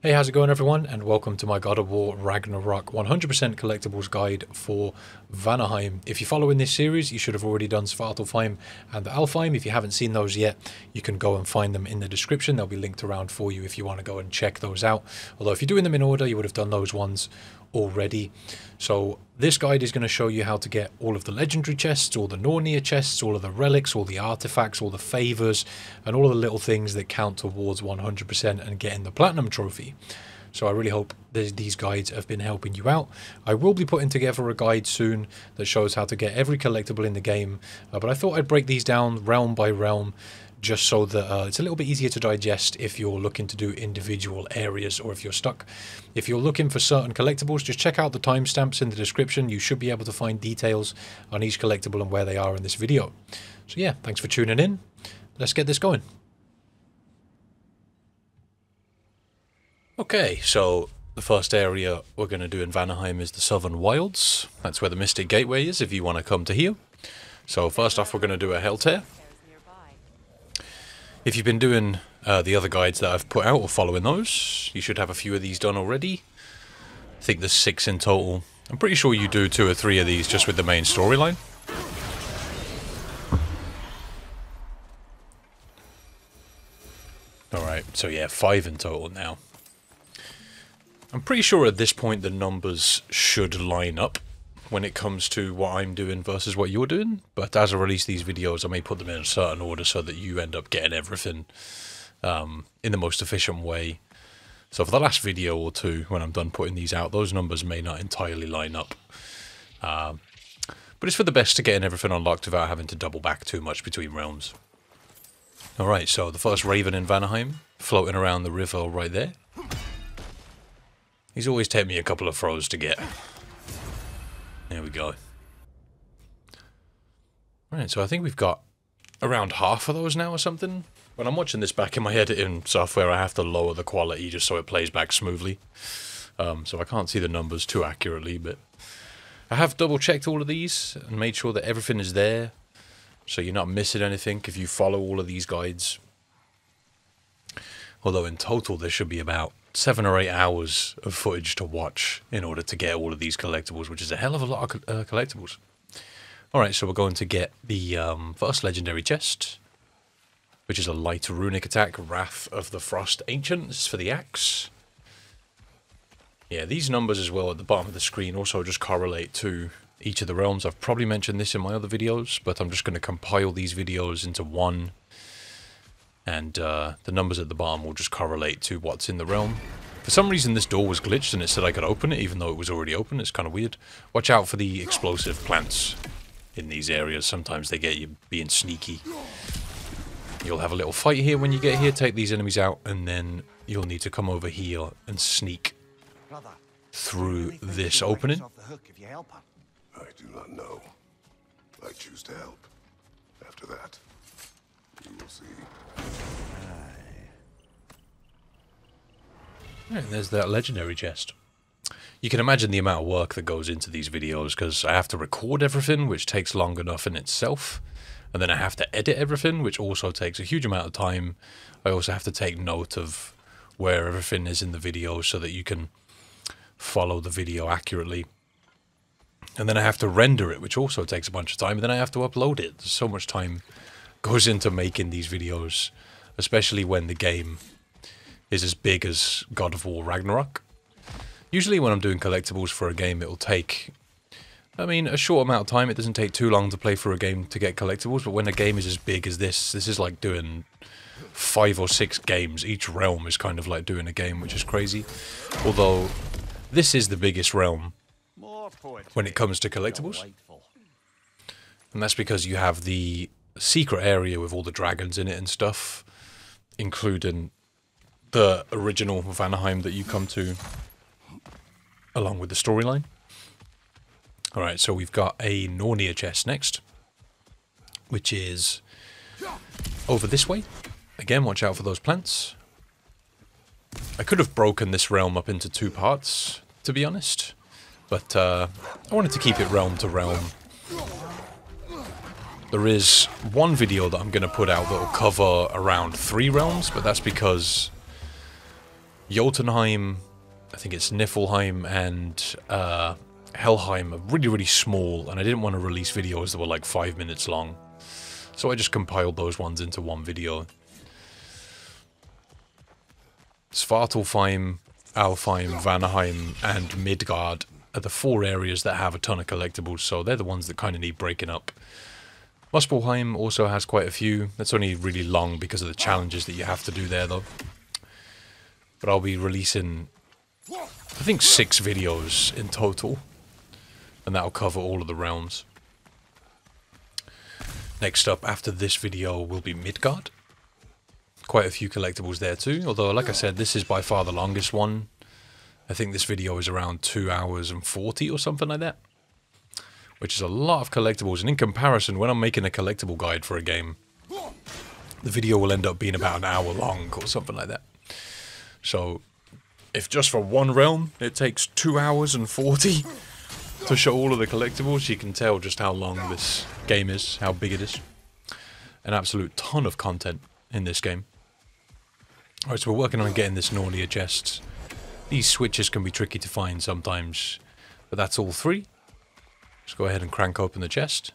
Hey, how's it going everyone, and welcome to my God of War Ragnarok 100% collectibles guide for Vanaheim. If you're following this series, you should have already done Svartalfheim and Alfheim. If you haven't seen those yet, you can go and find them in the description. They'll be linked around for you if you want to go and check those out. Although if you're doing them in order, you would have done those ones already. So this guide is going to show you how to get all of the legendary chests, all the Nornir chests, all of the relics, all the artifacts, all the favors, and all of the little things that count towards 100% and getting the platinum trophy. So I really hope these guides have been helping you out. I will be putting together a guide soon that shows how to get every collectible in the game, but I thought I'd break these down realm by realm, just so that it's a little bit easier to digest if you're looking to do individual areas or if you're stuck. If you're looking for certain collectibles, just check out the timestamps in the description. You should be able to find details on each collectible and where they are in this video. So yeah, thanks for tuning in. Let's get this going. Okay, so the first area we're going to do in Vanaheim is the Southern Wilds. That's where the Mystic Gateway is if you want to come to here. So first off, we're going to do a Hell Tear. If you've been doing the other guides that I've put out or following those, you should have a few of these done already. I think there's 6 in total. I'm pretty sure you do 2 or 3 of these just with the main storyline. Alright, so yeah, 5 in total now. I'm pretty sure at this point the numbers should line up when it comes to what I'm doing versus what you're doing, but as I release these videos I may put them in a certain order so that you end up getting everything in the most efficient way. So for the last video or two, when I'm done putting these out, those numbers may not entirely line up, but it's for the best to get everything unlocked without having to double back too much between realms. Alright, so the first raven in Vanaheim, floating around the river right there. He's always taken me a couple of throws to get. There we go. Right, so I think we've got around half of those now or something. When I'm watching this back in my editing software, I have to lower the quality just so it plays back smoothly. So I can't see the numbers too accurately, but I have double-checked all of these and made sure that everything is there, so you're not missing anything if you follow all of these guides. Although in total there should be about 7 or 8 hours of footage to watch in order to get all of these collectibles, which is a hell of a lot of collectibles. Alright, so we're going to get the first legendary chest, which is a light runic attack, Wrath of the Frost Ancient. This is for the axe. Yeah, these numbers as well at the bottom of the screen also just correlate to each of the realms. I've probably mentioned this in my other videos, but I'm just going to compile these videos into one. And the numbers at the bottom will just correlate to what's in the realm. For some reason this door was glitched and it said I could open it even though it was already open. It's kind of weird. Watch out for the explosive plants in these areas. Sometimes they get you being sneaky. You'll have a little fight here when you get here. Take these enemies out and then you'll need to come over here and sneak through this opening. I do not know. I choose to help. After that, you will see. And there's that legendary chest. You can imagine the amount of work that goes into these videos, because I have to record everything, which takes long enough in itself, and then I have to edit everything, which also takes a huge amount of time. I also have to take note of where everything is in the video so that you can follow the video accurately. And then I have to render it, which also takes a bunch of time, and then I have to upload it. There's so much time goes into making these videos, especially when the game is as big as God of War Ragnarok. Usually when I'm doing collectibles for a game, it'll take, I mean, a short amount of time. It doesn't take too long to play for a game to get collectibles, but when a game is as big as this, this is like doing 5 or 6 games. Each realm is kind of like doing a game, which is crazy. Although, this is the biggest realm when it comes to collectibles. And that's because you have the secret area with all the dragons in it and stuff, including the original Vanaheim that you come to along with the storyline. Alright, so we've got a Nornir chest next, which is over this way. Again, watch out for those plants. I could have broken this realm up into 2 parts, to be honest, but I wanted to keep it realm to realm. There is one video that I'm going to put out that will cover around 3 realms, but that's because Jotunheim, I think it's Niflheim, and Helheim are really, really small, and I didn't want to release videos that were like 5 minutes long. So I just compiled those ones into one video. Svartalfheim, Alfheim, Vanaheim, and Midgard are the four areas that have a ton of collectibles, so they're the ones that kind of need breaking up. Muspelheim also has quite a few. That's only really long because of the challenges that you have to do there, though. But I'll be releasing, I think, 6 videos in total, and that'll cover all of the realms. Next up, after this video, will be Midgard. Quite a few collectibles there too, although like I said, this is by far the longest one. I think this video is around 2 hours and 40 or something like that, which is a lot of collectibles, and in comparison, when I'm making a collectible guide for a game, the video will end up being about an hour long or something like that. So, if just for one realm it takes 2 hours and 40 to show all of the collectibles, you can tell just how long this game is, how big it is. An absolute ton of content in this game. Alright, so we're working on getting this Nornir chest. These switches can be tricky to find sometimes, but that's all 3. Let's go ahead and crank open the chest.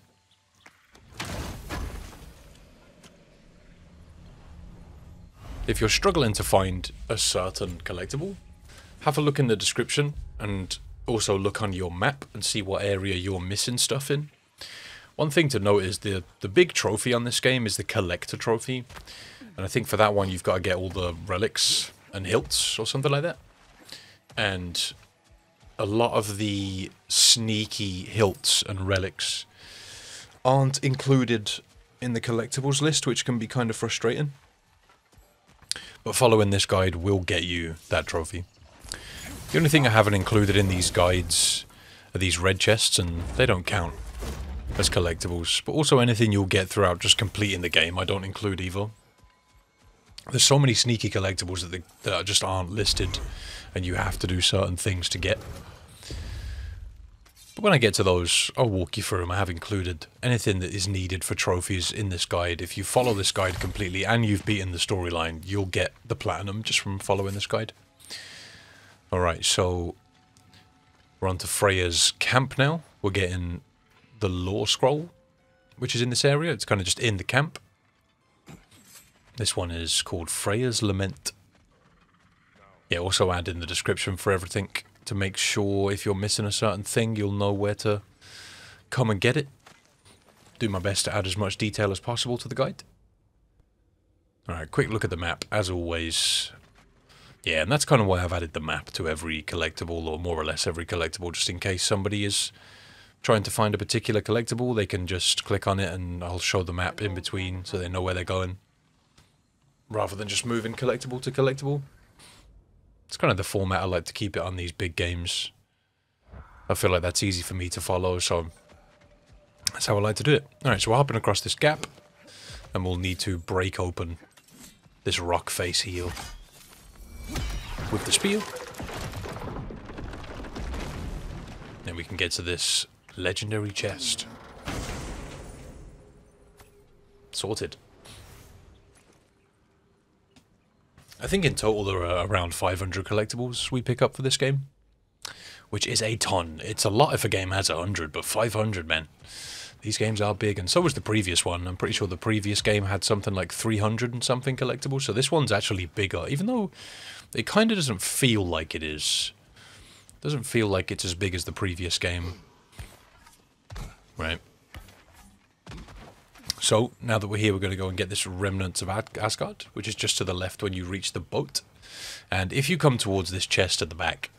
If you're struggling to find a certain collectible, have a look in the description and also look on your map and see what area you're missing stuff in. One thing to note is the big trophy on this game is the collector trophy, and I think for that one you've got to get all the relics and hilts or something like that, and a lot of the sneaky hilts and relics aren't included in the collectibles list, which can be kind of frustrating. But following this guide will get you that trophy. The only thing I haven't included in these guides are these red chests, and they don't count as collectibles. But also anything you'll get throughout just completing the game, I don't include either. There's so many sneaky collectibles that just aren't listed, and you have to do certain things to get. But when I get to those, I'll walk you through them. I have included anything that is needed for trophies in this guide. If you follow this guide completely and you've beaten the storyline, you'll get the platinum just from following this guide. Alright, so we're on to Freya's camp now. We're getting the lore scroll, which is in this area. It's kind of just in the camp. This one is called Freya's Lament. Yeah, also add in the description for everything, to make sure if you're missing a certain thing, you'll know where to come and get it. Do my best to add as much detail as possible to the guide. Alright, quick look at the map, as always. Yeah, and that's kind of why I've added the map to every collectible, or more or less every collectible, just in case somebody is trying to find a particular collectible, they can just click on it and I'll show the map in between so they know where they're going, rather than just moving collectible to collectible. It's kind of the format I like to keep it on these big games. I feel like that's easy for me to follow, so that's how I like to do it. Alright, so we're hopping across this gap, and we'll need to break open this rock face here with the spear. Then we can get to this legendary chest. Sorted. I think in total there are around 500 collectibles we pick up for this game, which is a ton. It's a lot if a game has 100, but 500, man. These games are big, and so was the previous one. I'm pretty sure the previous game had something like 300 and something collectibles, so this one's actually bigger, even though it kind of doesn't feel like it is. It doesn't feel like it's as big as the previous game. Right. So, now that we're here, we're going to go and get this Remnants of Asgard, which is just to the left when you reach the boat. And if you come towards this chest at the back,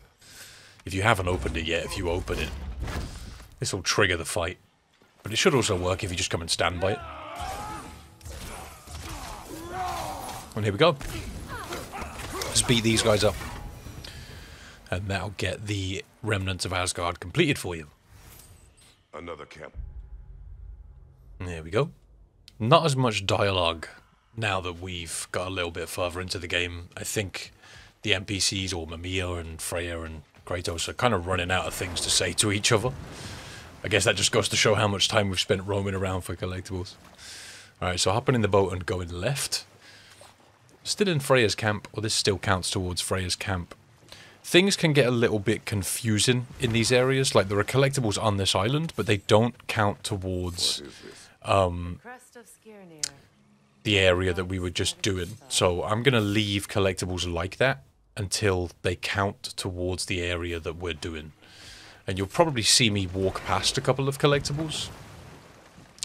if you haven't opened it yet, if you open it, this will trigger the fight. But it should also work if you just come and stand by it. And here we go. Let's beat these guys up. And that'll get the Remnants of Asgard completed for you. Another camp. There we go. Not as much dialogue now that we've got a little bit further into the game. I think the NPCs, or Mimir and Freya and Kratos, are kind of running out of things to say to each other. I guess that just goes to show how much time we've spent roaming around for collectibles. Alright, so hopping in the boat and going left. still in Freya's camp, or this still counts towards Freya's camp. Things can get a little bit confusing in these areas, like there are collectibles on this island, but they don't count towards the area that we were just doing. So I'm going to leave collectibles like that until they count towards the area that we're doing. And you'll probably see me walk past a couple of collectibles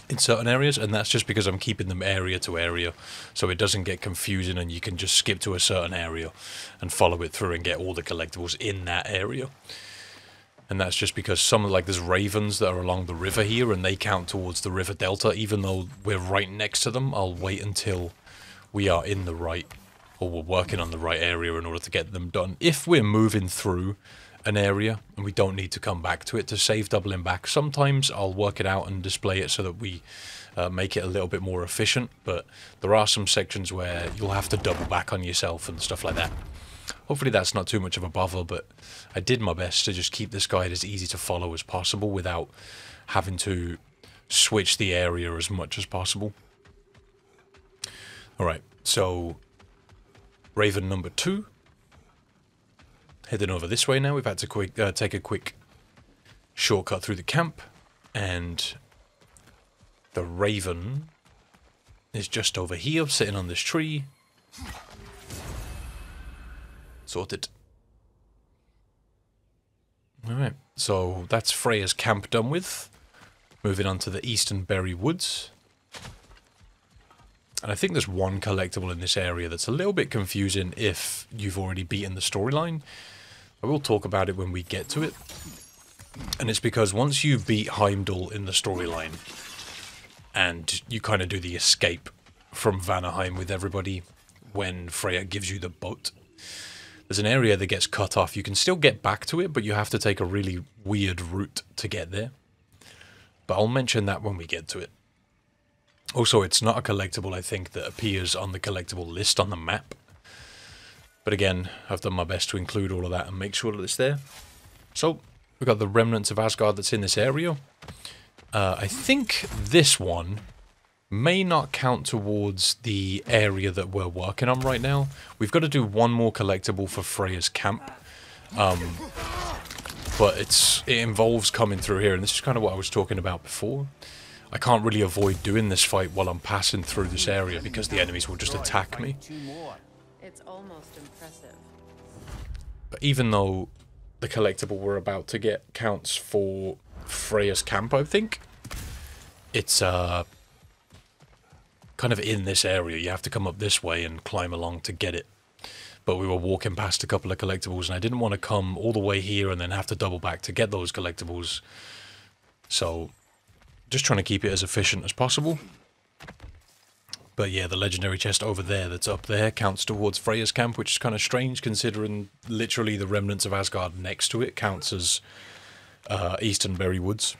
in certain areas, and that's just because I'm keeping them area to area so it doesn't get confusing and you can just skip to a certain area and follow it through and get all the collectibles in that area. And that's just because some, like, there's ravens that are along the river here and they count towards the river delta even though we're right next to them. I'll wait until we are in the right, or we're working on the right area in order to get them done. If we're moving through an area and we don't need to come back to it to save doubling back, sometimes I'll work it out and display it so that we make it a little bit more efficient, but there are some sections where you'll have to double back on yourself and stuff like that. Hopefully that's not too much of a bother, but I did my best to just keep this guide as easy to follow as possible without having to switch the area as much as possible. Alright, so Raven number 2. Heading over this way now. We've had to take a quick shortcut through the camp, and the raven is just over here, sitting on this tree. Sorted. Alright, so that's Freya's camp done with. Moving on to the Eastern Berry Woods. And I think there's one collectible in this area that's a little bit confusing if you've already beaten the storyline. I will talk about it when we get to it. And it's because once you beat Heimdall in the storyline and you kind of do the escape from Vanaheim with everybody when Freya gives you the boat, there's an area that gets cut off. You can still get back to it, but you have to take a really weird route to get there. But I'll mention that when we get to it. Also, it's not a collectible, I think, that appears on the collectible list on the map. But again, I've done my best to include all of that and make sure that it's there. So, we've got the remnants of Asgard that's in this area. I think this one may not count towards the area that we're working on right now. We've got to do one more collectible for Freya's camp. But it involves coming through here, and this is kind of what I was talking about before. I can't really avoid doing this fight while I'm passing through this area because the enemies will just attack me. It's almost impressive. But even though the collectible we're about to get counts for Freya's camp, I think, it's kind of in this area. You have to come up this way and climb along to get it. But we were walking past a couple of collectibles and I didn't want to come all the way here and then have to double back to get those collectibles. So just trying to keep it as efficient as possible. But yeah, the legendary chest over there that's up there counts towards Freya's camp, which is kind of strange considering literally the remnants of Asgard next to it counts as Eastern Berry Woods.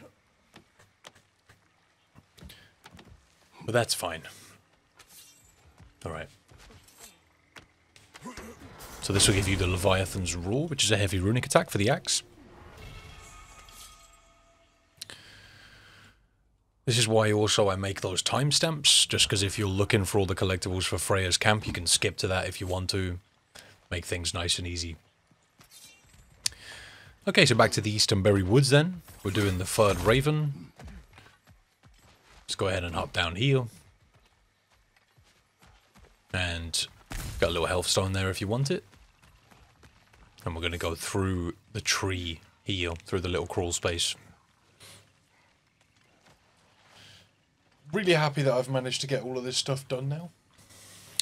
But that's fine. Alright. So this will give you the Leviathan's Roar, which is a heavy runic attack for the axe. This is why also I make those timestamps, just because if you're looking for all the collectibles for Freya's camp, you can skip to that if you want to. Make things nice and easy. Okay, so back to the Eastern Berry Woods then. We're doing the third raven. Let's go ahead and hop down here. And got a little health stone there if you want it. And we're going to go through the tree here, through the little crawl space. Really happy that I've managed to get all of this stuff done now.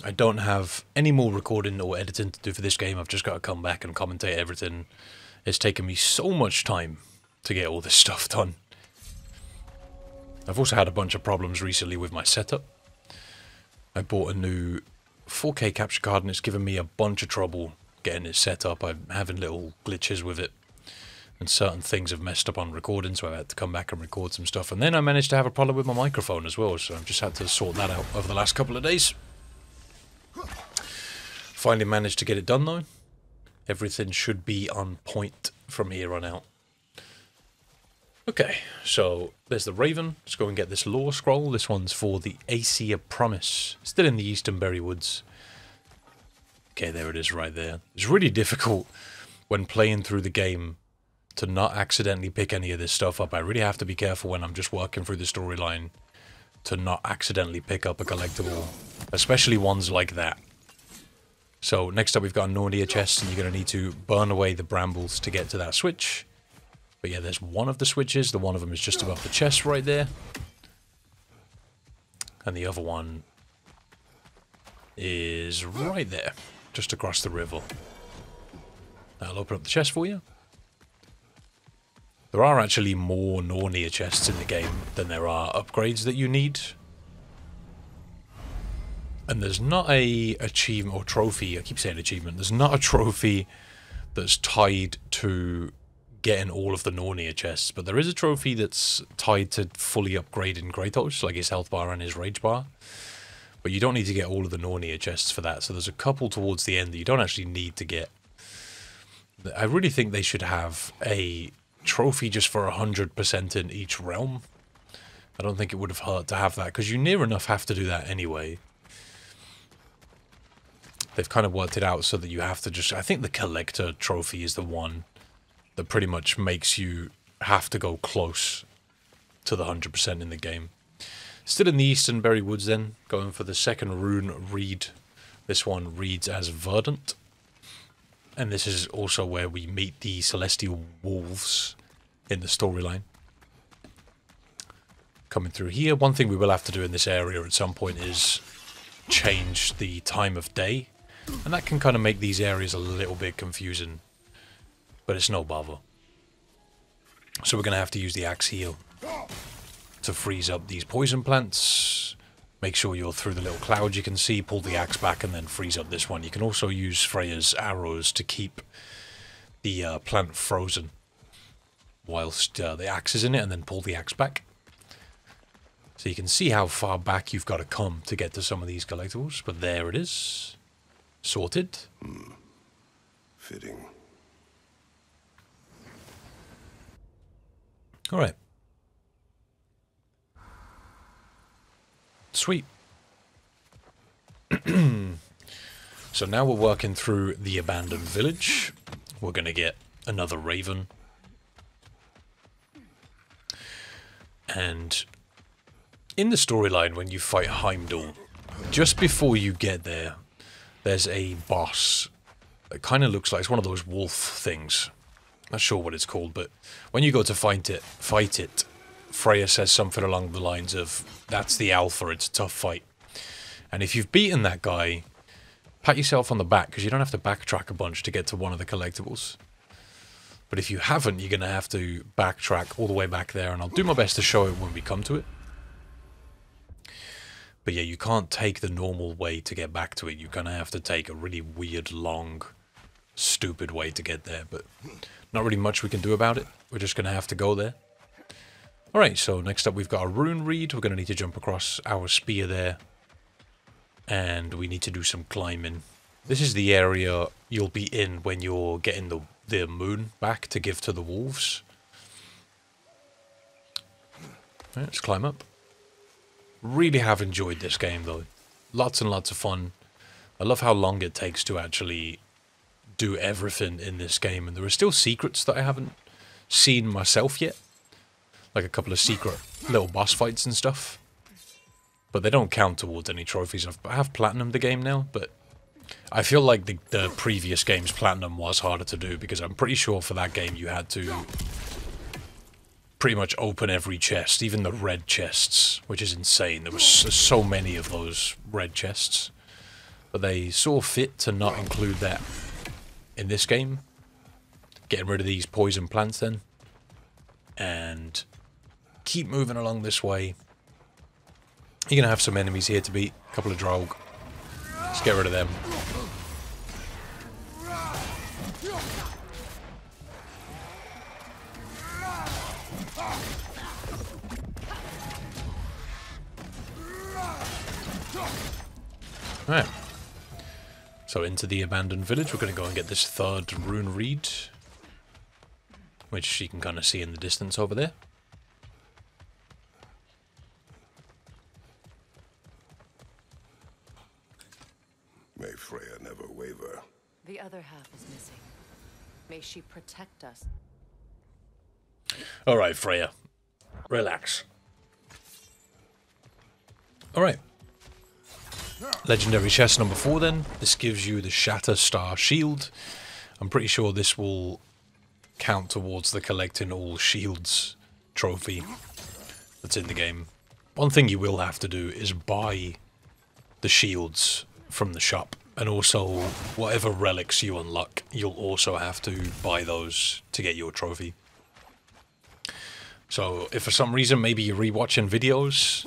I don't have any more recording or editing to do for this game. I've just got to come back and commentate everything. It's taken me so much time to get all this stuff done. I've also had a bunch of problems recently with my setup. I bought a new 4K capture card and it's given me a bunch of trouble getting it set up. I'm having little glitches with it. And certain things have messed up on recording, so I had to come back and record some stuff. And then I managed to have a problem with my microphone as well, so I've just had to sort that out over the last couple of days. Finally managed to get it done, though. Everything should be on point from here on out. Okay, so there's the raven. Let's go and get this lore scroll. This one's for the Aesir Promise. Still in the Eastern Berry Woods. Okay, there it is right there. It's really difficult when playing through the game to not accidentally pick any of this stuff up. I really have to be careful when I'm just working through the storyline to not accidentally pick up a collectible, especially ones like that. So next up we've got a Nornir chest, and you're going to need to burn away the brambles to get to that switch. But yeah, there's one of the switches. The one of them is just above the chest right there. And the other one is right there, just across the river. That'll open up the chest for you. There are actually more Nornir chests in the game than there are upgrades that you need. And there's not a achievement or trophy, I keep saying achievement, there's not a trophy that's tied to getting all of the Nornir chests, but there is a trophy that's tied to fully upgrading Kratos, like his health bar and his rage bar. But you don't need to get all of the Nornir chests for that, so there's a couple towards the end that you don't actually need to get. I really think they should have a trophy just for 100% in each realm. I don't think it would have hurt to have that, because you near enough have to do that anyway. They've kind of worked it out so that you have to just... I think the collector trophy is the one that pretty much makes you have to go close to the 100% in the game. Still in the Eastern Berry Woods then, going for the second rune, Reed. This one reads as Verdant. And this is also where we meet the Celestial Wolves in the storyline. Coming through here, one thing we will have to do in this area at some point is change the time of day. And that can kind of make these areas a little bit confusing. But it's no bother. So we're going to have to use the axe heel to freeze up these poison plants. Make sure you're through the little cloud you can see. Pull the axe back and then freeze up this one. You can also use Freya's arrows to keep the plant frozen whilst the axe is in it, and then pull the axe back. So you can see how far back you've got to come to get to some of these collectibles. But there it is. Sorted. Fitting. Alright. Sweet. So now we're working through the abandoned village. We're going to get another raven. And in the storyline, when you fight Heimdall, just before you get there, there's a boss that kind of looks like it's one of those wolf things. Not sure what it's called, but when you go to fight it, Freya says something along the lines of, that's the alpha, it's a tough fight. And if you've beaten that guy, pat yourself on the back, because you don't have to backtrack a bunch to get to one of the collectibles. But if you haven't, you're going to have to backtrack all the way back there, and I'll do my best to show it when we come to it. But yeah, you can't take the normal way to get back to it. You're going to have to take a really weird, long, stupid way to get there, but not really much we can do about it. We're just going to have to go there. Alright, so next up we've got a rune reed. We're going to need to jump across our spear there. And we need to do some climbing. This is the area you'll be in when you're getting the moon back to give to the wolves. Right, let's climb up. Really have enjoyed this game though. Lots and lots of fun. I love how long it takes to actually do everything in this game, and there are still secrets that I haven't seen myself yet, like a couple of secret little boss fights and stuff, but they don't count towards any trophies. I have platinumed the game now, but I feel like the previous game's platinum was harder to do, because I'm pretty sure for that game you had to pretty much open every chest, even the red chests, which is insane. There was so many of those red chests, but they saw fit to not include that in this game. Getting rid of these poison plants then. And keep moving along this way. You're going to have some enemies here to beat. A couple of Draugr. Let's get rid of them. Alright. So into the abandoned village, we're going to go and get this third rune reed, which you can kind of see in the distance over there. May Freya never waver. The other half is missing. May she protect us. All right, Freya. Relax. All right. Legendary chest number 4 then. This gives you the Shatter Star Shield. I'm pretty sure this will count towards the collecting all shields trophy that's in the game. One thing you will have to do is buy the shields from the shop, and also whatever relics you unlock, you'll also have to buy those to get your trophy. So if for some reason maybe you're rewatching videos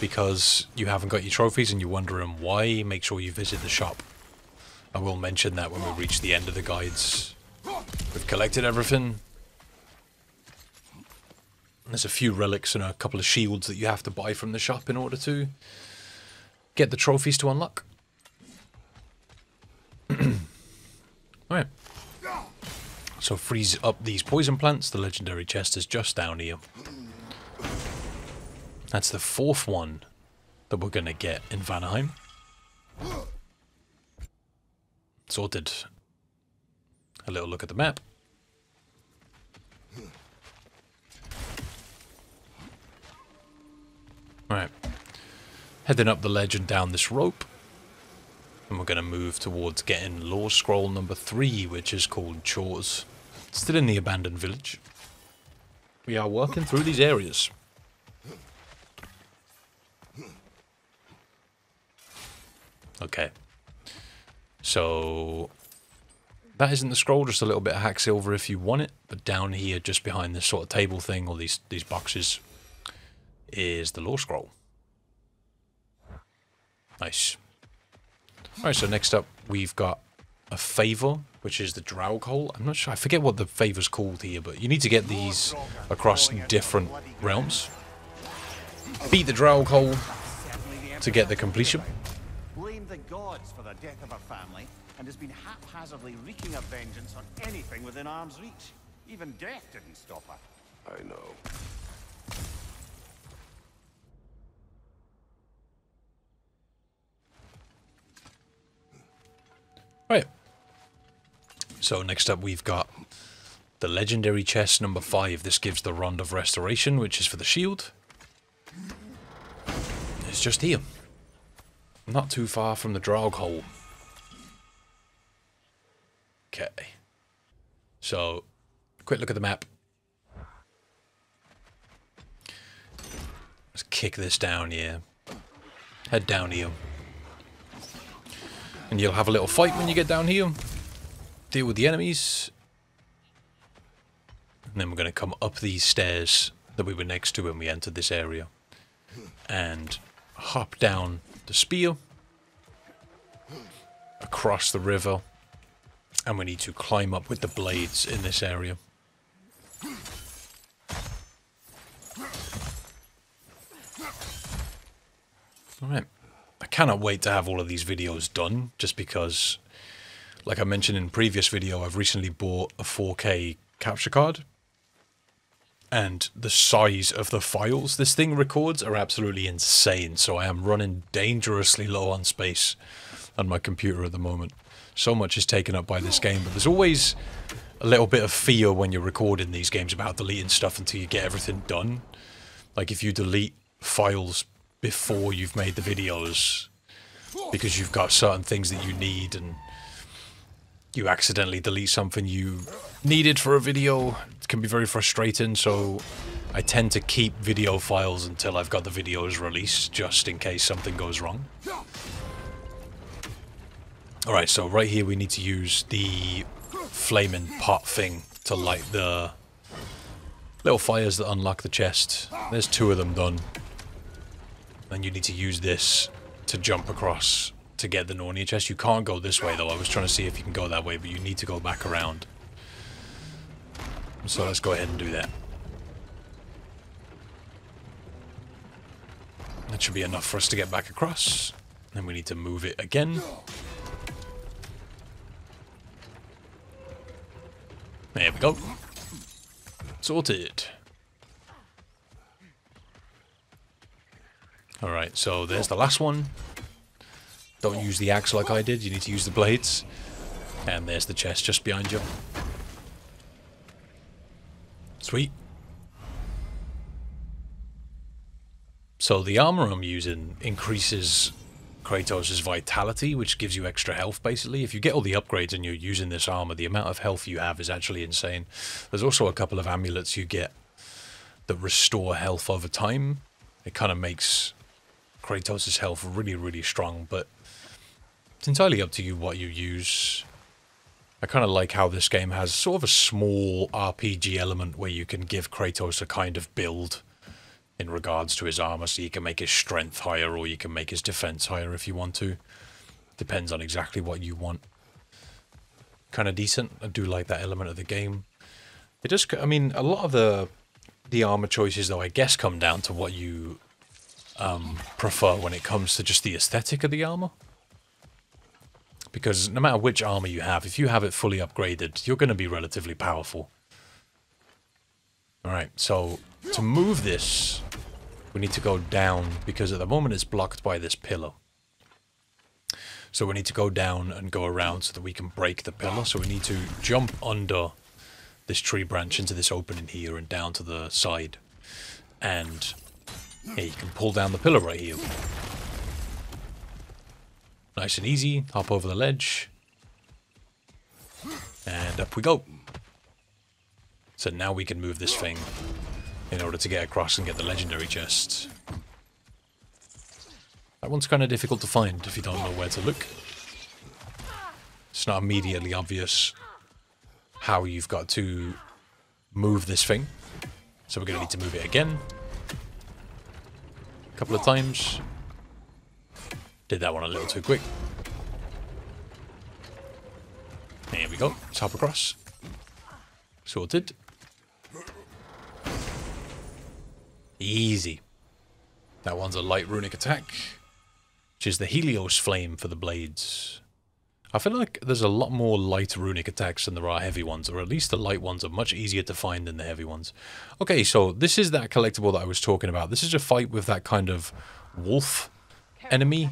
because you haven't got your trophies and you're wondering why, make sure you visit the shop. I will mention that when we reach the end of the guides. We've collected everything. There's a few relics and a couple of shields that you have to buy from the shop in order to get the trophies to unlock. Alright. So freeze up these poison plants. The legendary chest is just down here. That's the 4th one that we're going to get in Vanaheim. Sorted. A little look at the map. Alright. Heading up the ledge and down this rope. And we're going to move towards getting Lore Scroll number 3, which is called Chores. Still in the abandoned village. We are working through these areas. Okay. So that isn't the scroll, just a little bit of hack silver if you want it. But down here, just behind this sort of table thing, or these boxes, is the Lore Scroll. Nice. Alright, so next up we've got a favour, which is the Draugr hole. I'm not sure, I forget what the favour's called here, but you need to get these across different realms. Beat the Draugr hole to get the completion. Blame the gods for the death of her family and has been haphazardly wreaking her vengeance on anything within arm's reach. Even death didn't stop her. I know. Right, so next up we've got the legendary chest number 5. This gives the Rond of Restoration, which is for the shield. It's just here. Not too far from the Draugr hole. Okay. So, quick look at the map. Let's kick this down here. Head down here. And you'll have a little fight when you get down here. Deal with the enemies. And then we're going to come up these stairs that we were next to when we entered this area. And hop down the spear. Across the river. And we need to climb up with the blades in this area. Alright. I cannot wait to have all of these videos done, just because, like I mentioned in previous video, I've recently bought a 4K capture card, and the size of the files this thing records are absolutely insane, so I am running dangerously low on space on my computer at the moment. So much is taken up by this game, but there's always a little bit of fear when you're recording these games about deleting stuff until you get everything done. Like if you delete files before you've made the videos because you've got certain things that you need and you accidentally delete something you needed for a video, it can be very frustrating, so I tend to keep video files until I've got the videos released, just in case something goes wrong. Alright, so right here we need to use the flaming pot thing to light the little fires that unlock the chest. There's 2 of them done. And you need to use this to jump across to get the Nornir chest. You can't go this way though. I was trying to see if you can go that way, but you need to go back around. So let's go ahead and do that. That should be enough for us to get back across. Then we need to move it again. There we go. Sorted. Alright, so there's the last one. Don't use the axe like I did, you need to use the blades. And there's the chest just behind you. Sweet. So the armor I'm using increases Kratos' vitality, which gives you extra health, basically. If you get all the upgrades and you're using this armor, the amount of health you have is actually insane. There's also a couple of amulets you get that restore health over time. It kind of makes Kratos' health really, really strong, but it's entirely up to you what you use. I kind of like how this game has sort of a small RPG element where you can give Kratos a kind of build in regards to his armor, so you can make his strength higher or you can make his defense higher if you want to. Depends on exactly what you want. Kind of decent. I do like that element of the game. It just, I mean, a lot of the armor choices, though, I guess come down to what you prefer when it comes to just the aesthetic of the armor. Because no matter which armor you have, if you have it fully upgraded, you're going to be relatively powerful. Alright, so to move this, we need to go down, because at the moment it's blocked by this pillar. So we need to go down and go around so that we can break the pillar. So we need to jump under this tree branch into this opening here and down to the side. And yeah, you can pull down the pillar right here. Nice and easy. Hop over the ledge. And up we go. So now we can move this thing in order to get across and get the legendary chest. That one's kind of difficult to find if you don't know where to look. It's not immediately obvious how you've got to move this thing. So we're going to need to move it again. A couple of times. Did that one a little too quick. There we go. Let's hop across. Sorted. Easy. That one's a light runic attack, which is the Helios flame for the blades. I feel like there's a lot more light runic attacks than there are heavy ones, or at least the light ones are much easier to find than the heavy ones. Okay, so this is that collectible that I was talking about. This is a fight with that kind of wolf enemy.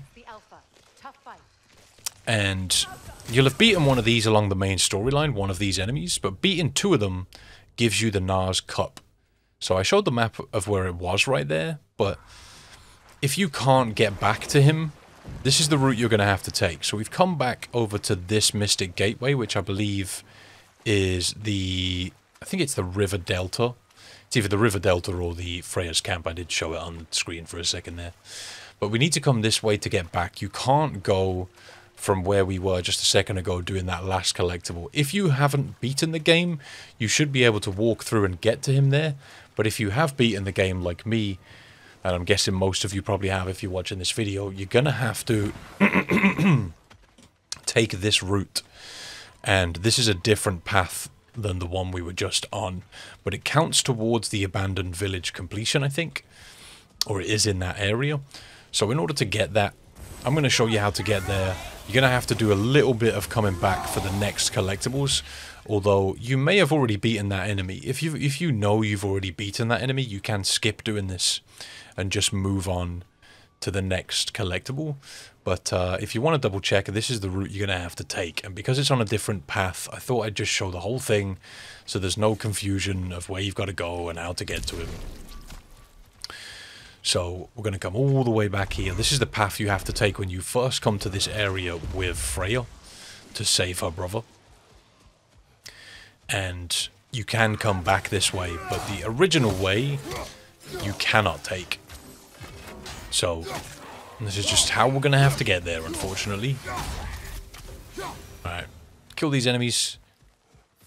And you'll have beaten one of these along the main storyline, one of these enemies, but beating two of them gives you the Nars Cup. So I showed the map of where it was right there, but if you can't get back to him, this is the route you're going to have to take. So we've come back over to this Mystic Gateway, which I believe is the... I think it's the River Delta. It's either the River Delta or the Freya's Camp. I did show it on the screen for a second there. But we need to come this way to get back. You can't go from where we were just a second ago doing that last collectible. If you haven't beaten the game, you should be able to walk through and get to him there. But if you have beaten the game like me, and I'm guessing most of you probably have if you're watching this video, you're going to have to take this route. And this is a different path than the one we were just on. But it counts towards the abandoned village completion, I think. Or it is in that area. So in order to get that, I'm going to show you how to get there. You're going to have to do a little bit of coming back for the next collectibles. Although, you may have already beaten that enemy. If you know you've already beaten that enemy, you can skip doing this and just move on to the next collectible. But if you want to double check, this is the route you're going to have to take. And because it's on a different path, I thought I'd just show the whole thing so there's no confusion of where you've got to go and how to get to it. So we're going to come all the way back here. This is the path you have to take when you first come to this area with Freya to save her brother. And you can come back this way, but the original way you cannot take. So this is just how we're going to have to get there, unfortunately. Alright, kill these enemies.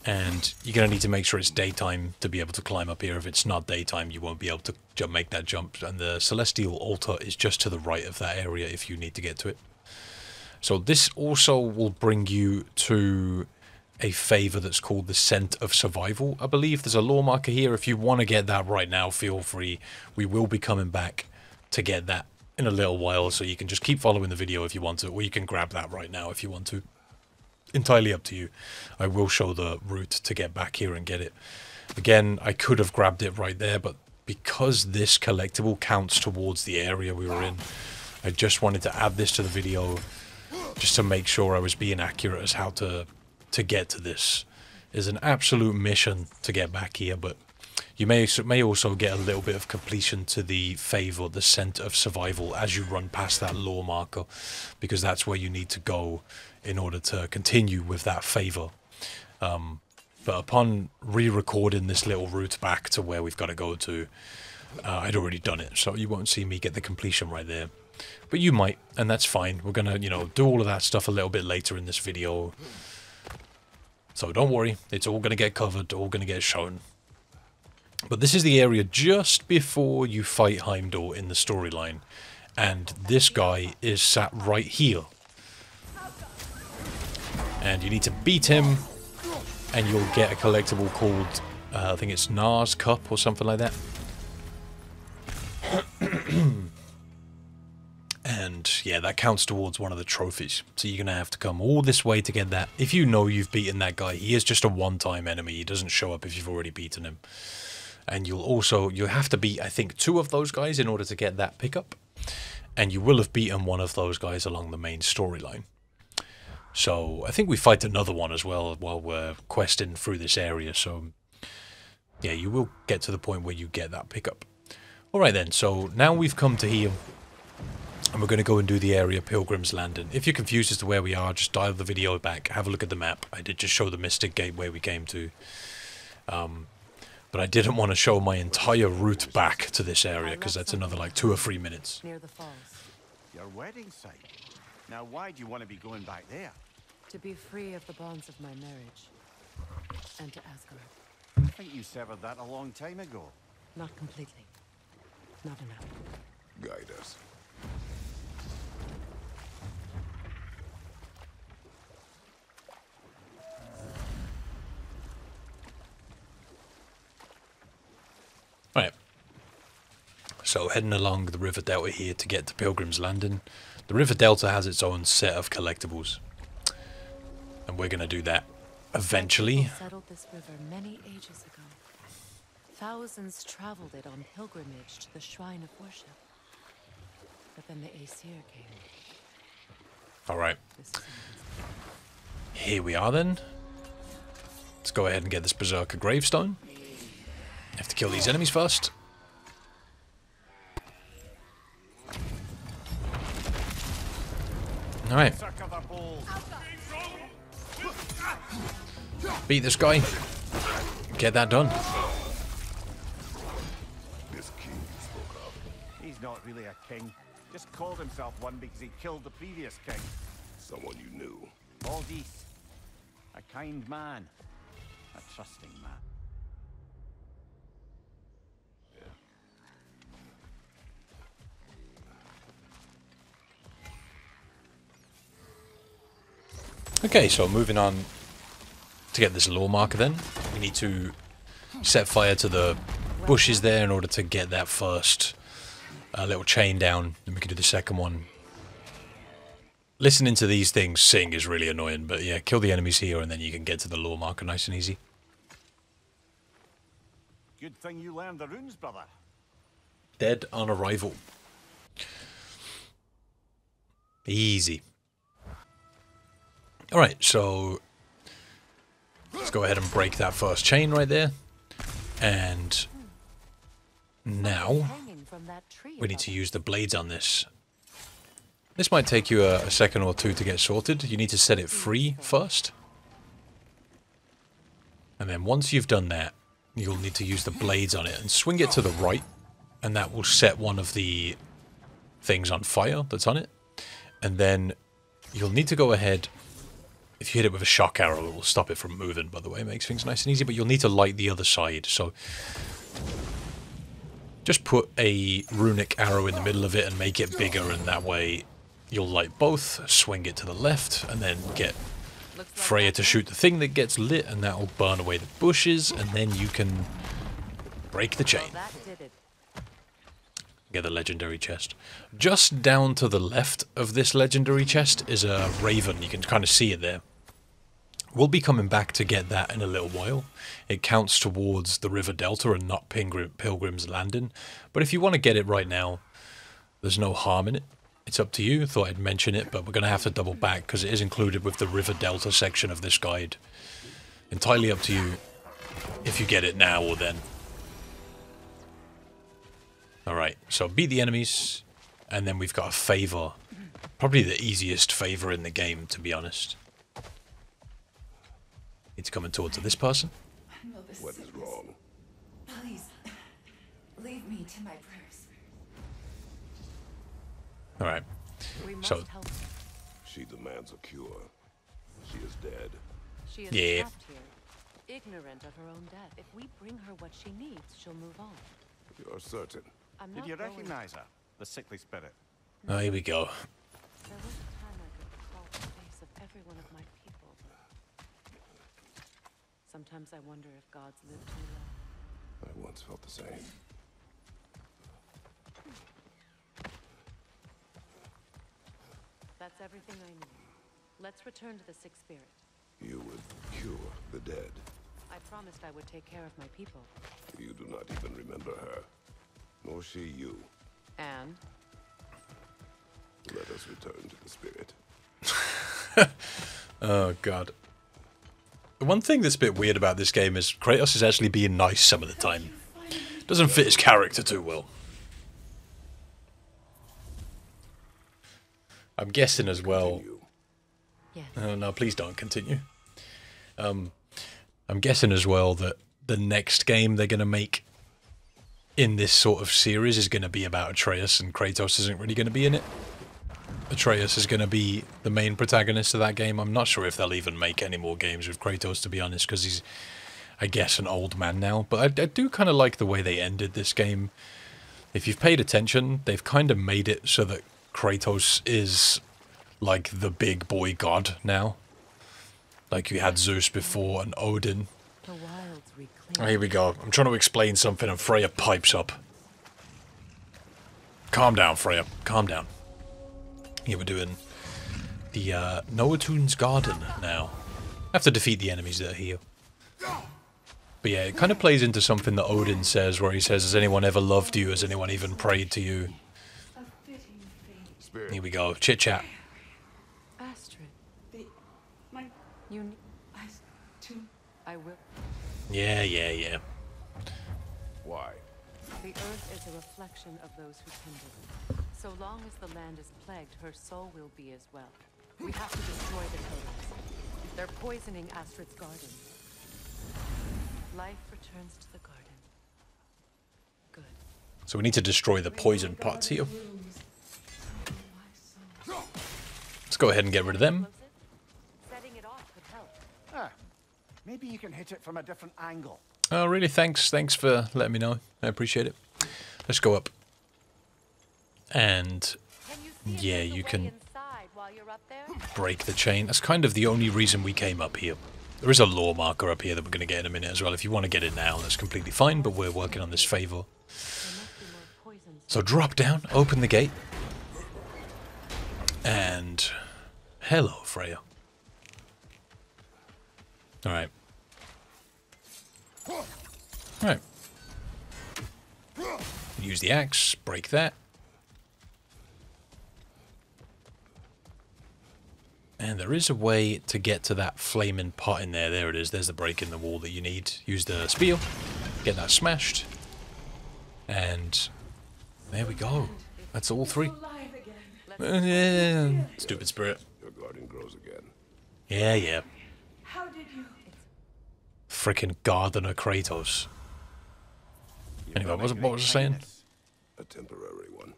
And you're going to need to make sure it's daytime to be able to climb up here. If it's not daytime, you won't be able to make that jump. And the Celestial Altar is just to the right of that area if you need to get to it. So this also will bring you to a favor that's called the Scent of Survival, I believe. There's a lore marker here. If you want to get that right now, feel free. We will be coming back to get that in a little while. So you can just keep following the video if you want to. Or you can grab that right now if you want to. Entirely up to you. I will show the route to get back here and get it. Again, I could have grabbed it right there, but because this collectible counts towards the area we were in, I just wanted to add this to the video just to make sure I was being accurate as how to to get to this. It's an absolute mission to get back here, but you may also get a little bit of completion to the favor, the scent of survival, as you run past that lore marker, because that's where you need to go in order to continue with that favor. But upon re-recording this little route back to where we've got to go to, I'd already done it, so you won't see me get the completion right there. But you might, and that's fine. We're gonna, you know, do all of that stuff a little bit later in this video. So don't worry, it's all gonna get covered, all gonna get shown. But this is the area just before you fight Heimdall in the storyline. And this guy is sat right here. And you need to beat him, and you'll get a collectible called, I think it's Nar's Cup or something like that. And yeah, that counts towards one of the trophies. So you're going to have to come all this way to get that. If you know you've beaten that guy, he is just a one-time enemy. He doesn't show up if you've already beaten him. And you'll also, you have to beat, I think, 2 of those guys in order to get that pickup. And you will have beaten one of those guys along the main storyline. So I think we fight another one as well while we're questing through this area. So yeah, you will get to the point where you get that pickup. Alright then, so now we've come to here, and we're going to go and do the area Pilgrim's Landing. If you're confused as to where we are, just dial the video back, have a look at the map. I did just show the Mystic Gate where we came to. But I didn't want to show my entire route back to this area, because that's another like 2 or 3 minutes. Near the falls. Your wedding site? Now why do you want to be going back there? To be free of the bonds of my marriage. And to Asgard. I think you severed that a long time ago. Not completely. Not enough. Guide us. Right. So heading along the River Delta here to get to Pilgrim's Landing. The River Delta has its own set of collectibles, and we're going to do that eventually. Settled this river many ages ago. Thousands traveled it on pilgrimage to the shrine of worship. But then the Aesir came. Alright. Here we are then. Let's go ahead and get this Berserker gravestone. Have to kill these enemies first. Alright. Beat this guy. Get that done. He's not really a king. Just called himself one because he killed the previous king. Someone you knew. Baldies. A kind man. A trusting man. Okay, so moving on to get this lore marker then. We need to set fire to the bushes there in order to get that first little chain down. Then we can do the second one. Listening to these things sing is really annoying, but yeah, kill the enemies here and then you can get to the lore marker nice and easy. Good thing you learned the runes, brother. Dead on arrival. Easy. Alright, so let's go ahead and break that first chain right there. And now we need to use the blades on this. This might take you a second or two to get sorted. You need to set it free first. And then once you've done that, you'll need to use the blades on it and swing it to the right. And that will set one of the things on fire that's on it. And then you'll need to go ahead. If you hit it with a shock arrow, it will stop it from moving, by the way. It makes things nice and easy, but you'll need to light the other side. So just put a runic arrow in the middle of it and make it bigger, and that way you'll light both, swing it to the left, and then get Freya to shoot the thing that gets lit, and that will burn away the bushes, and then you can break the chain. Get the legendary chest. Just down to the left of this legendary chest is a raven. You can kind of see it there. We'll be coming back to get that in a little while. It counts towards the River Delta and not Pilgrim's Landing. But if you want to get it right now, there's no harm in it. It's up to you. Thought I'd mention it, but we're going to have to double back because it is included with the River Delta section of this guide. Entirely up to you if you get it now or then. Alright, so beat the enemies, and then we've got a favor. Probably the easiest favor in the game, to be honest. It's coming towards this person. What is wrong? Please, leave me to my prayers. Alright, so... She demands a cure. She is dead. She is trapped here, ignorant of her own death. If we bring her what she needs, she'll move on. You're certain. Did you recognize her? The sickly spirit. Oh, here we go. There was a time I could recall the face of every one of my people. Sometimes I wonder if gods live too long. I once felt the same. That's everything I knew. Let's return to the sick spirit. You would cure the dead. I promised I would take care of my people. You do not even remember her, nor she you. And? Let us return to the spirit. Oh, God. One thing that's a bit weird about this game is Kratos is actually being nice some of the time. Doesn't fit his character too well. I'm guessing as well... Oh, no, please don't continue. I'm guessing as well that the next game they're going to make in this sort of series is going to be about Atreus, and Kratos isn't really going to be in it. Atreus is going to be the main protagonist of that game. I'm not sure if they'll even make any more games with Kratos, to be honest, because he's, I guess, an old man now. But I do kind of like the way they ended this game. If you've paid attention, they've kind of made it so that Kratos is like the big boy god now. Like you had Zeus before and Odin. Oh, here we go. I'm trying to explain something and Freya pipes up. Calm down, Freya. Calm down. Here we're doing the Noatun's Garden now. I have to defeat the enemies that are here. But yeah, it kind of plays into something that Odin says, where he says, has anyone ever loved you? Has anyone even prayed to you? Here we go. Chit-chat. Yeah. Why? The earth is a reflection of those who kindle it. So long as the land is plagued, her soul will be as well. We have to destroy the totems. They're poisoning Astrid's garden. Life returns to the garden. Good. So we need to destroy the poison pots here. Let's go ahead and get rid of them. Maybe you can hit it from a different angle. Oh, really? Thanks. Thanks for letting me know. I appreciate it. Let's go up. And yeah, you can break the chain. That's kind of the only reason we came up here. There is a lore marker up here that we're going to get in a minute as well. If you want to get it now, that's completely fine, but we're working on this favor. So drop down, open the gate. And hello, Freya. Alright. Alright. Use the axe, break that. And there is a way to get to that flaming pot in there. There it is. There's the break in the wall that you need. Use the spiel. Get that smashed. And there we go. That's all three. Yeah. Stupid spirit. Your garden grows again. Yeah. How did you? Frickin' gardener Kratos. Anyway, what was I saying? A temporary one.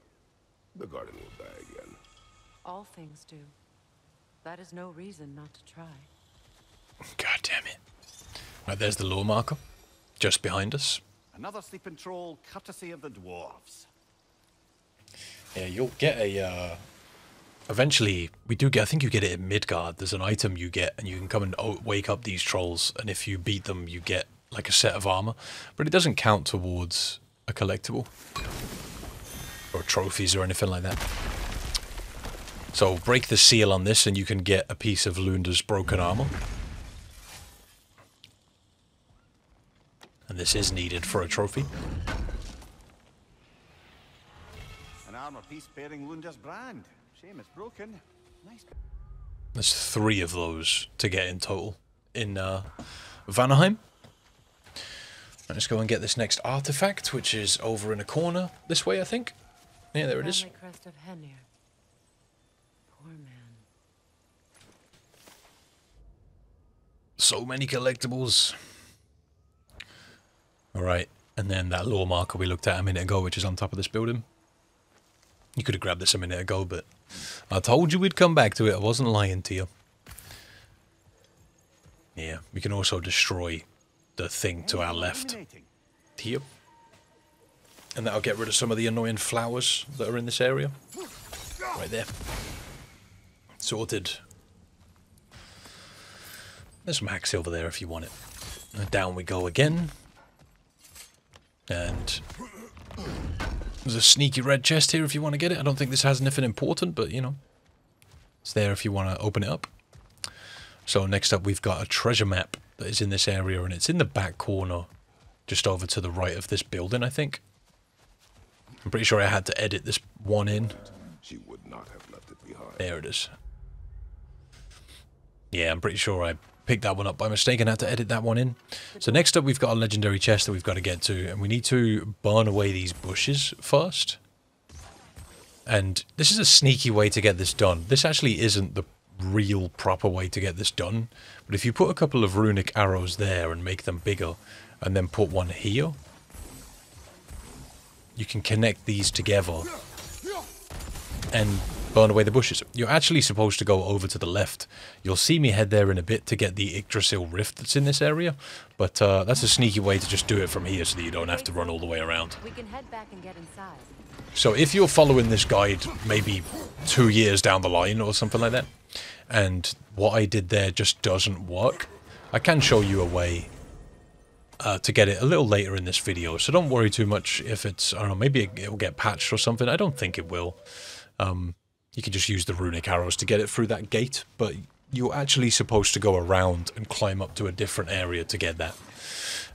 The garden will die again. All things do. That is no reason not to try. God damn it. Right, there's the lore marker. Just behind us. Another sleeping troll, courtesy of the dwarves. Yeah, you'll get a eventually, we do get, I think you get it in Midgard, there's an item you get and you can come and wake up these trolls, and if you beat them you get like a set of armor, but it doesn't count towards a collectible or trophies or anything like that. So break the seal on this and you can get a piece of Lunda's broken armor. And this is needed for a trophy. An armor piece bearing Lunda's brand. Shame it's broken. Nice. There's 3 of those to get in total in Vanaheim. Let's go and get this next artifact, which is over in a corner this way, I think. Yeah, there it is. Crest of Henir. Poor man. So many collectibles. Alright, and then that lore marker we looked at a minute ago, which is on top of this building. You could have grabbed this a minute ago, but I told you we'd come back to it. I wasn't lying to you. Yeah, we can also destroy the thing to our left. Here. And that'll get rid of some of the annoying flowers that are in this area. Right there. Sorted. There's some hacks over there if you want it. And down we go again. And there's a sneaky red chest here if you want to get it. I don't think this has anything important, but you know. It's there if you want to open it up. So next up we've got a treasure map that is in this area, and it's in the back corner, just over to the right of this building, I think. I'm pretty sure I had to edit this one in. She would not have left it behind. There it is. Yeah, I'm pretty sure I picked that one up by mistake and had to edit that one in. So next up we've got a legendary chest that we've got to get to, and we need to burn away these bushes first. And this is a sneaky way to get this done. This actually isn't the real proper way to get this done, but if you put a couple of runic arrows there and make them bigger, and then put one here, you can connect these together and burn away the bushes. You're actually supposed to go over to the left. You'll see me head there in a bit to get the Yggdrasil rift that's in this area, but that's a sneaky way to just do it from here so that you don't have to run all the way around. We can head back and get inside. So if you're following this guide maybe 2 years down the line or something like that, and what I did there just doesn't work, I can show you a way to get it a little later in this video, so don't worry too much if it's, I don't know, maybe it will get patched or something. I don't think it will. You can just use the runic arrows to get it through that gate, but you're actually supposed to go around and climb up to a different area to get that.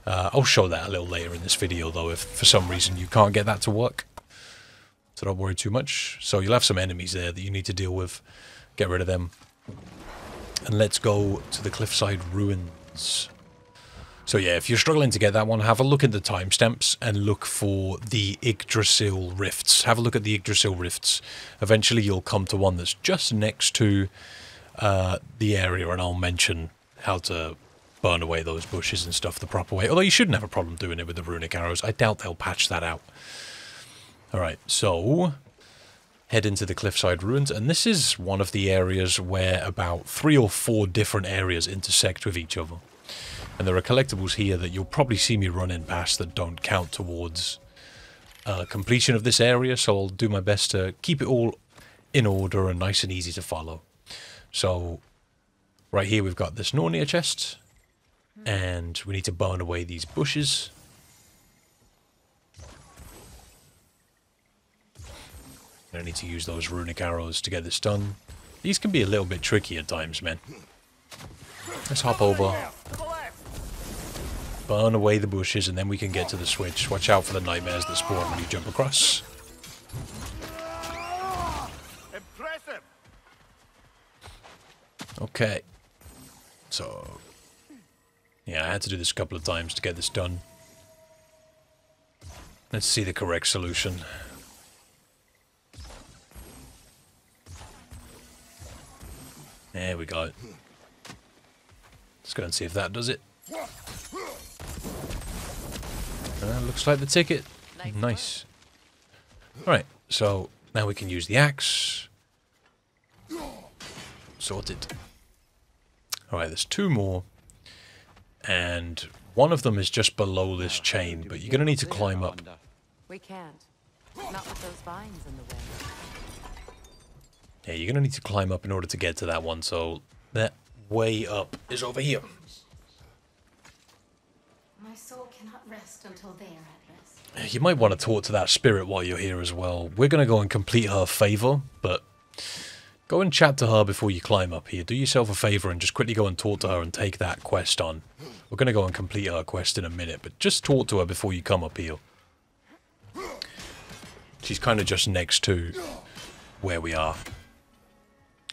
I'll show that a little later in this video, though, if for some reason you can't get that to work. So don't worry too much. So you'll have some enemies there that you need to deal with. Get rid of them. And let's go to the Cliffside Ruins. So yeah, if you're struggling to get that one, have a look at the timestamps and look for the Yggdrasil rifts. Have a look at the Yggdrasil rifts. Eventually you'll come to one that's just next to the area, and I'll mention how to burn away those bushes and stuff the proper way. Although you shouldn't have a problem doing it with the runic arrows. I doubt they'll patch that out. Alright, so head into the Cliffside Ruins, and this is one of the areas where about 3 or 4 different areas intersect with each other. And there are collectibles here that you'll probably see me running past that don't count towards completion of this area, so I'll do my best to keep it all in order and nice and easy to follow. So, right here we've got this Nornir chest, and we need to burn away these bushes. I need to use those runic arrows to get this done. These can be a little bit tricky at times, man. Let's hop over. Burn away the bushes, and then we can get to the switch. Watch out for the nightmares that spawn when you jump across. Impressive. Okay. So, yeah, I had to do this a couple of times to get this done. Let's see the correct solution. There we go. Let's go and see if that does it. Looks like the ticket. Nice. Alright, so now we can use the axe. Sorted. Alright, there's 2 more. And one of them is just below this chain, but you're going to need to climb up. We can't. Not with those vines in the way. Yeah, you're going to need to climb up in order to get to that one, so that way up is over here. My soul cannot rest until they are at rest. You might want to talk to that spirit while you're here as well. We're going to go and complete her favour, but go and chat to her before you climb up here. Do yourself a favour and just quickly go and talk to her and take that quest on. We're going to go and complete her quest in a minute, but just talk to her before you come up here. She's kind of just next to where we are.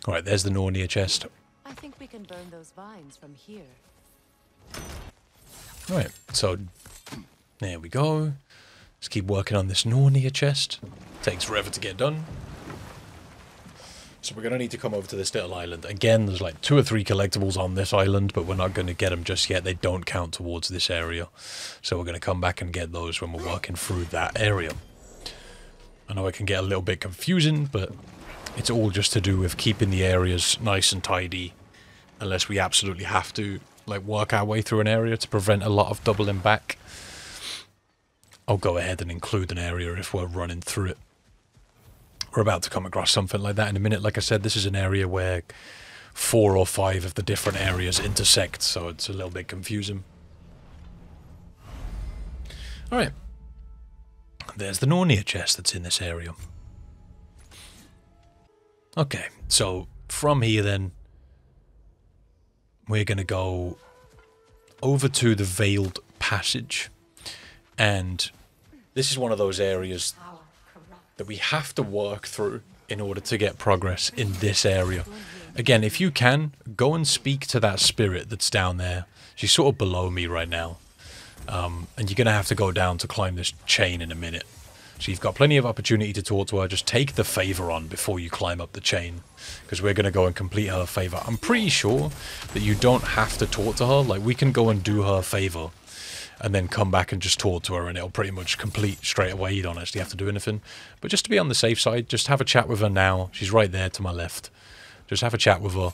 All right, there's the Nornir chest. I think we can burn those vines from here. All right, so there we go. Just keep working on this Nornir chest. Takes forever to get done. So we're going to need to come over to this little island. Again, there's like 2 or 3 collectibles on this island, but we're not going to get them just yet. They don't count towards this area. So we're going to come back and get those when we're working through that area. I know it can get a little bit confusing, but it's all just to do with keeping the areas nice and tidy. Unless we absolutely have to like work our way through an area to prevent a lot of doubling back. I'll go ahead and include an area if we're running through it. We're about to come across something like that in a minute. Like I said, this is an area where 4 or 5 of the different areas intersect, so it's a little bit confusing. Alright. There's the Nornir chest that's in this area. Okay, so from here then, we're going to go over to the Veiled Passage. And this is one of those areas that we have to work through in order to get progress in this area. Again, if you can, go and speak to that spirit that's down there. She's sort of below me right now. And you're going to have to go down to climb this chain in a minute. So you've got plenty of opportunity to talk to her. Just take the favor on before you climb up the chain, because we're going to go and complete her favor. I'm pretty sure that you don't have to talk to her. Like, we can go and do her favor and then come back and just talk to her, and it'll pretty much complete straight away. You don't actually have to do anything. But just to be on the safe side, just have a chat with her now. She's right there to my left. Just have a chat with her,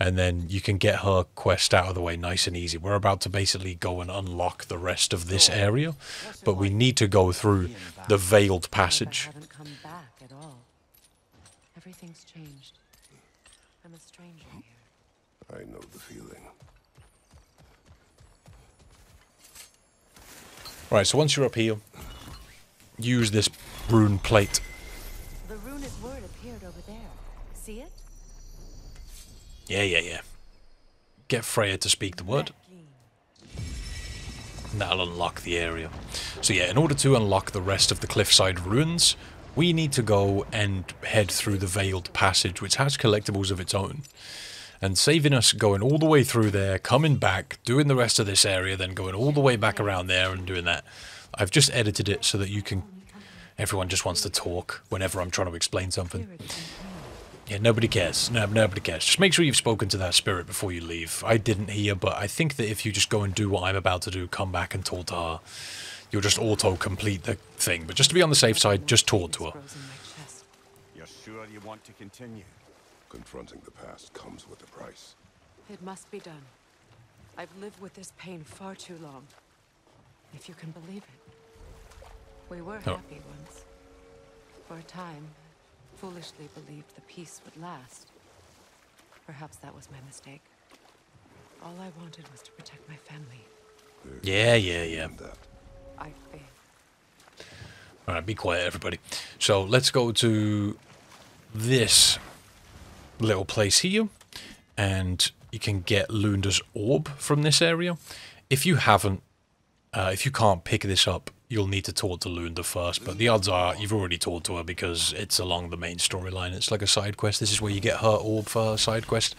and then you can get her quest out of the way nice and easy. We're about to basically go and unlock the rest of this area, but we need to go through the Veiled Passage. I haven't come back at all. Everything's changed. I'm a stranger here. I know the feeling. Right, so once you're up here, use this rune plate. The runic word appeared over there. See it? Yeah. Get Freya to speak the word. And that'll unlock the area. So yeah, in order to unlock the rest of the cliffside ruins, we need to go and head through the Veiled Passage, which has collectibles of its own. And saving us going all the way through there, coming back, doing the rest of this area, then going all the way back around there and doing that. I've just edited it so that you can... Everyone just wants to talk whenever I'm trying to explain something. Yeah, nobody cares. No, nobody cares. Just make sure you've spoken to that spirit before you leave. I didn't hear, but I think that if you just go and do what I'm about to do, come back and talk to her, you'll just auto-complete the thing. But just to be on the safe side, just talk to her. You're sure you want to continue? Confronting the past comes with a price. It must be done. I've lived with this pain far too long. If you can believe it. We were happy once. For a time, foolishly believed the peace would last. Perhaps that was my mistake. All I wanted was to protect my family. Yeah. I failed. Alright, be quiet, everybody. So, let's go to this little place here, and you can get Lunda's orb from this area. If you haven't, if you can't pick this up, you'll need to talk to Lunda first, but the odds are you've already talked to her because it's along the main storyline. It's like a side quest. This is where you get her orb for her side quest.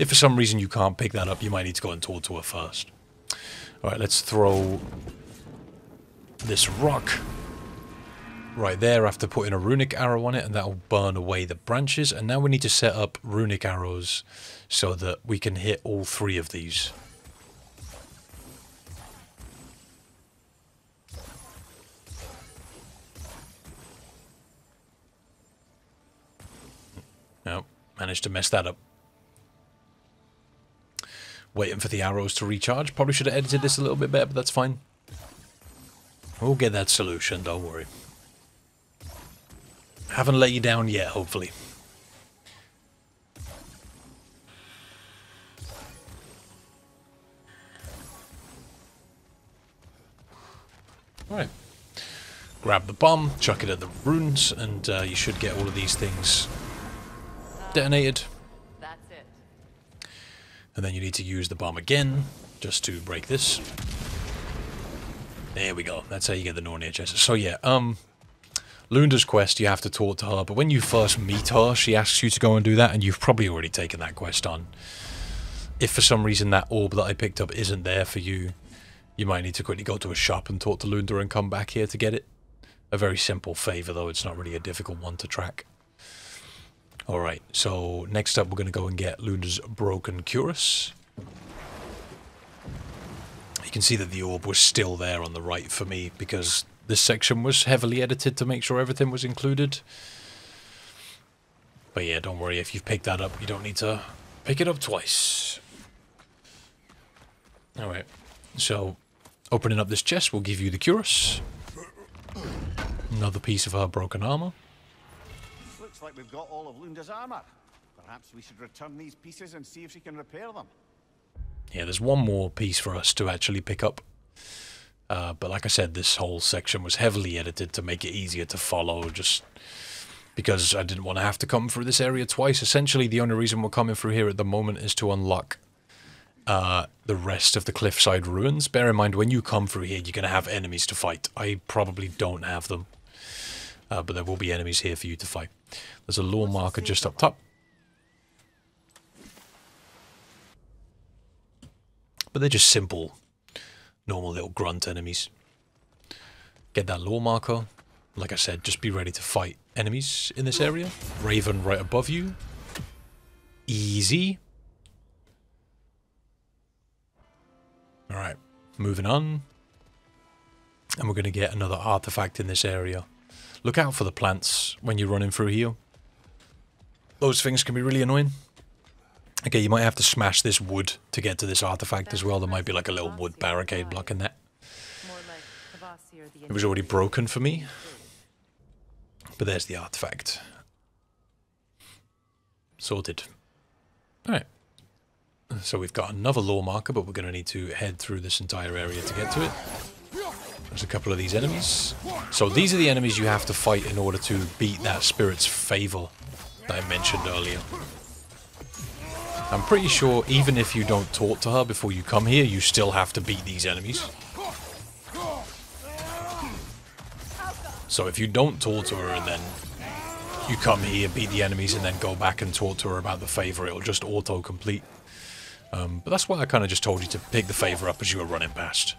If for some reason you can't pick that up, you might need to go and talk to her first. Alright, let's throw this rock right there after putting a runic arrow on it, and that'll burn away the branches. And now we need to set up runic arrows so that we can hit all 3 of these. No, managed to mess that up. Waiting for the arrows to recharge. Probably should have edited this a little bit better, but that's fine. We'll get that solution, don't worry. Haven't let you down yet, hopefully. Alright. Grab the bomb, chuck it at the runes, and you should get all of these things detonated. That's it. And then you need to use the bomb again, just to break this. There we go. That's how you get the Nornir chest. So yeah, Lunda's quest, you have to talk to her, but when you first meet her, she asks you to go and do that, and you've probably already taken that quest on. If for some reason that orb that I picked up isn't there for you, you might need to quickly go to a shop and talk to Lunda and come back here to get it. A very simple favour, though. It's not really a difficult one to track. Alright, so next up we're going to go and get Lunda's broken cuirass. You can see that the orb was still there on the right for me, because this section was heavily edited to make sure everything was included. But yeah, don't worry, if you've picked that up, you don't need to pick it up twice. Alright, so opening up this chest will give you the cuirass. Another piece of our broken armour. Looks like we've got all of Lunda's armour. Perhaps we should return these pieces and see if she can repair them. Yeah, there's one more piece for us to actually pick up. But like I said, this whole section was heavily edited to make it easier to follow, just because I didn't want to have to come through this area twice. Essentially, the only reason we're coming through here at the moment is to unlock the rest of the cliffside ruins. Bear in mind, when you come through here, you're going to have enemies to fight. I probably don't have them, but there will be enemies here for you to fight. There's a lore marker just up top. But they're just simple, normal little grunt enemies. Get that lore marker. Like I said, just be ready to fight enemies in this area. Raven right above you. Easy. Alright, moving on. And we're going to get another artifact in this area. Look out for the plants when you're running through here. Those things can be really annoying. Okay, you might have to smash this wood to get to this artifact as well. There might be like a little wood barricade blocking that. It was already broken for me. But there's the artifact. Sorted. Alright. So we've got another lore marker, but we're going to need to head through this entire area to get to it. There's a couple of these enemies. So these are the enemies you have to fight in order to beat that spirit's favor that I mentioned earlier. I'm pretty sure even if you don't talk to her before you come here, you still have to beat these enemies. So if you don't talk to her and then you come here, beat the enemies, and then go back and talk to her about the favor, it'll just auto-complete. But that's why I kind of just told you to pick the favour up as you were running past.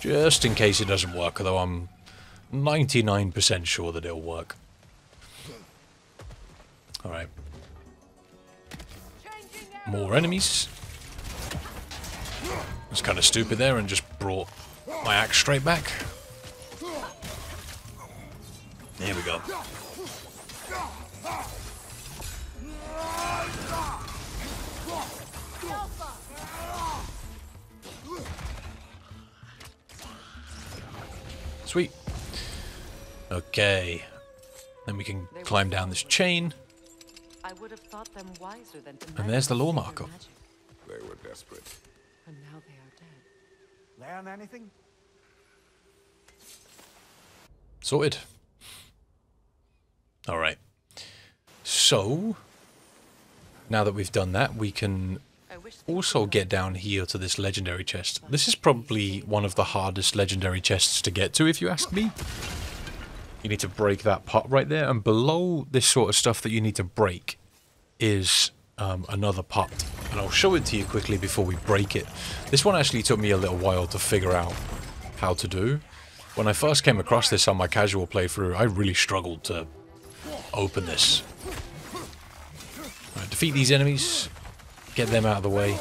Just in case it doesn't work, although I'm 99% sure that it'll work. Alright. More enemies. I was kind of stupid there and just brought my axe straight back. There we go. Sweet. Okay. Then we can climb down this chain. I would have thought them wiser than to magic. And there's the lore marker. They were desperate. And now they are dead. Learn anything? Sorted. Alright. So now that we've done that, we can also get down here to this legendary chest. This is probably one of the hardest legendary chests to get to, if you ask me. You need to break that pot right there, and below this sort of stuff that you need to break is another pot. And I'll show it to you quickly before we break it. This one actually took me a little while to figure out how to do. When I first came across this on my casual playthrough, I really struggled to open this. Right, defeat these enemies. Get them out of the way.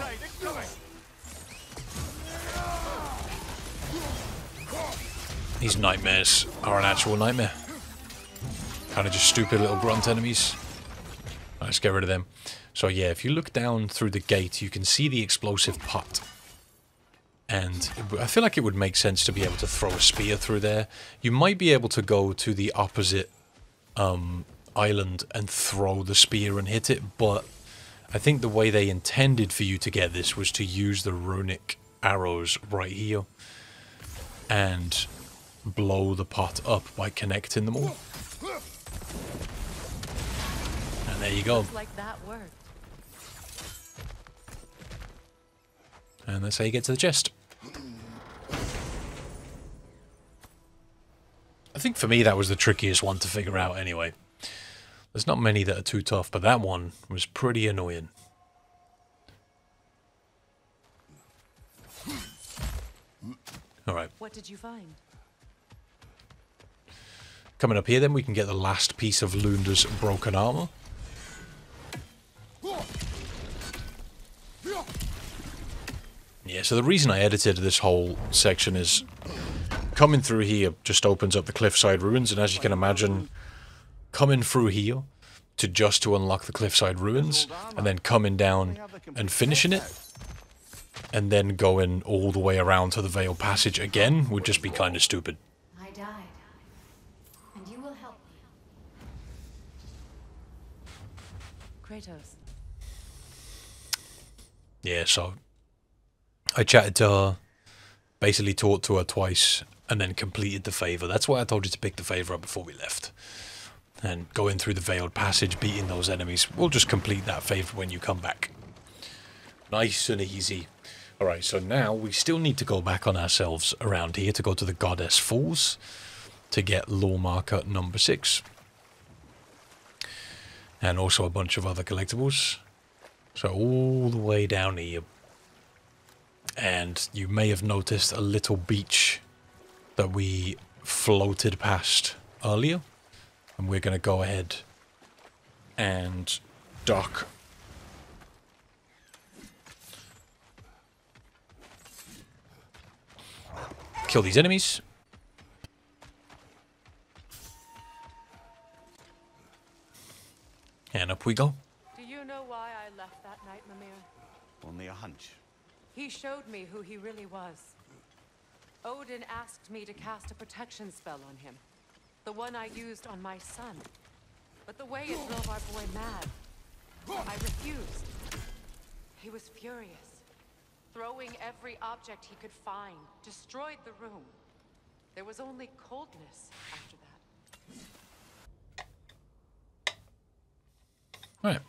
These nightmares are an actual nightmare. Kind of just stupid little grunt enemies. Right, let's get rid of them. So yeah, if you look down through the gate, you can see the explosive pot. And I feel like it would make sense to be able to throw a spear through there. You might be able to go to the opposite island and throw the spear and hit it, but I think the way they intended for you to get this was to use the runic arrows right here and blow the pot up by connecting them all. And there you go. And that's how you get to the chest. I think for me that was the trickiest one to figure out anyway. There's not many that are too tough, but that one was pretty annoying. Alright. What did you find? Coming up here then we can get the last piece of Lunda's broken armor. Yeah, so the reason I edited this whole section is coming through here just opens up the cliffside ruins, and as you can imagine, coming through here to unlock the cliffside ruins, and then coming down and finishing it, and then going all the way around to the Veiled Passage again would just be kind of stupid. I died, and you will help me, Kratos. Yeah, so I chatted to her, basically talked to her twice, and then completed the favour. That's why I told you to pick the favour up before we left. And going through the Veiled Passage, beating those enemies. We'll just complete that favour when you come back. Nice and easy. Alright, so now we still need to go back on ourselves around here to go to the Goddess Falls to get Law Marker number 6. And also a bunch of other collectibles. So all the way down here. And you may have noticed a little beach that we floated past earlier. And we're going to go ahead and dock. Kill these enemies. And up we go. Do you know why I left that night, Mimir? Only a hunch. He showed me who he really was. Odin asked me to cast a protection spell on him. The one I used on my son. But the way it drove our boy mad. I refused. He was furious. Throwing every object he could find. Destroyed the room. There was only coldness after that. Right.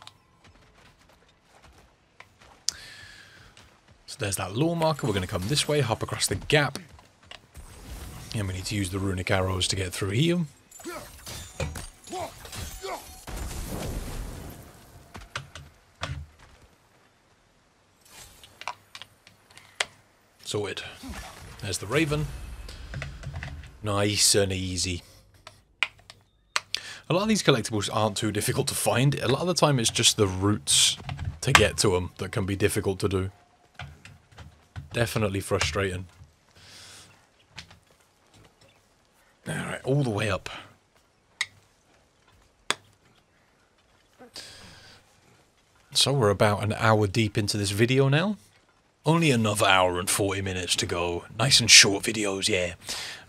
So there's that law marker. We're going to come this way, hop across the gap. And we need to use the runic arrows to get through here. Sorted. There's the raven. Nice and easy. A lot of these collectibles aren't too difficult to find. A lot of the time it's just the routes to get to them that can be difficult to do. Definitely frustrating. Alright, all the way up. So we're about an hour deep into this video now. Only another hour and 40 minutes to go. Nice and short videos, yeah.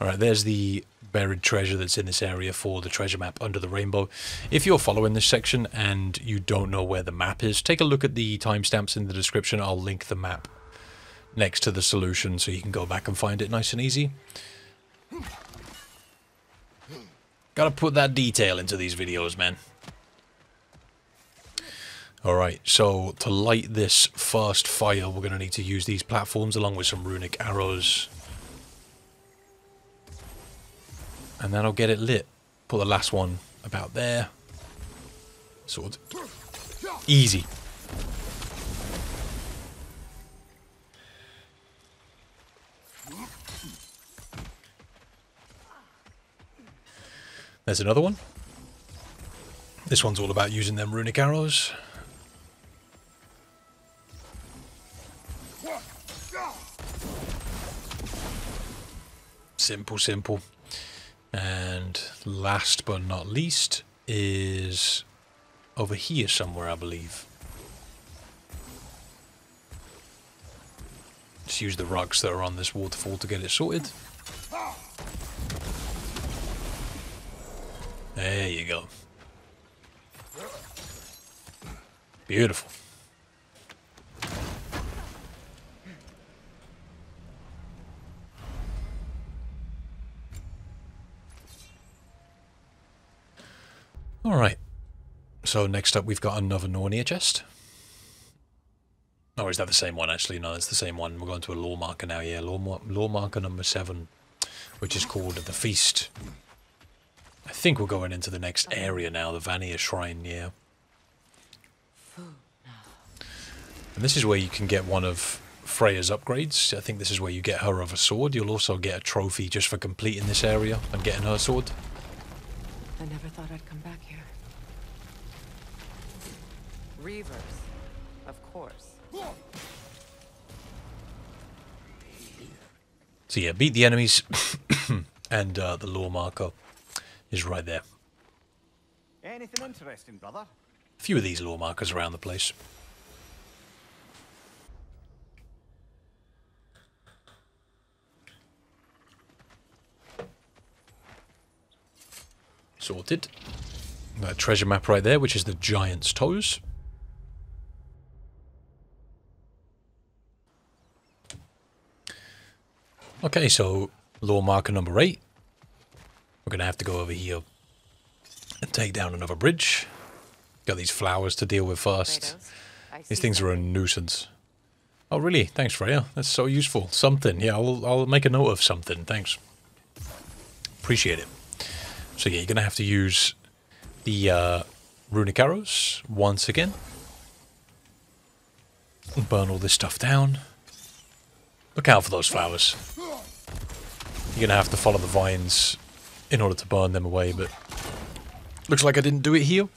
Alright, there's the buried treasure that's in this area for the treasure map under the rainbow. If you're following this section and you don't know where the map is, take a look at the timestamps in the description. I'll link the map next to the solution so you can go back and find it nice and easy. Gotta put that detail into these videos, man. Alright, so to light this first fire, we're gonna need to use these platforms along with some runic arrows. And that'll get it lit. Put the last one about there. Sword. Easy. There's another one. This one's all about using them runic arrows. Simple, simple. And last but not least is over here somewhere, I believe. Just use the rocks that are on this waterfall to get it sorted. There you go. Beautiful. Alright. So next up we've got another Nornir chest. Oh, is that the same one actually? No, it's the same one. We're going to a law marker now, yeah. Law marker number 7, which is called the Feast. I think we're going into the next area now, the Vanir Shrine, yeah. And this is where you can get one of Freya's upgrades. I think this is where you get her other sword. You'll also get a trophy just for completing this area and getting her sword. I never thought I'd come back here. Reavers, of course. So yeah, beat the enemies, and the lore marker is right there. Anything interesting, brother? A few of these lore markers around the place. Sorted. That treasure map right there, which is the Giant's Toes. Okay, so lore marker number 8. We're going to have to go over here and take down another bridge. Got these flowers to deal with first. These things are a nuisance. Oh, really? Thanks, Freya. That's so useful. Something. Yeah, I'll make a note of something. Thanks. Appreciate it. So yeah, you're going to have to use the runic arrows once again. Burn all this stuff down. Look out for those flowers. You're going to have to follow the vines in order to burn them away, but looks like I didn't do it here.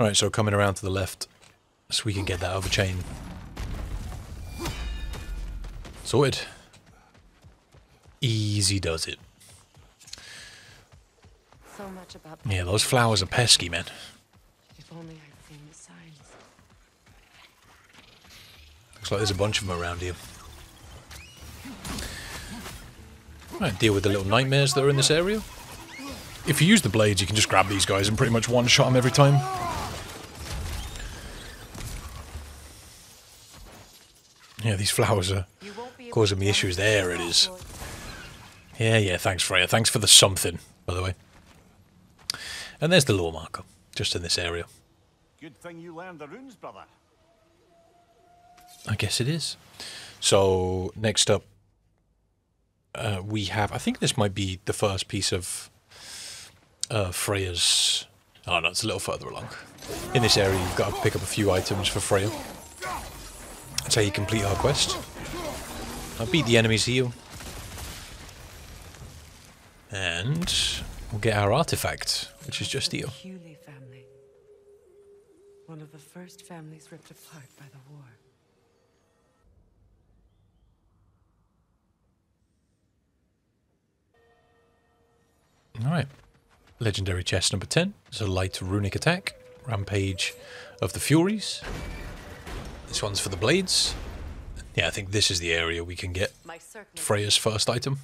Alright, so coming around to the left so we can get that other chain. Sorted. Easy does it. So much about yeah, those flowers are pesky, man. If only I'd seen the signs. Looks like there's a bunch of them around here. Right, deal with the little nightmares that are in this area. If you use the blades, you can just grab these guys and pretty much one-shot them every time. Yeah, these flowers are causing me issues. There it is. Yeah, yeah, thanks, Freya. Thanks for the something, by the way. And there's the lore marker, just in this area. Good thing you learned the runes, brother. I guess it is. So, next up, we have... I think this might be the first piece of Freya's... Oh, no, it's a little further along. In this area, you've got to pick up a few items for Freya. That's how you complete her quest. Now, beat the enemies here. And we'll get our artifact, which is just here. One of the first families ripped apart by the war. Alright. Legendary chest number 10. It's a light runic attack. Rampage of the Furies. This one's for the blades. Yeah, I think this is the area we can get Freya's first item.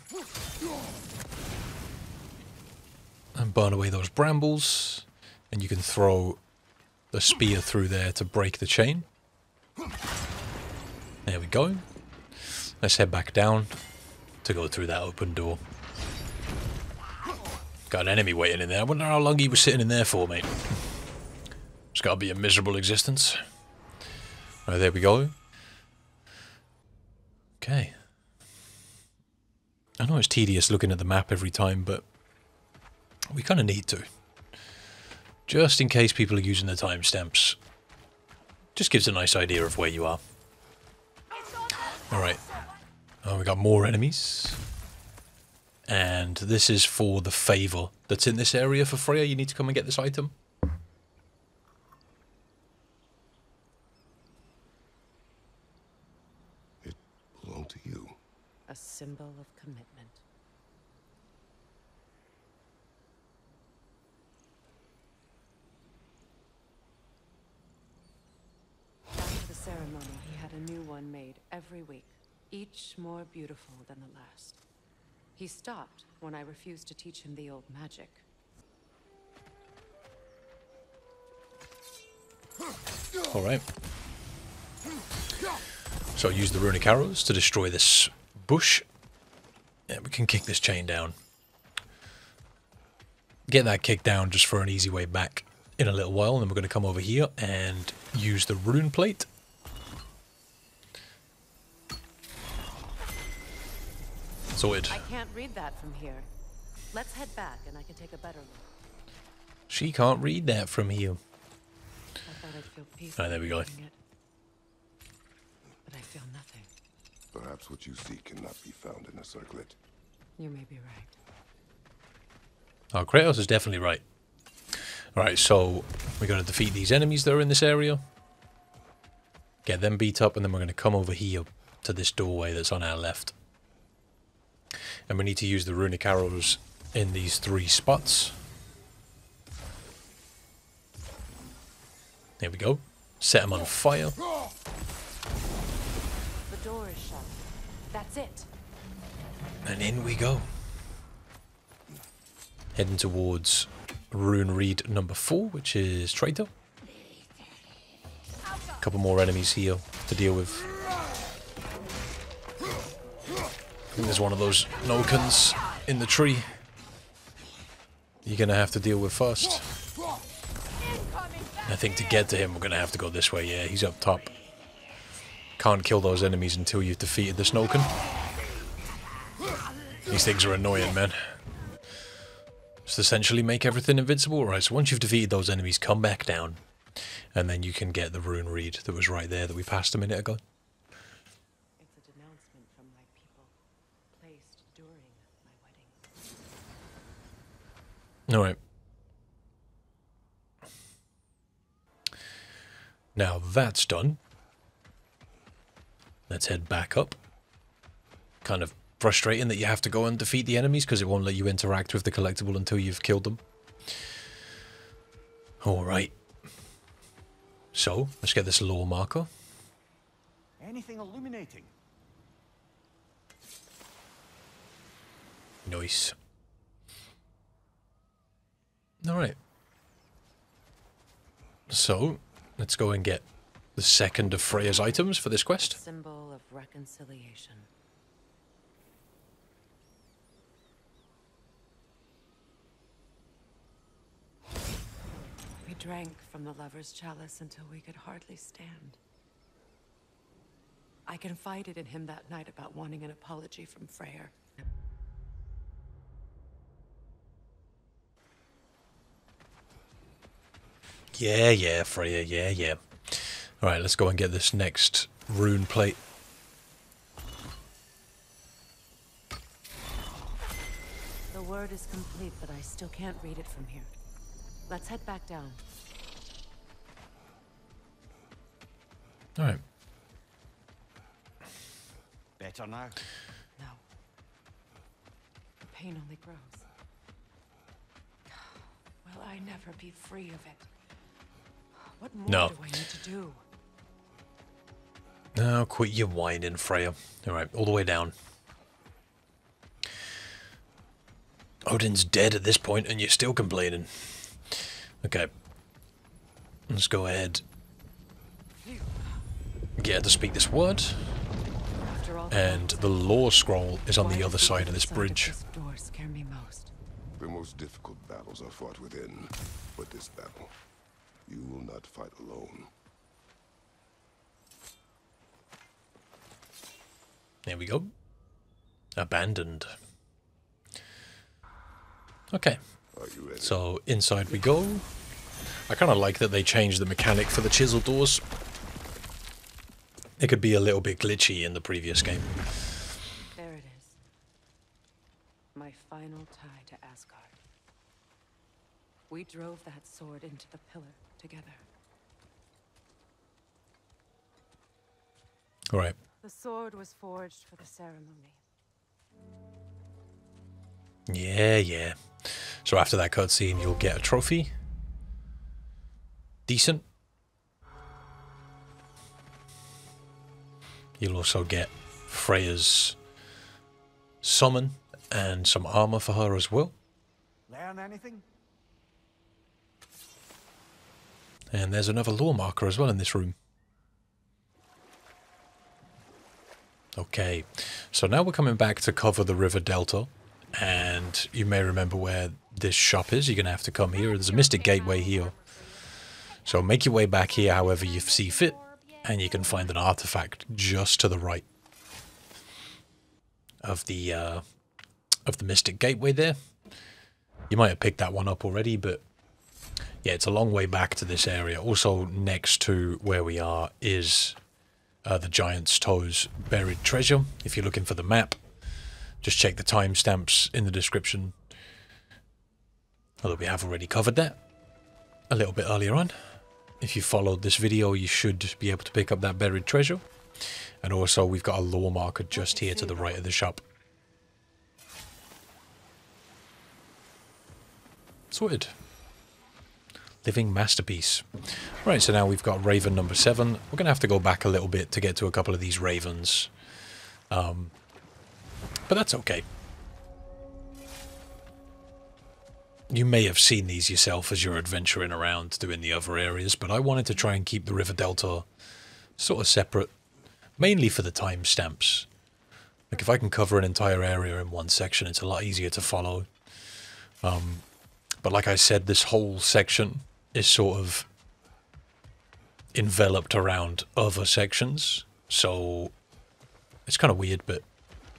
And burn away those brambles. And you can throw the spear through there to break the chain. There we go. Let's head back down to go through that open door. Got an enemy waiting in there. I wonder how long he was sitting in there for, mate. It's got to be a miserable existence. Right, there we go. Okay. I know it's tedious looking at the map every time, but we kind of need to. Just in case people are using the timestamps. Just gives a nice idea of where you are. Alright. Oh, we got more enemies. And this is for the favour that's in this area for Freya. You need to come and get this item. It belonged to you. A symbol of commitment. After the ceremony, he had a new one made every week, each more beautiful than the last. He stopped when I refused to teach him the old magic. Alright. So I use the runic arrows to destroy this bush. And yeah, we can kick this chain down. Get that kick down just for an easy way back in a little while. And then we're going to come over here and use the rune plate. Sorted. I can't read that from here. Let's head back and I can take a better look. She can't read that from here. Alright, there we go. But I feel nothing. Perhaps what you see cannot be found in a circlet. You may be right. Oh, Kratos is definitely right. Alright, so we're going to defeat these enemies that are in this area. Get them beat up, and then we're going to come over here to this doorway that's on our left. And we need to use the runic arrows in these three spots. There we go. Set them on fire. The door is shut. That's it. And in we go. Heading towards rune read number 4, which is traitor. A couple more enemies here to deal with. I think there's one of those Nokans in the tree you're going to have to deal with first. I think to get to him, we're going to have to go this way. Yeah, he's up top. Can't kill those enemies until you've defeated the Snoken. These things are annoying, man. Just essentially make everything invincible. Right, so once you've defeated those enemies, come back down. And then you can get the rune read that was right there that we passed a minute ago. It's a denouncement from my people, placed during my wedding. Alright. Now that's done. Let's head back up. Kind of frustrating that you have to go and defeat the enemies because it won't let you interact with the collectible until you've killed them. Alright. So, let's get this lore marker. Anything illuminating? Nice. Alright. So, let's go and get the second of Freya's items for this quest. Symbol of reconciliation. We drank from the lover's chalice until we could hardly stand. I confided in him that night about wanting an apology from Freya. Yeah, yeah, Freya, yeah, yeah. Alright, let's go and get this next rune plate. The word is complete, but I still can't read it from here. Let's head back down. Alright. Better now? No. The pain only grows. Will I never be free of it? What more do I need to do? Now quit your whining, Freya. Alright, all the way down. Odin's dead at this point and you're still complaining. Okay. Let's go ahead. Get her to speak this word. And the lore scroll is on the other side of this bridge. The most difficult battles are fought within, but this battle... you will not fight alone. There we go. Abandoned. Okay. Are you ready? So inside we go. I kind of like that they changed the mechanic for the chisel doors. It could be a little bit glitchy in the previous game. There it is. My final tie to Asgard. We drove that sword into the pillar together. All right. The sword was forged for the ceremony. Yeah, yeah. So after that cutscene, you'll get a trophy. Decent. You'll also get Freya's summon and some armor for her as well. Learn anything? And there's another lore marker as well in this room. Okay, so now we're coming back to cover the river delta. And you may remember where this shop is. You're going to have to come here. There's a mystic gateway here. So make your way back here however you see fit. And you can find an artifact just to the right of the mystic gateway there. You might have picked that one up already, but yeah, it's a long way back to this area. Also, next to where we are is the Giant's Toes buried treasure. If you're looking for the map, just check the timestamps in the description. Although we have already covered that a little bit earlier on. If you followed this video, you should be able to pick up that buried treasure. And also, we've got a lore marker just here to the right of the shop. Sorted. Living masterpiece. Right, so now we've got Raven number 7. We're going to have to go back a little bit to get to a couple of these ravens. But that's okay. You may have seen these yourself as you're adventuring around doing the other areas, but I wanted to try and keep the River Delta sort of separate, mainly for the timestamps. Like, if I can cover an entire area in one section, it's a lot easier to follow. But like I said, this whole section is sort of enveloped around other sections, so it's kind of weird, but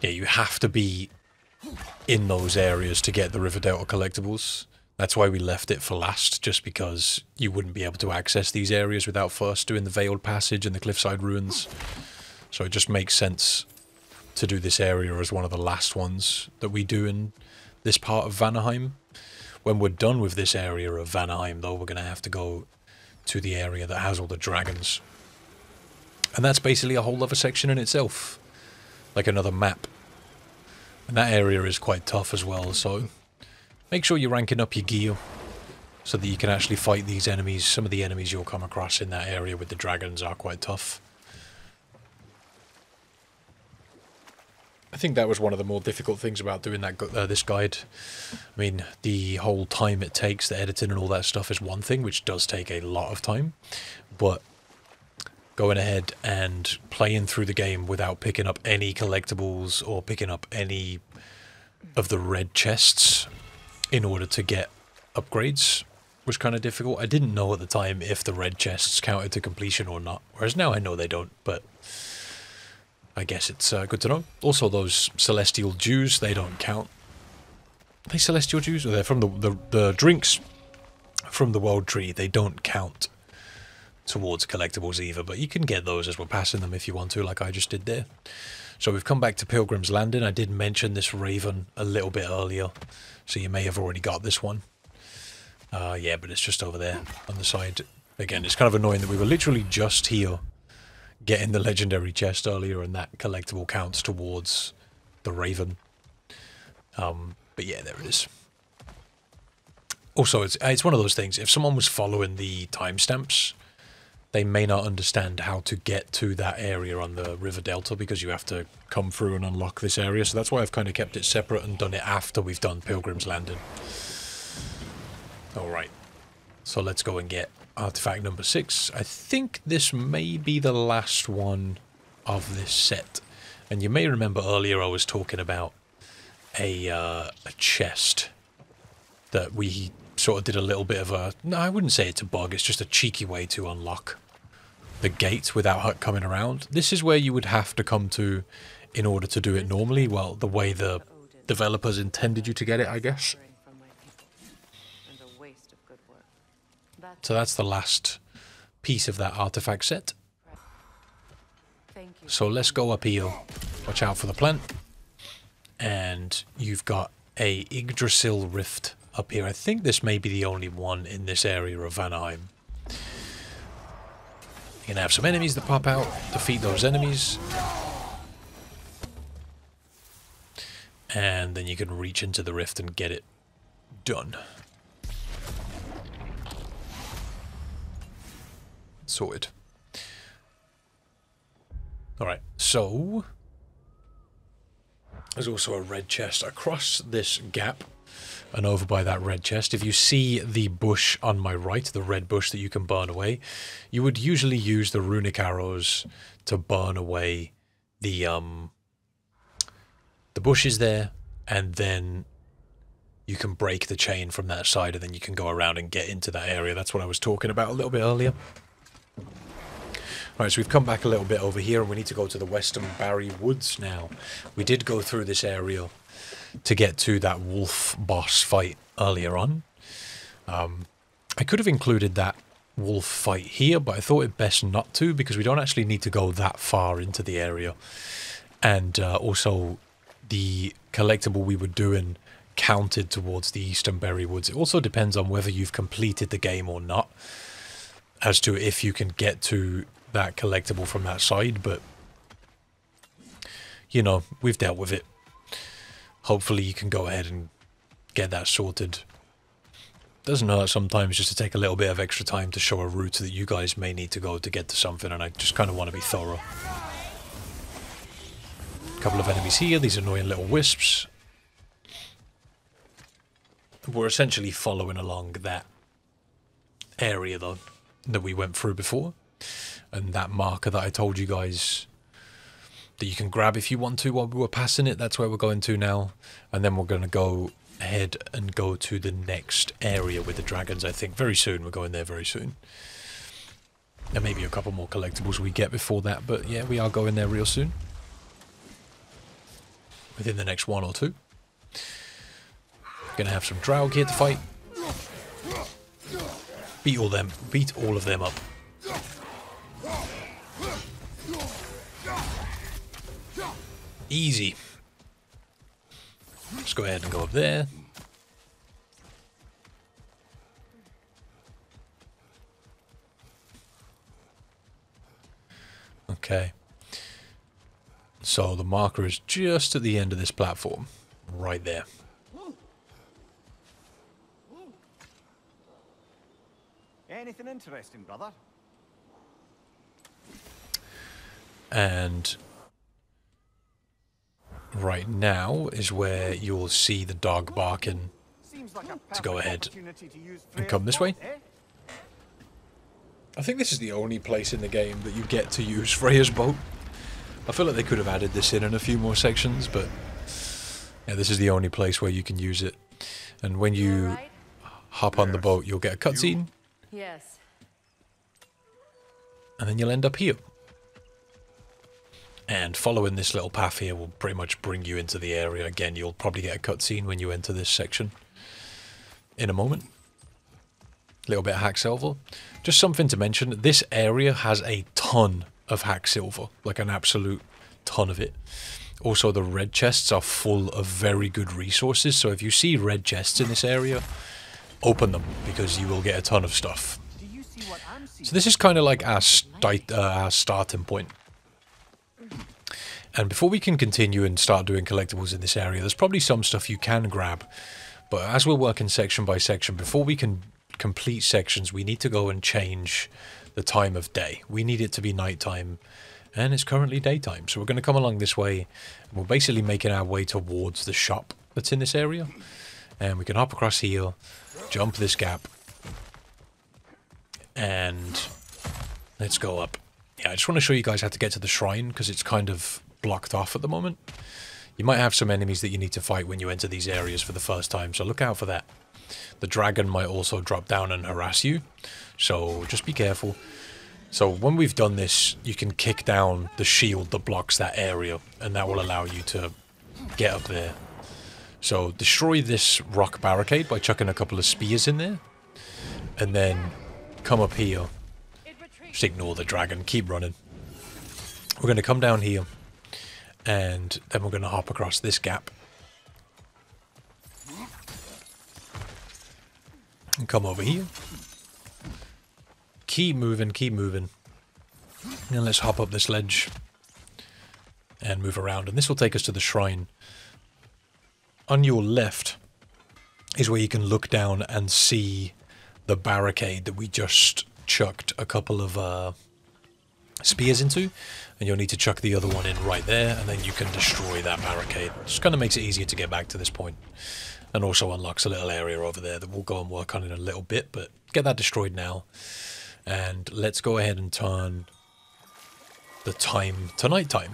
yeah, you have to be in those areas to get the River Delta collectibles. That's why we left it for last, just because you wouldn't be able to access these areas without first doing the Veiled Passage and the Cliffside Ruins, so it just makes sense to do this area as one of the last ones that we do in this part of Vanaheim. When we're done with this area of Vanaheim, though, we're going to have to go to the area that has all the dragons. And that's basically a whole other section in itself. Like another map. And that area is quite tough as well, so make sure you're ranking up your gear so that you can actually fight these enemies. Some of the enemies you'll come across in that area with the dragons are quite tough. I think that was one of the more difficult things about doing that this guide. I mean, the whole time it takes, the editing and all that stuff is one thing, which does take a lot of time. But going ahead and playing through the game without picking up any collectibles or picking up any of the red chests in order to get upgrades was kind of difficult. I didn't know at the time if the red chests counted to completion or not, whereas now I know they don't, but I guess it's good to know. Also, those Celestial Dews, they don't count. Are they Celestial Dews? Or they're from the drinks from the World Tree. They don't count towards collectibles either, but you can get those as we're passing them if you want to, like I just did there. So we've come back to Pilgrim's Landing. I did mention this raven a little bit earlier, so you may have already got this one. Yeah, but it's just over there on the side. Again, it's kind of annoying that we were literally just here getting the legendary chest earlier, and that collectible counts towards the raven. But yeah, there it is. Also, it's one of those things, if someone was following the timestamps, they may not understand how to get to that area on the River Delta, because you have to come through and unlock this area, so that's why I've kind of kept it separate and done it after we've done Pilgrim's Landing. Alright, so let's go and get artifact number 6. I think this may be the last one of this set. And you may remember earlier I was talking about a chest that we sort of did a little bit of a... No, I wouldn't say it's a bug. It's just a cheeky way to unlock the gate without her coming around. This is where you would have to come to in order to do it normally. Well, the way the developers intended you to get it, I guess. So that's the last piece of that artifact set. So let's go up here. Watch out for the plant. And you've got a Yggdrasil rift up here. I think this may be the only one in this area of Vanaheim. You're gonna have some enemies that pop out. Defeat those enemies. And then you can reach into the rift and get it done. Sorted. Alright, so there's also a red chest across this gap and over by that red chest. If you see the bush on my right, the red bush that you can burn away, you would usually use the runic arrows to burn away the bushes there, and then you can break the chain from that side and then you can go around and get into that area. That's what I was talking about a little bit earlier. Right, so we've come back a little bit over here, and we need to go to the Western Barry Woods now. We did go through this area to get to that wolf boss fight earlier on. I could have included that wolf fight here, but I thought it best not to, because we don't actually need to go that far into the area. And also, the collectible we were doing counted towards the Eastern Berry Woods. It also depends on whether you've completed the game or not, as to if you can get to that collectible from that side, but, you know, we've dealt with it. Hopefully you can go ahead and get that sorted. Doesn't hurt sometimes just to take a little bit of extra time to show a route that you guys may need to go to get to something, and I just kind of want to be thorough. A couple of enemies here, these annoying little wisps. We're essentially following along that area, though, that we went through before. And that marker that I told you guys that you can grab if you want to while we were passing it, that's where we're going to now. And then we're going to go ahead and go to the next area with the dragons, I think. Very soon, we're going there very soon. And maybe a couple more collectibles we get before that, but yeah, we are going there real soon. Within the next one or two. Gonna have some Draugr here to fight. Beat all of them up. Easy. Let's go ahead and go up there. Okay. So the marker is just at the end of this platform. Right there. Anything interesting, brother? And right now is where you'll see the dog barking to go ahead and come this way. I think this is the only place in the game that you get to use Freya's boat. I feel like they could have added this in a few more sections, but yeah, this is the only place where you can use it. And when you hop on the boat, you'll get a cutscene. Yes. And then you'll end up here. And following this little path here will pretty much bring you into the area again. You'll probably get a cutscene when you enter this section in a moment. A little bit of hack silver. Just something to mention, this area has a ton of hack silver, like an absolute ton of it. Also, the red chests are full of very good resources, so if you see red chests in this area, open them, because you will get a ton of stuff. So this is kind of like our starting point. And before we can continue and start doing collectibles in this area, there's probably some stuff you can grab. But as we're working section by section, before we can complete sections, we need to go and change the time of day. We need it to be nighttime, and it's currently daytime. So we're going to come along this way, and we're basically making our way towards the shop that's in this area. And we can hop across here, jump this gap, and let's go up. Yeah, I just want to show you guys how to get to the shrine, because it's kind of blocked off at the moment. You might have some enemies that you need to fight when you enter these areas for the first time, so look out for that. The dragon might also drop down and harass you, so just be careful. So when we've done this, you can kick down the shield that blocks that area, and that will allow you to get up there. So destroy this rock barricade by chucking a couple of spears in there, and then come up here. Just ignore the dragon, keep running. We're going to come down here, and then we're going to hop across this gap and come over here. Keep moving. And let's hop up this ledge and move around, and this will take us to the shrine. On your left is where you can look down and see the barricade that we just chucked a couple of spears into, and you'll need to chuck the other one in right there, and then you can destroy that barricade. Just kind of makes it easier to get back to this point, and also unlocks a little area over there that we'll go and work on in a little bit, but get that destroyed now. And let's go ahead and turn the time to nighttime,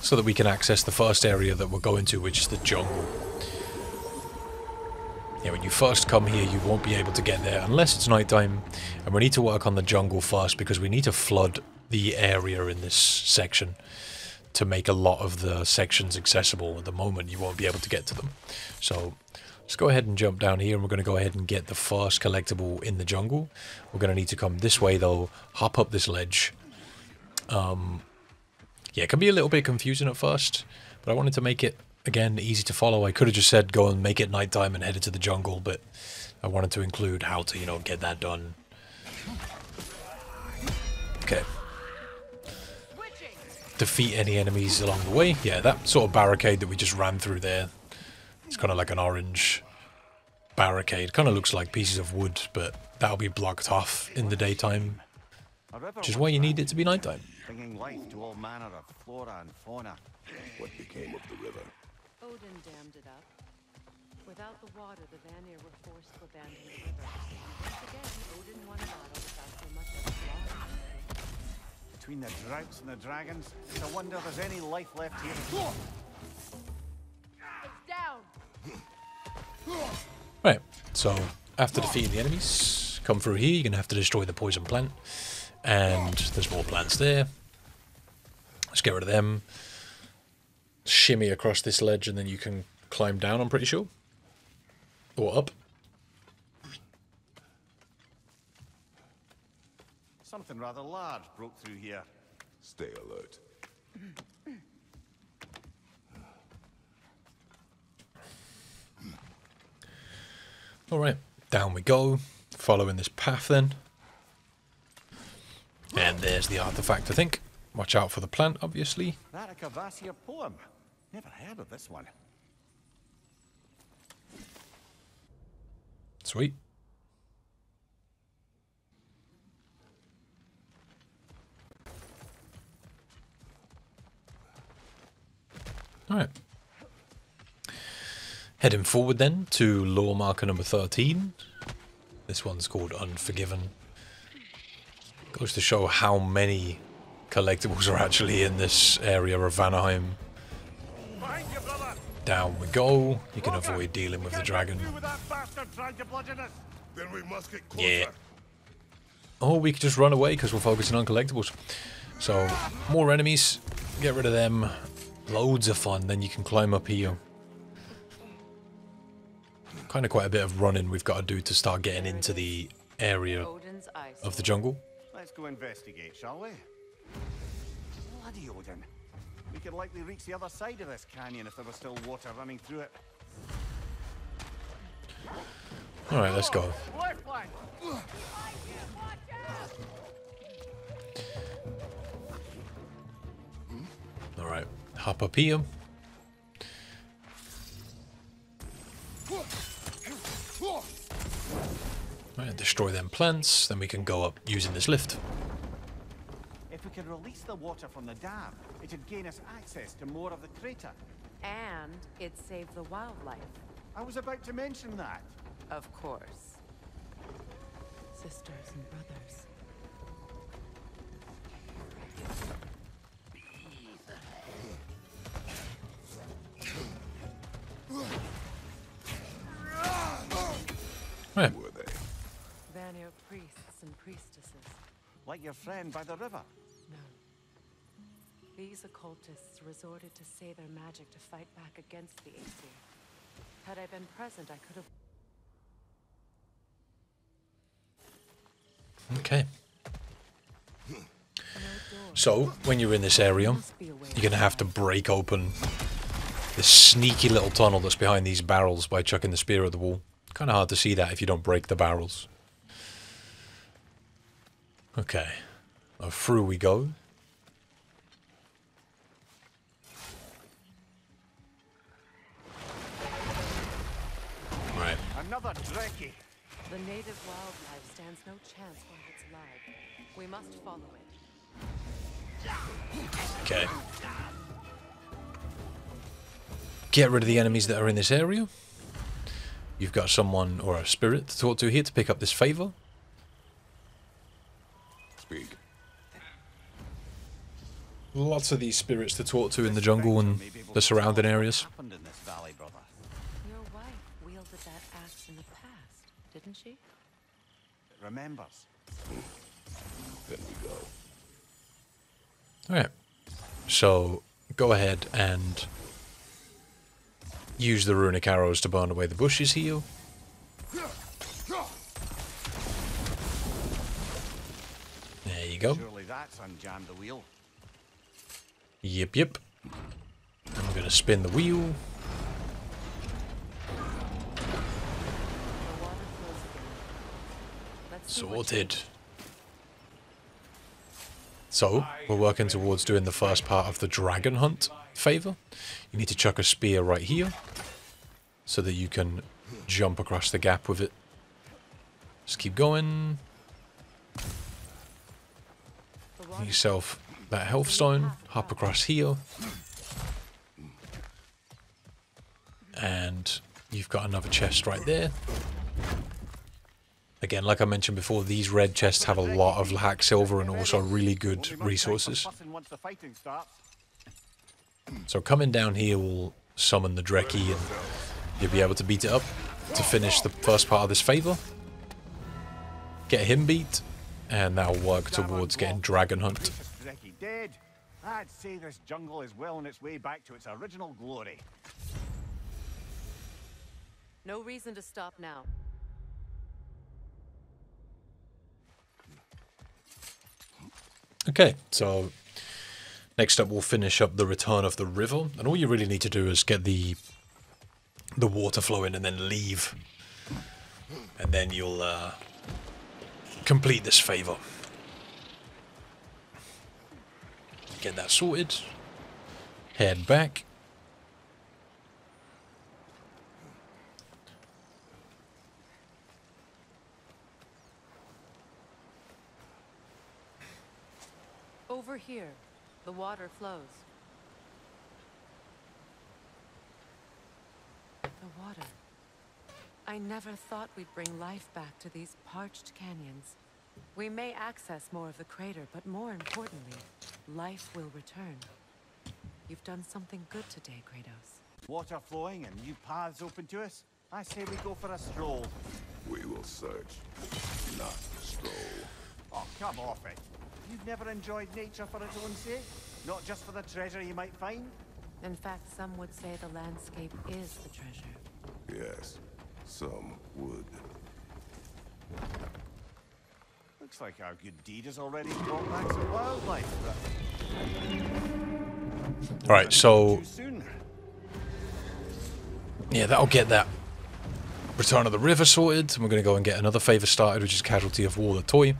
so that we can access the first area that we're going to, which is the jungle. Yeah, when you first come here, you won't be able to get there unless it's nighttime. And we need to work on the jungle first because we need to flood the area in this section to make a lot of the sections accessible. At the moment, you won't be able to get to them. So let's go ahead and jump down here, and we're going to go ahead and get the first collectible in the jungle. We're going to need to come this way, though, hop up this ledge. Yeah, it can be a little bit confusing at first, but I wanted to make it, again, easy to follow. I could have just said go and make it nighttime and headed to the jungle, but I wanted to include how to, you know, get that done. Okay. Defeat any enemies along the way. Yeah, that sort of barricade that we just ran through there. It's kind of like an orange barricade. Kind of looks like pieces of wood, but that'll be blocked off in the daytime, which is why you need it to be nighttime. Bringing life to all manner of flora and fauna. What became of the river? Odin dammed it up. Without the water, the Vanir were forced to abandon the river. Once again, Odin won a battle without so much as water. Between the droughts and the dragons, it's a wonder there's any life left here. It's down! Right, so after defeating the enemies, come through here, you're going to have to destroy the poison plant. And there's more plants there. Let's get rid of them. Shimmy across this ledge and then you can climb down, I'm pretty sure. Or up. Something rather large broke through here. Stay alert. Alright, down we go. Following this path then. And there's the artifact, I think. Watch out for the plant, obviously. That's a Kvasir poem. Never heard of this one. Sweet. Alright. Heading forward then to lore marker number 13. This one's called Unforgiven. Goes to show how many collectibles are actually in this area of Vanaheim. Down we go. You can avoid dealing with the dragon. Yeah. Oh, we could just run away because we're focusing on collectibles. So, more enemies. Get rid of them. Loads of fun. Then you can climb up here. Kind of quite a bit of running we've got to do to start getting into the area of the jungle. Let's go investigate, shall we? Bloody Odin. We could likely reach the other side of this canyon if there was still water running through it. Alright, let's go. Alright, hop up here. Destroy them plants, then we can go up using this lift. If we could release the water from the dam, it would gain us access to more of the crater. And it'd save the wildlife. I was about to mention that. Of course. Sisters and brothers. Right. Vanir priests and priestesses. Like your friend by the river? No. These occultists resorted to say their magic to fight back against the Aesir. Had I been present, I could have... Okay. So, when you're in this area, you're going to have to break open this sneaky little tunnel that's behind these barrels by chucking the spear at the wall. Kind of hard to see that if you don't break the barrels. Okay, well, through we go. Right. Another Drekki. The native wildlife stands no chance when it's alive. We must follow it. Okay. Get rid of the enemies that are in this area. You've got someone or a spirit to talk to here to pick up this favor. Speak. Lots of these spirits to talk to in the jungle and the surrounding areas. Your wife wielded that axe in the didn't she? It remembers. There we go. Okay. So go ahead and use the runic arrows to burn away the bushes here. There you go. Surely that's unjammed the wheel. Yep, yep. I'm gonna spin the wheel. Sorted. So, we're working towards doing the first part of the dragon hunt favor. You need to chuck a spear right here so that you can jump across the gap with it. Just keep going. Get yourself that health stone, hop across here. And you've got another chest right there. Again, like I mentioned before, these red chests have a lot of hack silver and also really good resources. So coming down here will summon the Drekki and you'll be able to beat it up to finish the first part of this favor. Get him beat, and that'll work towards getting Dragon Hunt. I'd say this jungle is well on its way back to its original glory. No reason to stop now. Okay, so next up we'll finish up the return of the river, and all you really need to do is get the water flowing and then leave, and then you'll complete this favor. Get that sorted, head back. Over here, the water flows. The water. I never thought we'd bring life back to these parched canyons. We may access more of the crater, but more importantly, life will return. You've done something good today, Kratos. Water flowing and new paths open to us. I say we go for a stroll. We will search, not stroll. Oh, come off it. You've never enjoyed nature for its own sake? Not just for the treasure you might find? In fact, some would say the landscape is the treasure. Yes, some would. Looks like our good deed has already brought back some wildlife. Alright, so... yeah, that'll get that Return of the River sorted, and we're going to go and get another favour started, which is Casualty of War, the toy.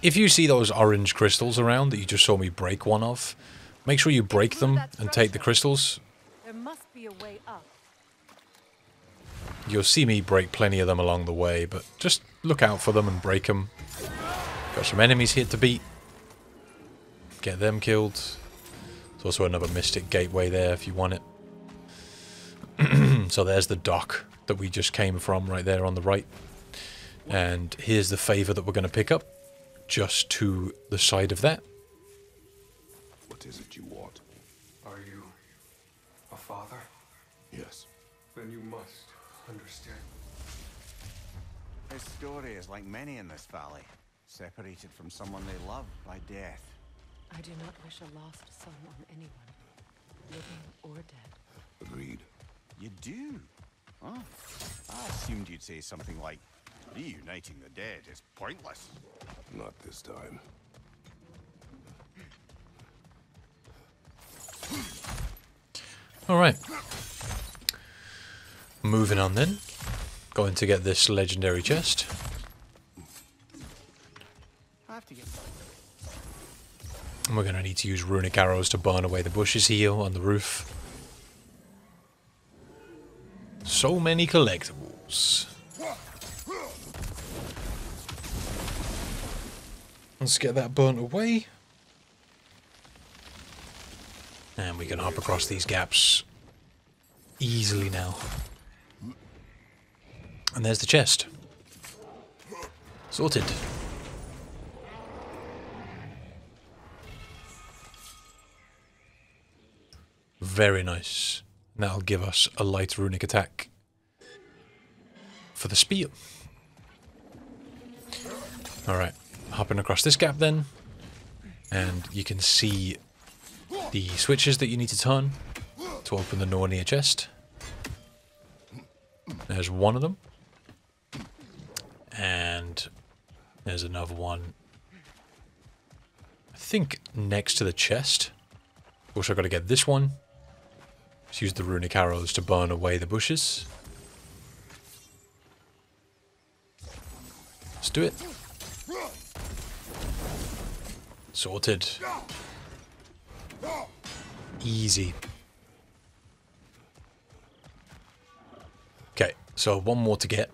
If you see those orange crystals around that you just saw me break one of, make sure you break them and take the crystals. There must be a way up. You'll see me break plenty of them along the way, but just look out for them and break them. Got some enemies here to beat. Get them killed. There's also another mystic gateway there if you want it. So there's the dock that we just came from right there on the right. And here's the favor that we're going to pick up. Just to the side of that. What is it you want? Are you a father? Yes. Then you must understand. His story is like many in this valley, separated from someone they love by death. I do not wish a lost son on anyone, living or dead. Agreed. You do? Oh, I assumed you'd say something like, reuniting the dead is pointless. Not this time. Alright. Moving on then. Going to get this legendary chest. And we're going to need to use runic arrows to burn away the bushes here on the roof. So many collectibles. Let's get that burnt away. And we can hop across these gaps easily now. And there's the chest. Sorted. Very nice. That'll give us a light runic attack for the spear. Alright, hopping across this gap then, and you can see the switches that you need to turn to open the Nornir chest. There's one of them, and there's another one, I think, next to the chest. Also got to get this one. Just use the runic arrows to burn away the bushes. Let's do it. Sorted. Easy. Okay, so one more to get.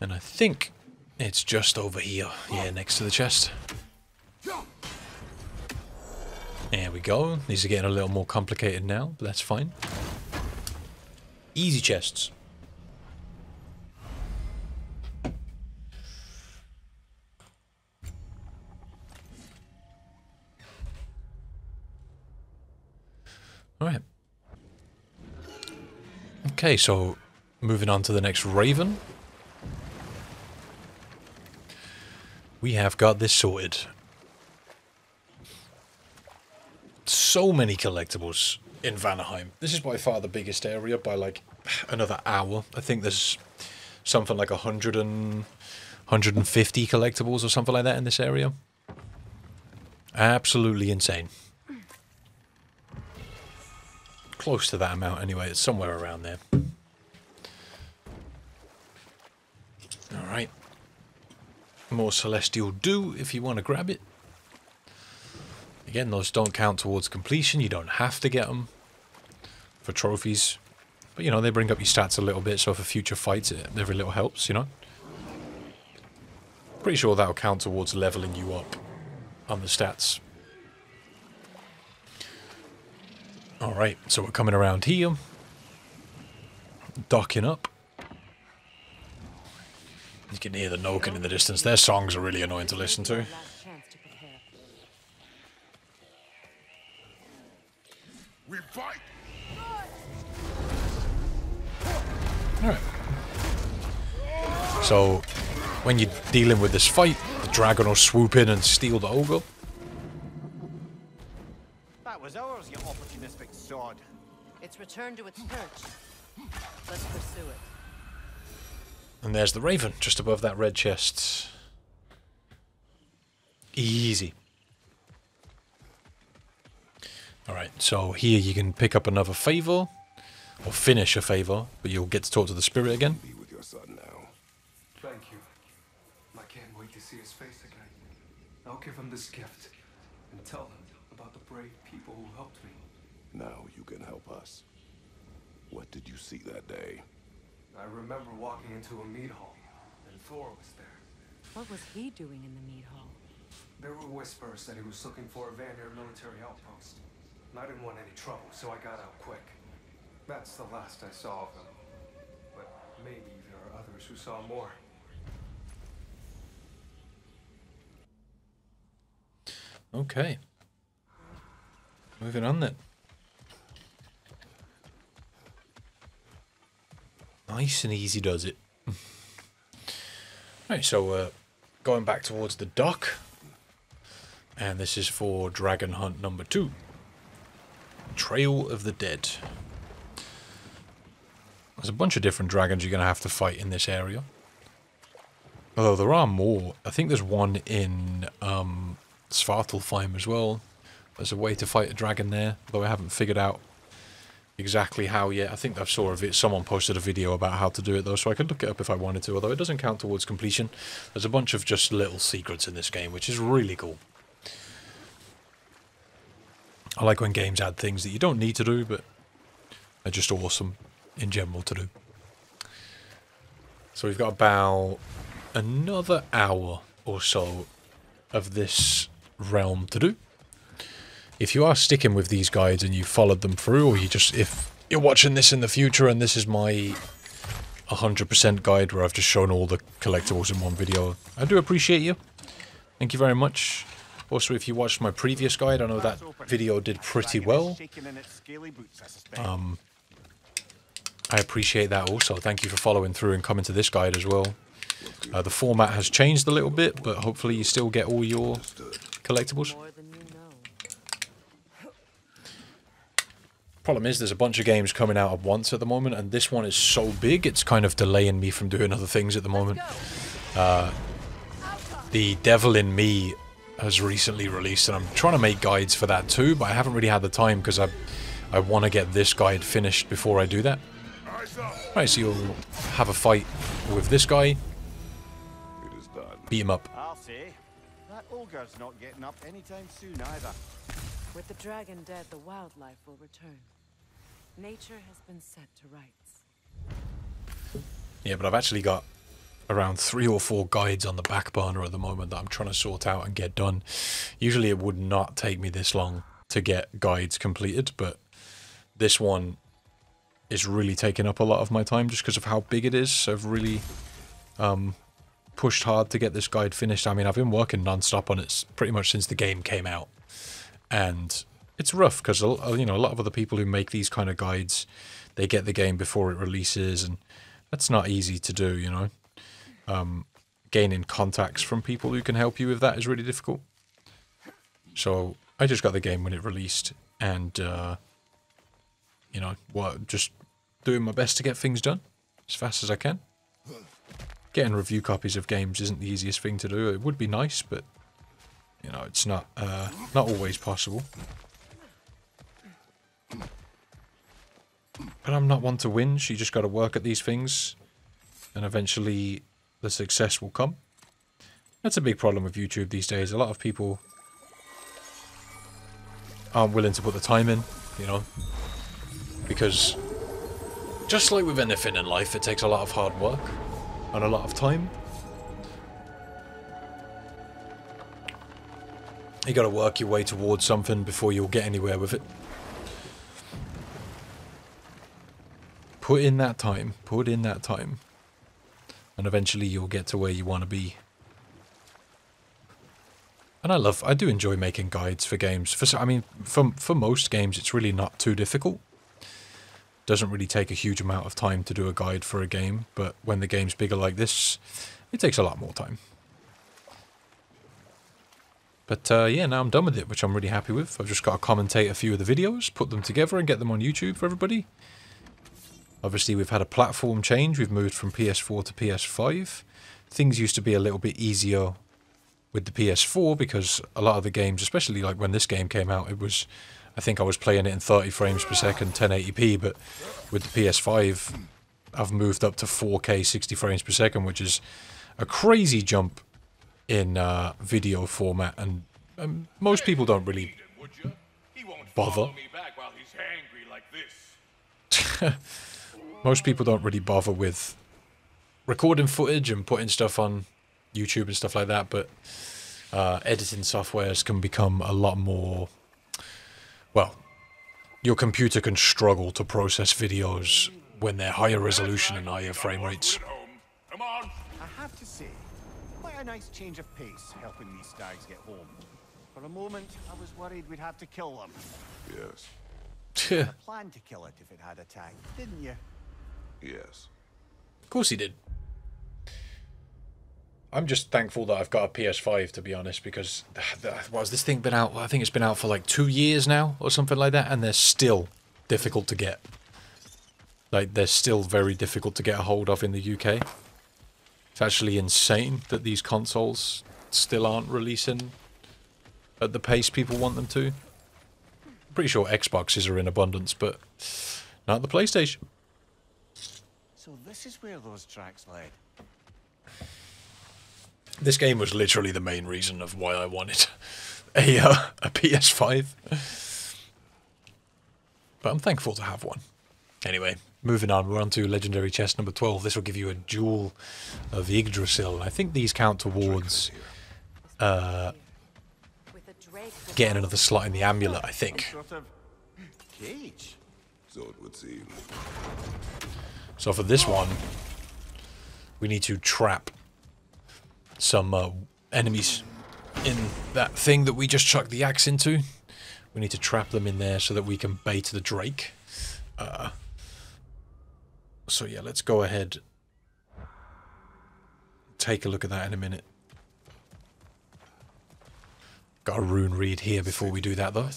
And I think it's just over here. Yeah, next to the chest. There we go. These are getting a little more complicated now, but that's fine. Easy chests. Alright. Okay, so moving on to the next raven. We have got this sorted. So many collectibles in Vanaheim. This is by far the biggest area by like another hour. I think there's something like 150 collectibles or something like that in this area. Absolutely insane. Close to that amount anyway. It's somewhere around there. Alright. More Celestial Dew if you want to grab it. Again, those don't count towards completion. You don't have to get them for trophies. But, you know, they bring up your stats a little bit, so for future fights, every little helps, you know? Pretty sure that'll count towards leveling you up on the stats. Alright, so we're coming around here. Docking up. You can hear the Noken in the distance. Their songs are really annoying to listen to. We fight. Alright. So, when you're dealing with this fight, the dragon will swoop in and steal the ogre. That was ours, you opportunistic sword. It's returned to its perch. Let's pursue it. And there's the raven, just above that red chest. Easy. Alright, so here you can pick up another favor, or finish a favor, but you'll get to talk to the spirit again. Be with your son now. Thank you. I can't wait to see his face again. I'll give him this gift and tell him about the brave people who helped me. Now you can help us. What did you see that day? I remember walking into a mead hall, and Thor was there. What was he doing in the mead hall? There were whispers that he was looking for a Vanir military outpost. I didn't want any trouble, so I got out quick. That's the last I saw of him. But maybe there are others who saw more. Okay. Moving on then. Nice and easy does it. Right, so going back towards the dock. And this is for Dragon Hunt number 2. Trail of the Dead. There's a bunch of different dragons you're going to have to fight in this area. Although there are more. I think there's one in Svartalfheim as well. There's a way to fight a dragon there, though I haven't figured out exactly how yet. I think I saw someone posted a video about how to do it though, so I could look it up if I wanted to, although it doesn't count towards completion. There's a bunch of just little secrets in this game, which is really cool. I like when games add things that you don't need to do, but they're just awesome in general to do. So we've got about another hour or so of this realm to do. If you are sticking with these guides and you followed them through, or you just, if you're watching this in the future and this is my 100% guide where I've just shown all the collectibles in one video, I do appreciate you. Thank you very much. Also, if you watched my previous guide, I know that video did pretty well. I appreciate that also. Thank you for following through and coming to this guide as well. The format has changed a little bit, but hopefully you still get all your collectibles. Problem is, there's a bunch of games coming out at once at the moment, and this one is so big, it's kind of delaying me from doing other things at the moment. The Devil in Me has recently released, and I'm trying to make guides for that too, but I haven't really had the time because I want to get this guide finished before I do that. Right, so you'll have a fight with this guy. Beat him up. I'll say that ogre's not getting up anytime soon either. With the dragon dead, the wildlife will return. Nature has been set to rights. Yeah, but I've actually got around 3 or 4 guides on the back burner at the moment that I'm trying to sort out and get done. Usually it would not take me this long to get guides completed, but this one is really taking up a lot of my time just because of how big it is. So I've really pushed hard to get this guide finished. I mean, I've been working non-stop on it pretty much since the game came out. And it's rough because, you know, a lot of other people who make these kind of guides, they get the game before it releases, and that's not easy to do, you know. Gaining contacts from people who can help you with that is really difficult. So I just got the game when it released, and, you know, just doing my best to get things done as fast as I can. Getting review copies of games isn't the easiest thing to do. It would be nice, but... you know, it's not always possible. But I'm not one to whinge. You just got to work at these things, and eventually the success will come. That's a big problem with YouTube these days. A lot of people aren't willing to put the time in, you know, because just like with anything in life, it takes a lot of hard work and a lot of time. You gotta work your way towards something before you'll get anywhere with it. Put in that time. Put in that time. And eventually you'll get to where you want to be. And I do enjoy making guides for games. I mean, for most games it's really not too difficult. Doesn't really take a huge amount of time to do a guide for a game, but when the game's bigger like this, it takes a lot more time. But yeah, now I'm done with it, which I'm really happy with. I've just got to commentate a few of the videos, put them together and get them on YouTube for everybody. Obviously, we've had a platform change. We've moved from PS4 to PS5. Things used to be a little bit easier with the PS4 because a lot of the games, especially like when this game came out, it was... I think I was playing it in 30 frames per second, 1080p, but with the PS5, I've moved up to 4K 60 frames per second, which is a crazy jump in video format, and most people don't really bother. Most people don't really bother with recording footage and putting stuff on YouTube and stuff like that, but editing softwares can become a lot more... well, your computer can struggle to process videos when they're higher resolution and higher frame rates. A nice change of pace helping these stags get home. For a moment, I was worried we'd have to kill them. Yes. You planned to kill it if it had attacked, didn't you? Yes. Of course he did. I'm just thankful that I've got a PS5, to be honest, because what has this thing been out? I think it's been out for like 2 years now or something like that, and they're still difficult to get. Like, they're still very difficult to get a hold of in the UK. It's actually insane that these consoles still aren't releasing at the pace people want them to. I'm pretty sure Xboxes are in abundance, but not the PlayStation. So this is where those tracks led. This game was literally the main reason of why I wanted a PS5. But I'm thankful to have one. Anyway, moving on, we're on to legendary chest number 12. This will give you a jewel of Yggdrasil. I think these count towards getting another slot in the amulet, I think. So for this one, we need to trap some enemies in that thing that we just chucked the axe into. We need to trap them in there so that we can bait the drake. So yeah, let's go ahead. take a look at that in a minute. Got a rune read here before we do that, though.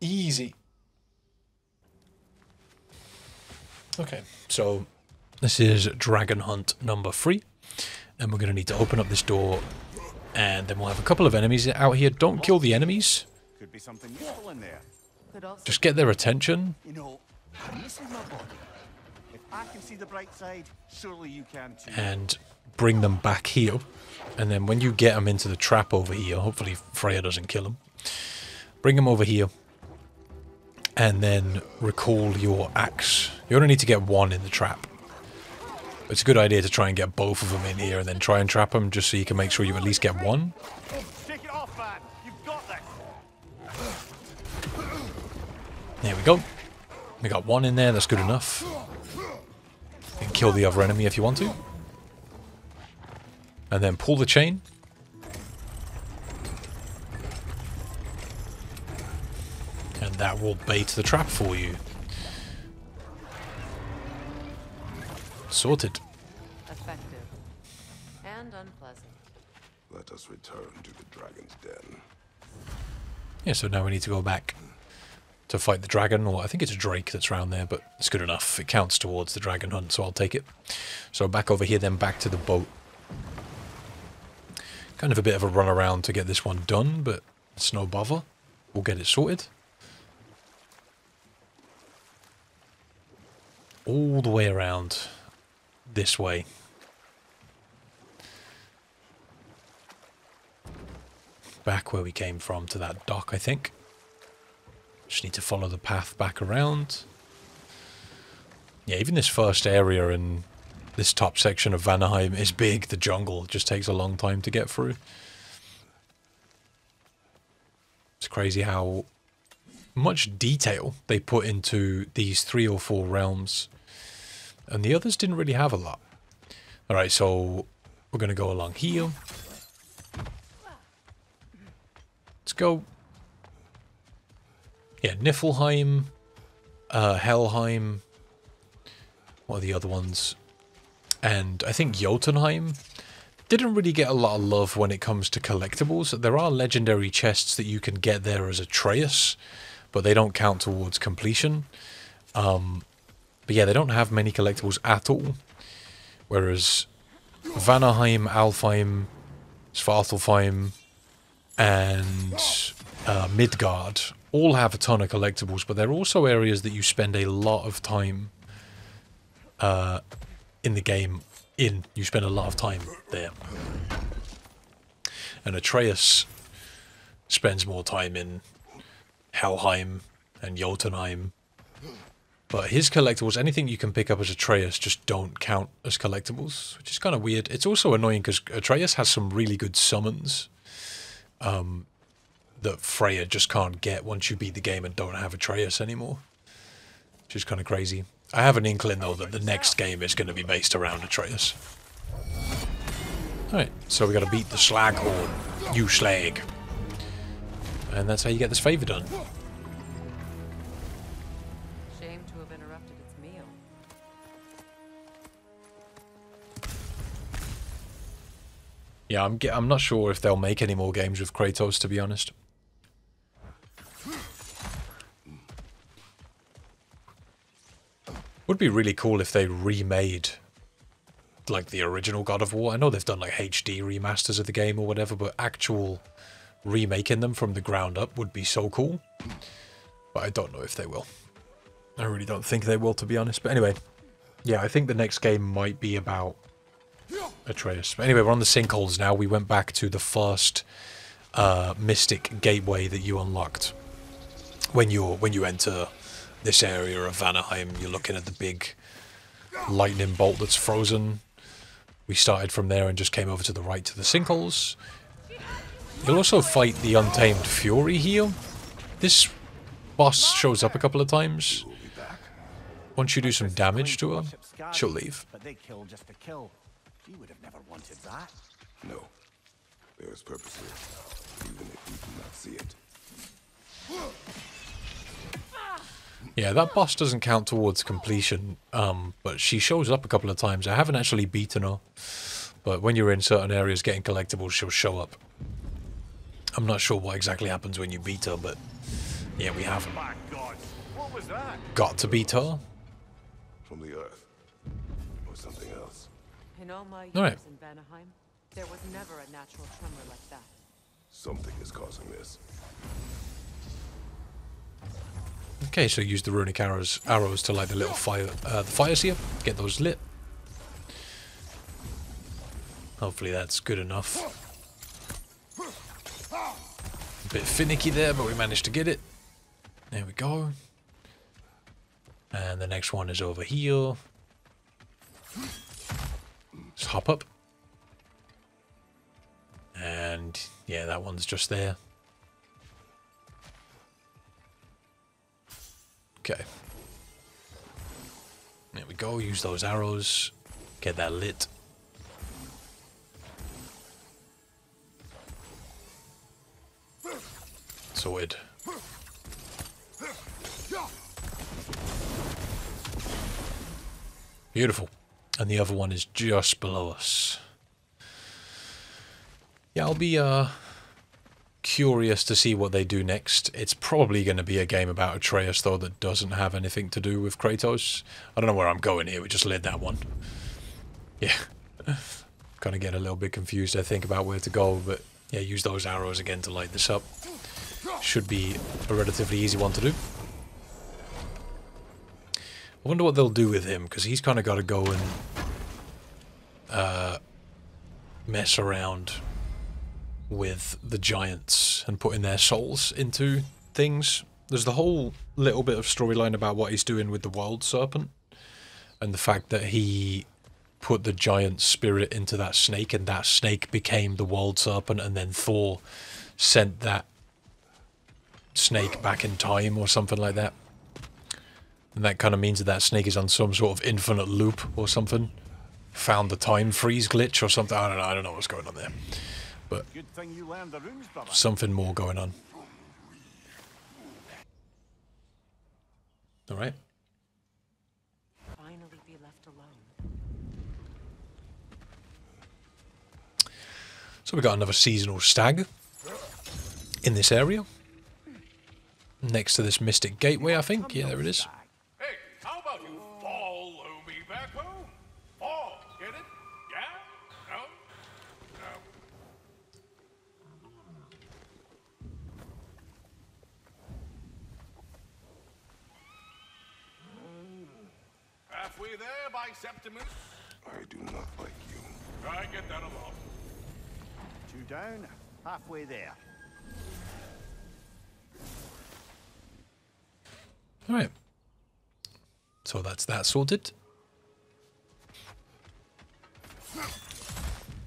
Easy. Okay, so this is Dragon Hunt number 3. And we're going to need to open up this door. And then we'll have a couple of enemies out here. Don't kill the enemies. Could be something useful in there. Just get their attention. You know, I'm missing my body. If I can see the bright side, surely you can too. And bring them back here. And then when you get them into the trap over here, hopefully Freya doesn't kill them. Bring them over here. And then recall your axe. You only need to get one in the trap. It's a good idea to try and get both of them in here and then try and trap them just so you can make sure you at least get one. Take it off, man. You've got this. There we go. We got one in there. That's good enough. You can kill the other enemy if you want to. And then pull the chain. And that will bait the trap for you. Sorted. Effective and unpleasant. Let us return to the dragon's den. Yeah, so now we need to go back to fight the dragon, or I think it's a drake that's around there, but it's good enough. It counts towards the dragon hunt, so I'll take it. So back over here, then back to the boat. Kind of a bit of a run around to get this one done, but it's no bother. We'll get it sorted. All the way around this way. Back where we came from to that dock, I think. Just need to follow the path back around. Yeah, even this first area and this top section of Vanaheim is big. The jungle just takes a long time to get through. It's crazy how much detail they put into these 3 or 4 realms. And the others didn't really have a lot. Alright, so we're going to go along here. Let's go. Yeah, Niflheim, Helheim. What are the other ones? And I think Jotunheim didn't really get a lot of love when it comes to collectibles. There are legendary chests that you can get there as Atreus, but they don't count towards completion. But yeah, they don't have many collectibles at all. Whereas Vanaheim, Alfheim, Svartalfheim, and Midgard all have a ton of collectibles, but they're also areas that you spend a lot of time in the game. You spend a lot of time there. And Atreus spends more time in Helheim and Jotunheim. But his collectibles, anything you can pick up as Atreus, just don't count as collectibles, which is kind of weird. It's also annoying because Atreus has some really good summons that Freya just can't get once you beat the game and don't have Atreus anymore, which is kind of crazy. I have an inkling, though, that the next game is going to be based around Atreus. Alright, so we got to beat the Slag Horn. You Slag. And that's how you get this favour done. Shame to have interrupted its meal. Yeah, I'm not sure if they'll make any more games with Kratos, to be honest. Would be really cool if they remade like the original God of War. I know they've done like HD remasters of the game or whatever, but actual remaking them from the ground up would be so cool. But I don't know if they will. I really don't think they will, to be honest. But anyway, yeah, I think the next game might be about Atreus. But anyway, we're on the sinkholes now. We went back to the first mystic gateway that you unlocked when you enter this area of Vanaheim. You're looking at the big lightning bolt that's frozen. We started from there and just came over to the right to the sinkholes. You'll also fight the Untamed Fury here. This boss shows up a couple of times. Once you do some damage to her, she'll leave. But they kill just to kill. You would have never wanted that. No. There is purpose here, even if you do not see it. Yeah, that boss doesn't count towards completion, but she shows up a couple of times. I haven't actually beaten her, but when you're in certain areas getting collectibles, she'll show up. I'm not sure what exactly happens when you beat her, but yeah, we haven't got to beat her. From the earth, or something else. In all my years in Vanaheim, there was never a natural tremor like that. Something is causing this. Okay, so use the runic arrows to light the little fire, the fires here. Get those lit. Hopefully that's good enough. A bit finicky there, but we managed to get it. There we go. And the next one is over here. Just hop up. And yeah, that one's just there. Okay. There we go. Use those arrows. Get that lit. Sorted. Beautiful. And the other one is just below us. Yeah, I'll be curious to see what they do next. It's probably going to be a game about Atreus, though, that doesn't have anything to do with Kratos. I don't know where I'm going here. We just led that one. Yeah. Kind of getting a little bit confused, I think, about where to go. But yeah, use those arrows again to light this up. Should be a relatively easy one to do. I wonder what they'll do with him, because he's kind of got to go and mess around with the giants and putting their souls into things. There's the whole little bit of storyline about what he's doing with the wild serpent and the fact that he put the giant spirit into that snake, and that snake became the wild serpent, and then Thor sent that snake back in time or something like that. And that kind of means that that snake is on some sort of infinite loop or something. Found the time freeze glitch or something. I don't know what's going on there. But something more going on. All right. Finally be left alone. So we got another seasonal stag in this area. Next to this Mystic Gateway, I think. Yeah, there it is. Septimus? I do not like you. I get that a lot. Two down, halfway there. Alright. So that's that sorted.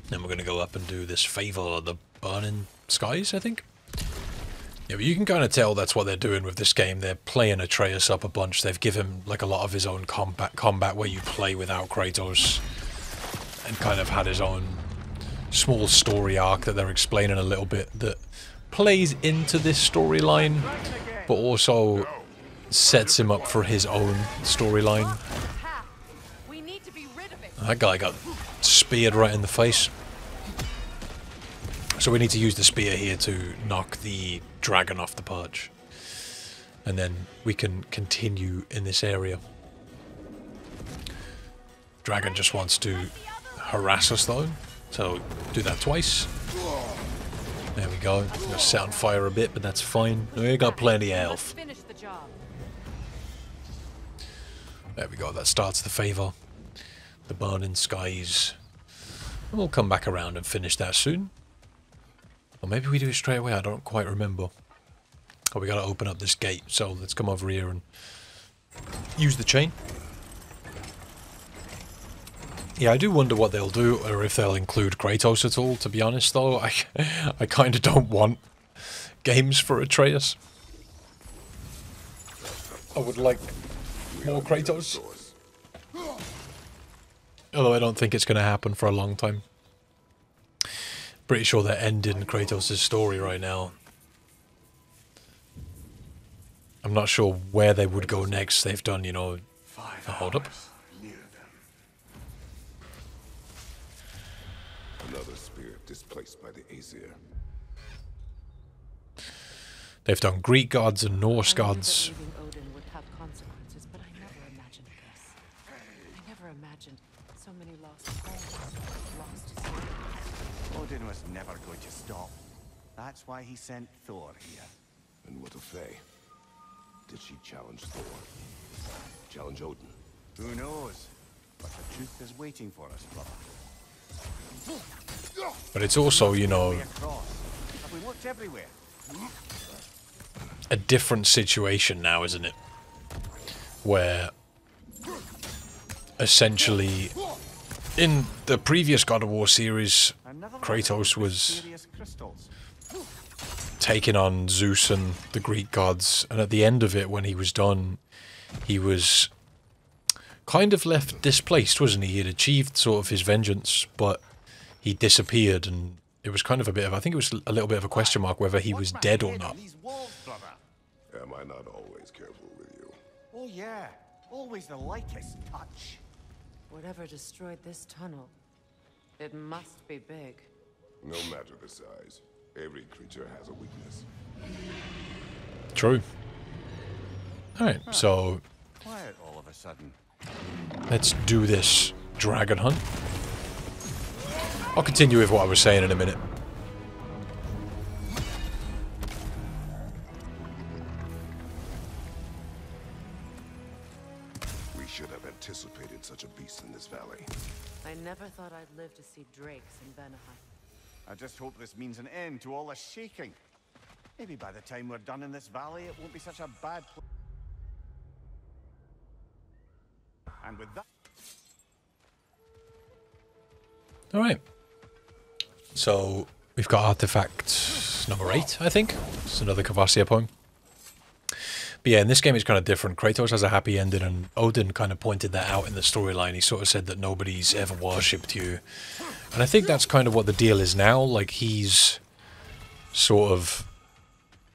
Then we're going to go up and do this favor of the Burning Skies, I think. Yeah, but you can kind of tell that's what they're doing with this game. They're playing Atreus up a bunch. They've given him like a lot of his own combat where you play without Kratos, and kind of had his own small story arc that they're explaining a little bit that plays into this storyline, but also sets him up for his own storyline. That guy got speared right in the face. So we need to use the spear here to knock the dragon off the perch. And then we can continue in this area. Dragon just wants to harass us though. So do that twice. There we go. I'm gonna set on fire a bit, but that's fine. We got plenty of health. There we go. That starts the favor. The Burning Skies. And we'll come back around and finish that soon. Or maybe we do it straight away, I don't quite remember. Oh, we gotta open up this gate, so let's come over here and use the chain. Yeah, I do wonder what they'll do, or if they'll include Kratos at all, to be honest though. I kinda don't want games for Atreus. I would like more Kratos. Although I don't think it's gonna happen for a long time. Pretty sure they're ending Kratos' story right now. I'm not sure where they would go next. They've done, you know, a hold up. Another spirit displaced by the Aesir. They've done Greek gods and Norse gods. Odin would have consequences, but I never imagined this. I never imagined so many lost friends, lost souls. Odin was never going to stop. That's why he sent Thor here. And what of Fae? Did she challenge Thor? Challenge Odin? Who knows? But the truth is waiting for us, brother. But it's also, you know, a different situation now, isn't it? Where essentially in the previous God of War series, Kratos was taking on Zeus and the Greek gods, and at the end of it, when he was done, he was kind of left displaced, wasn't he? He had achieved sort of his vengeance, but he disappeared, and it was kind of a bit of, I think it was a little bit of a question mark whether he was dead or not. Am I not always careful with you? Oh yeah, always the lightest touch. Whatever destroyed this tunnel, it must be big. No matter the size, every creature has a weakness. True. Alright, so quiet all of a sudden. Let's do this dragon hunt. I'll continue with what I was saying in a minute. We should have anticipated such a beast in this valley. I never thought I'd live to see drakes in Vanaheim. I just hope this means an end to all this shaking. Maybe by the time we're done in this valley, it won't be such a bad place. And with that... Alright. So, we've got artifact number 8, I think. It's another Kvassia poem. But yeah, in this game it's kind of different. Kratos has a happy ending, and Odin kind of pointed that out in the storyline. He sort of said that nobody's ever worshipped you. And I think that's kind of what the deal is now. Like, he's sort of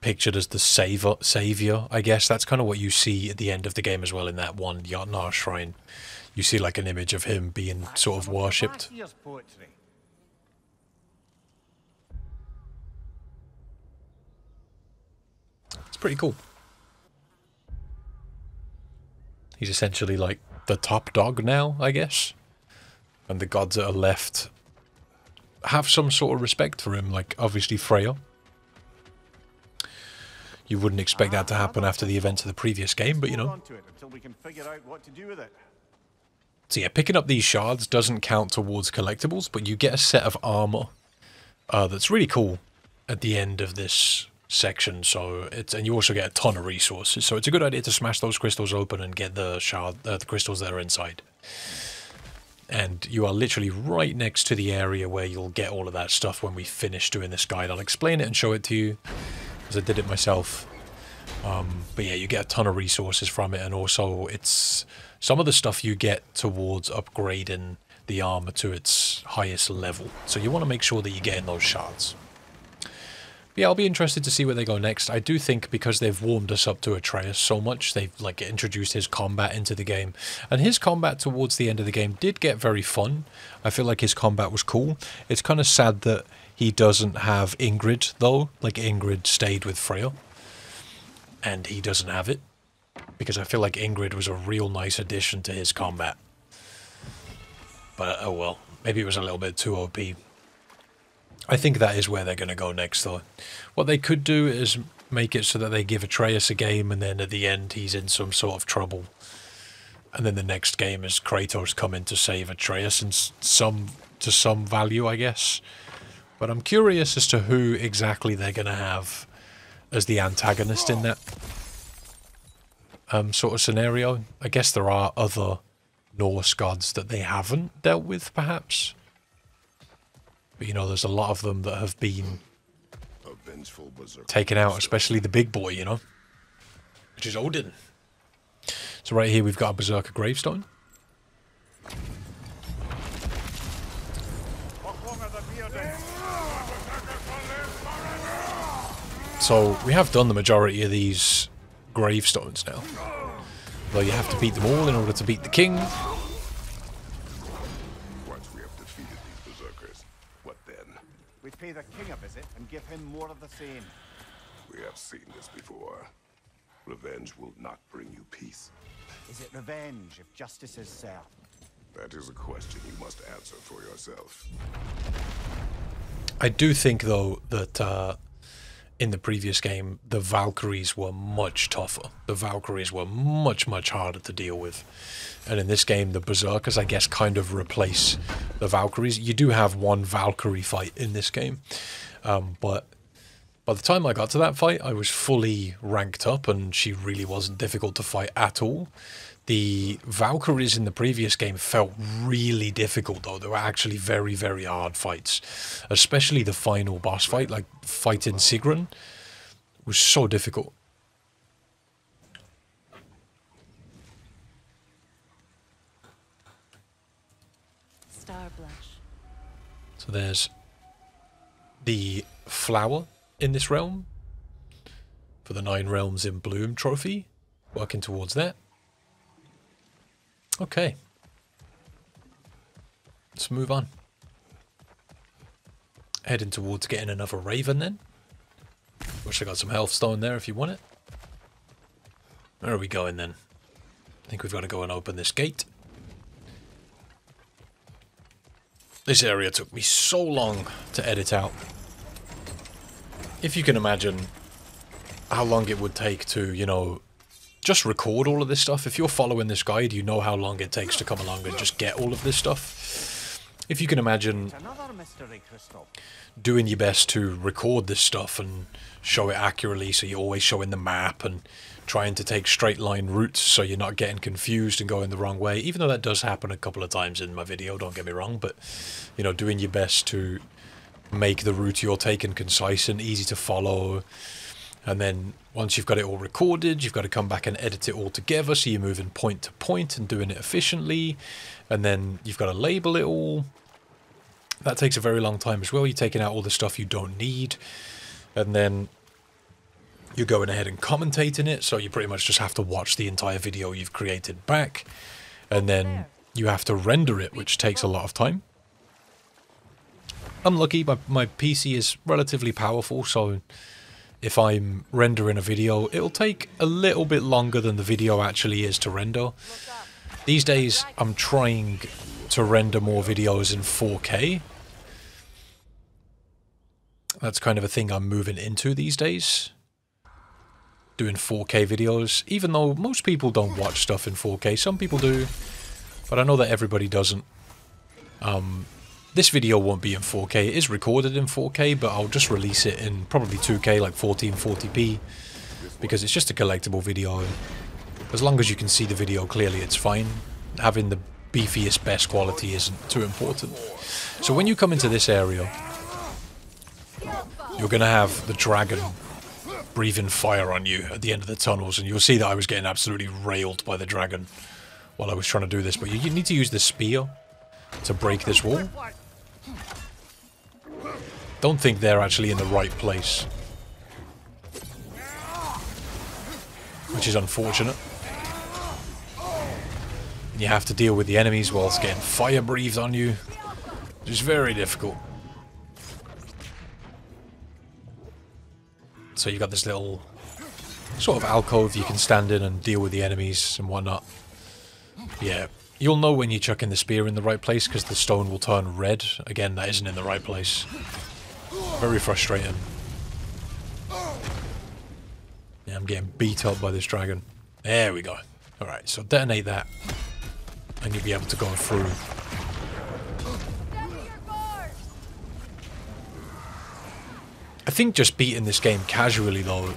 pictured as the savior, I guess. That's kind of what you see at the end of the game as well in that one Jotnar shrine. You see, like, an image of him being sort of worshipped. It's pretty cool. He's essentially, like, the top dog now, I guess. And the gods that are left have some sort of respect for him, like, obviously Freya. You wouldn't expect that to happen after the events of the previous game, but, you know. So yeah, picking up these shards doesn't count towards collectibles, but you get a set of armor that's really cool at the end of this section. So it's, and you also get a ton of resources. So it's a good idea to smash those crystals open and get the shard, the crystals that are inside. And you are literally right next to the area where you'll get all of that stuff when we finish doing this guide. I'll explain it and show it to you, because I did it myself. But yeah, you get a ton of resources from it, and also it's some of the stuff you get towards upgrading the armor to its highest level. So you want to make sure that you're getting those shards. But yeah, I'll be interested to see where they go next. I do think because they've warmed us up to Atreus so much, they've like introduced his combat into the game. And his combat towards the end of the game did get very fun. I feel like his combat was cool. It's kind of sad that he doesn't have Ingrid though. Like Ingrid stayed with Freya. And he doesn't have it, because I feel like Ingrid was a real nice addition to his combat. But oh well, maybe it was a little bit too OP. I think that is where they're going to go next though. What they could do is make it so that they give Atreus a game, and then at the end he's in some sort of trouble. And then the next game is Kratos coming to save Atreus and to some value, I guess. But I'm curious as to who exactly they're going to have as the antagonist in that sort of scenario. I guess there are other Norse gods that they haven't dealt with, perhaps. But, you know, there's a lot of them that have been taken out, especially the big boy, you know, which is Odin. So right here we've got a Berserker gravestone. So we have done the majority of these gravestones now. Though you have to beat them all in order to beat the king. Once we have defeated these berserkers, what then? We pay the king a visit and give him more of the same. We have seen this before. Revenge will not bring you peace. Is it revenge if justice is served? That is a question you must answer for yourself. I do think, though, that in the previous game, the Valkyries were much tougher. The Valkyries were much, much harder to deal with. And in this game, the Berserkers, I guess, kind of replace the Valkyries. You do have one Valkyrie fight in this game, but by the time I got to that fight, I was fully ranked up, and she really wasn't difficult to fight at all. The Valkyries in the previous game felt really difficult, though. They were actually very, very hard fights. Especially the final boss fight, like fighting Sigrun, was so difficult. Star blush. So there's the flower in this realm for the 9 realms in bloom trophy, working towards that. Okay, let's move on, heading towards getting another raven then. Wish I got some health stone there if you want it. Where are we going then? I think we've got to go and open this gate. This area took me so long to edit out. If you can imagine how long it would take to, you know, just record all of this stuff. If you're following this guide, you know how long it takes to come along and just get all of this stuff. If you can imagine doing your best to record this stuff and show it accurately, so you're always showing the map and trying to take straight line routes so you're not getting confused and going the wrong way, even though that does happen a couple of times in my video, don't get me wrong, but, you know, doing your best to make the route you're taking concise and easy to follow. And then once you've got it all recorded, you've got to come back and edit it all together, so you're moving point to point and doing it efficiently. And then you've got to label it all. That takes a very long time as well. You're taking out all the stuff you don't need, and then you're going ahead and commentating it, so you pretty much just have to watch the entire video you've created back, and then you have to render it, which takes a lot of time. I'm lucky, my PC is relatively powerful, so if I'm rendering a video, it'll take a little bit longer than the video actually is to render. These days, I'm trying to render more videos in 4K. That's kind of a thing I'm moving into these days, doing 4K videos, even though most people don't watch stuff in 4K. Some people do, but I know that everybody doesn't. This video won't be in 4K, it is recorded in 4K, but I'll just release it in probably 2K, like 1440p, because it's just a collectible video. As long as you can see the video clearly, it's fine. Having the beefiest, best quality isn't too important. So when you come into this area, you're going to have the dragon breathing fire on you at the end of the tunnels, and you'll see that I was getting absolutely railed by the dragon while I was trying to do this, but you need to use the spear to break this wall. Don't think they're actually in the right place, which is unfortunate. And you have to deal with the enemies whilst getting fire breathed on you, which is very difficult. So you've got this little sort of alcove you can stand in and deal with the enemies and whatnot. Yeah, you'll know when you're chucking the spear in the right place, because the stone will turn red. Again, that isn't in the right place. Very frustrating. Yeah, I'm getting beat up by this dragon. There we go. Alright, so detonate that, and you'll be able to go through. I think just beating this game casually, though,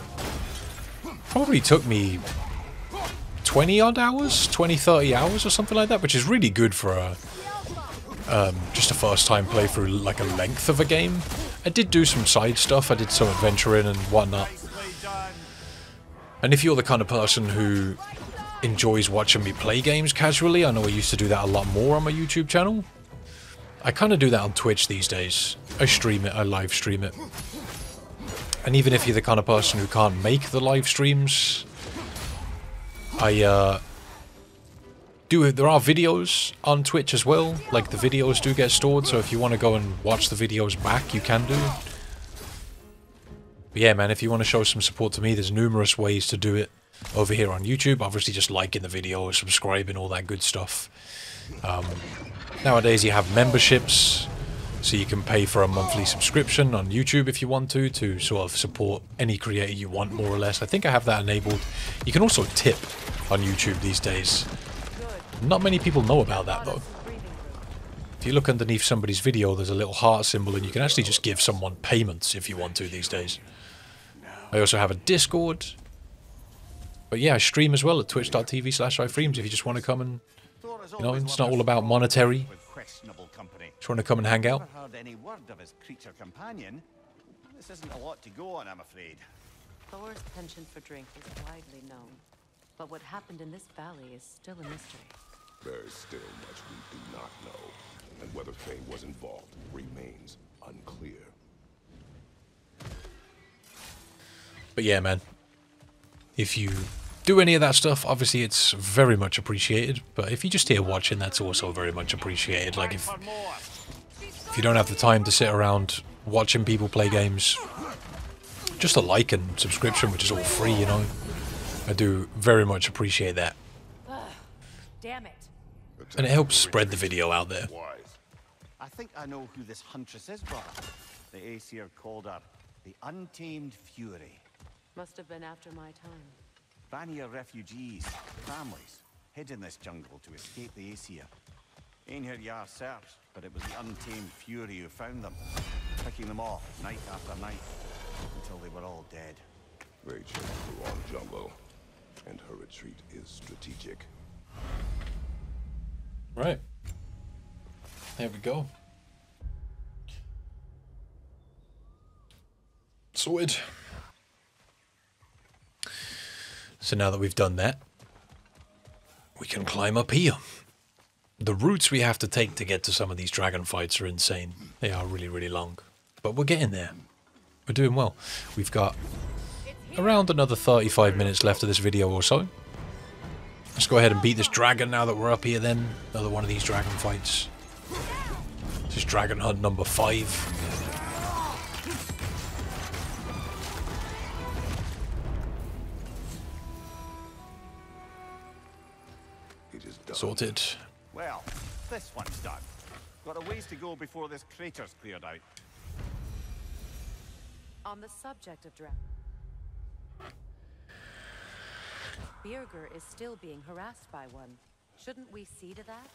probably took me 20-odd hours, 20, 30 hours or something like that, which is really good for a, just a first-time playthrough, like a length of a game. I did do some side stuff, I did some adventuring and whatnot. And if you're the kind of person who enjoys watching me play games casually, I know I used to do that a lot more on my YouTube channel. I kind of do that on Twitch these days. I stream it, I live stream it. And even if you're the kind of person who can't make the live streams, There are videos on Twitch as well, like the videos do get stored, so if you want to go and watch the videos back, you can do. But yeah, man, if you want to show some support to me, there's numerous ways to do it over here on YouTube. Obviously just liking the video, subscribing, all that good stuff. Nowadays you have memberships, so you can pay for a monthly subscription on YouTube if you want to sort of support any creator you want, more or less. I think I have that enabled. You can also tip on YouTube these days. Not many people know about that, though. If you look underneath somebody's video, there's a little heart symbol, and you can actually just give someone payments if you want to these days. I also have a Discord. But yeah, I stream as well at twitch.tv/ifreams if you just want to come and, you know, it's not all about monetary. Just want to come and hang out. Never heard any word of his creature companion. This isn't a lot to go on, I'm afraid. Thor's penchant for drink is widely known, but what happened in this valley is still a mystery. There is still much we do not know, and whether Fae was involved remains unclear. But yeah, man, if you do any of that stuff, obviously it's very much appreciated, but if you're just here watching, that's also very much appreciated. Like, if you don't have the time to sit around watching people play games, just a like and subscription, which is all free, you know, I do very much appreciate that. Damn it. And it helps spread the video out there. I think I know who this huntress is, but the Aesir called her the Untamed Fury. Must have been after my time. Vanir refugees, families, hid in this jungle to escape the Aesir. Ain't here you are searched, but it was the Untamed Fury who found them, picking them off night after night until they were all dead. They chose the wrong jungle, and her retreat is strategic. Right. There we go. Sorted. So now that we've done that, we can climb up here. The routes we have to take to get to some of these dragon fights are insane. They are really, really long. But we're getting there. We're doing well. We've got around another 35 minutes left of this video or so. Let's go ahead and beat this dragon now that we're up here then. Another one of these dragon fights. This is dragon hunt number 5. It is done. Sorted. Well, this one's done. Got a ways to go before this crater's cleared out. On the subject of dragon, Draugr is still being harassed by one. Shouldn't we see to that?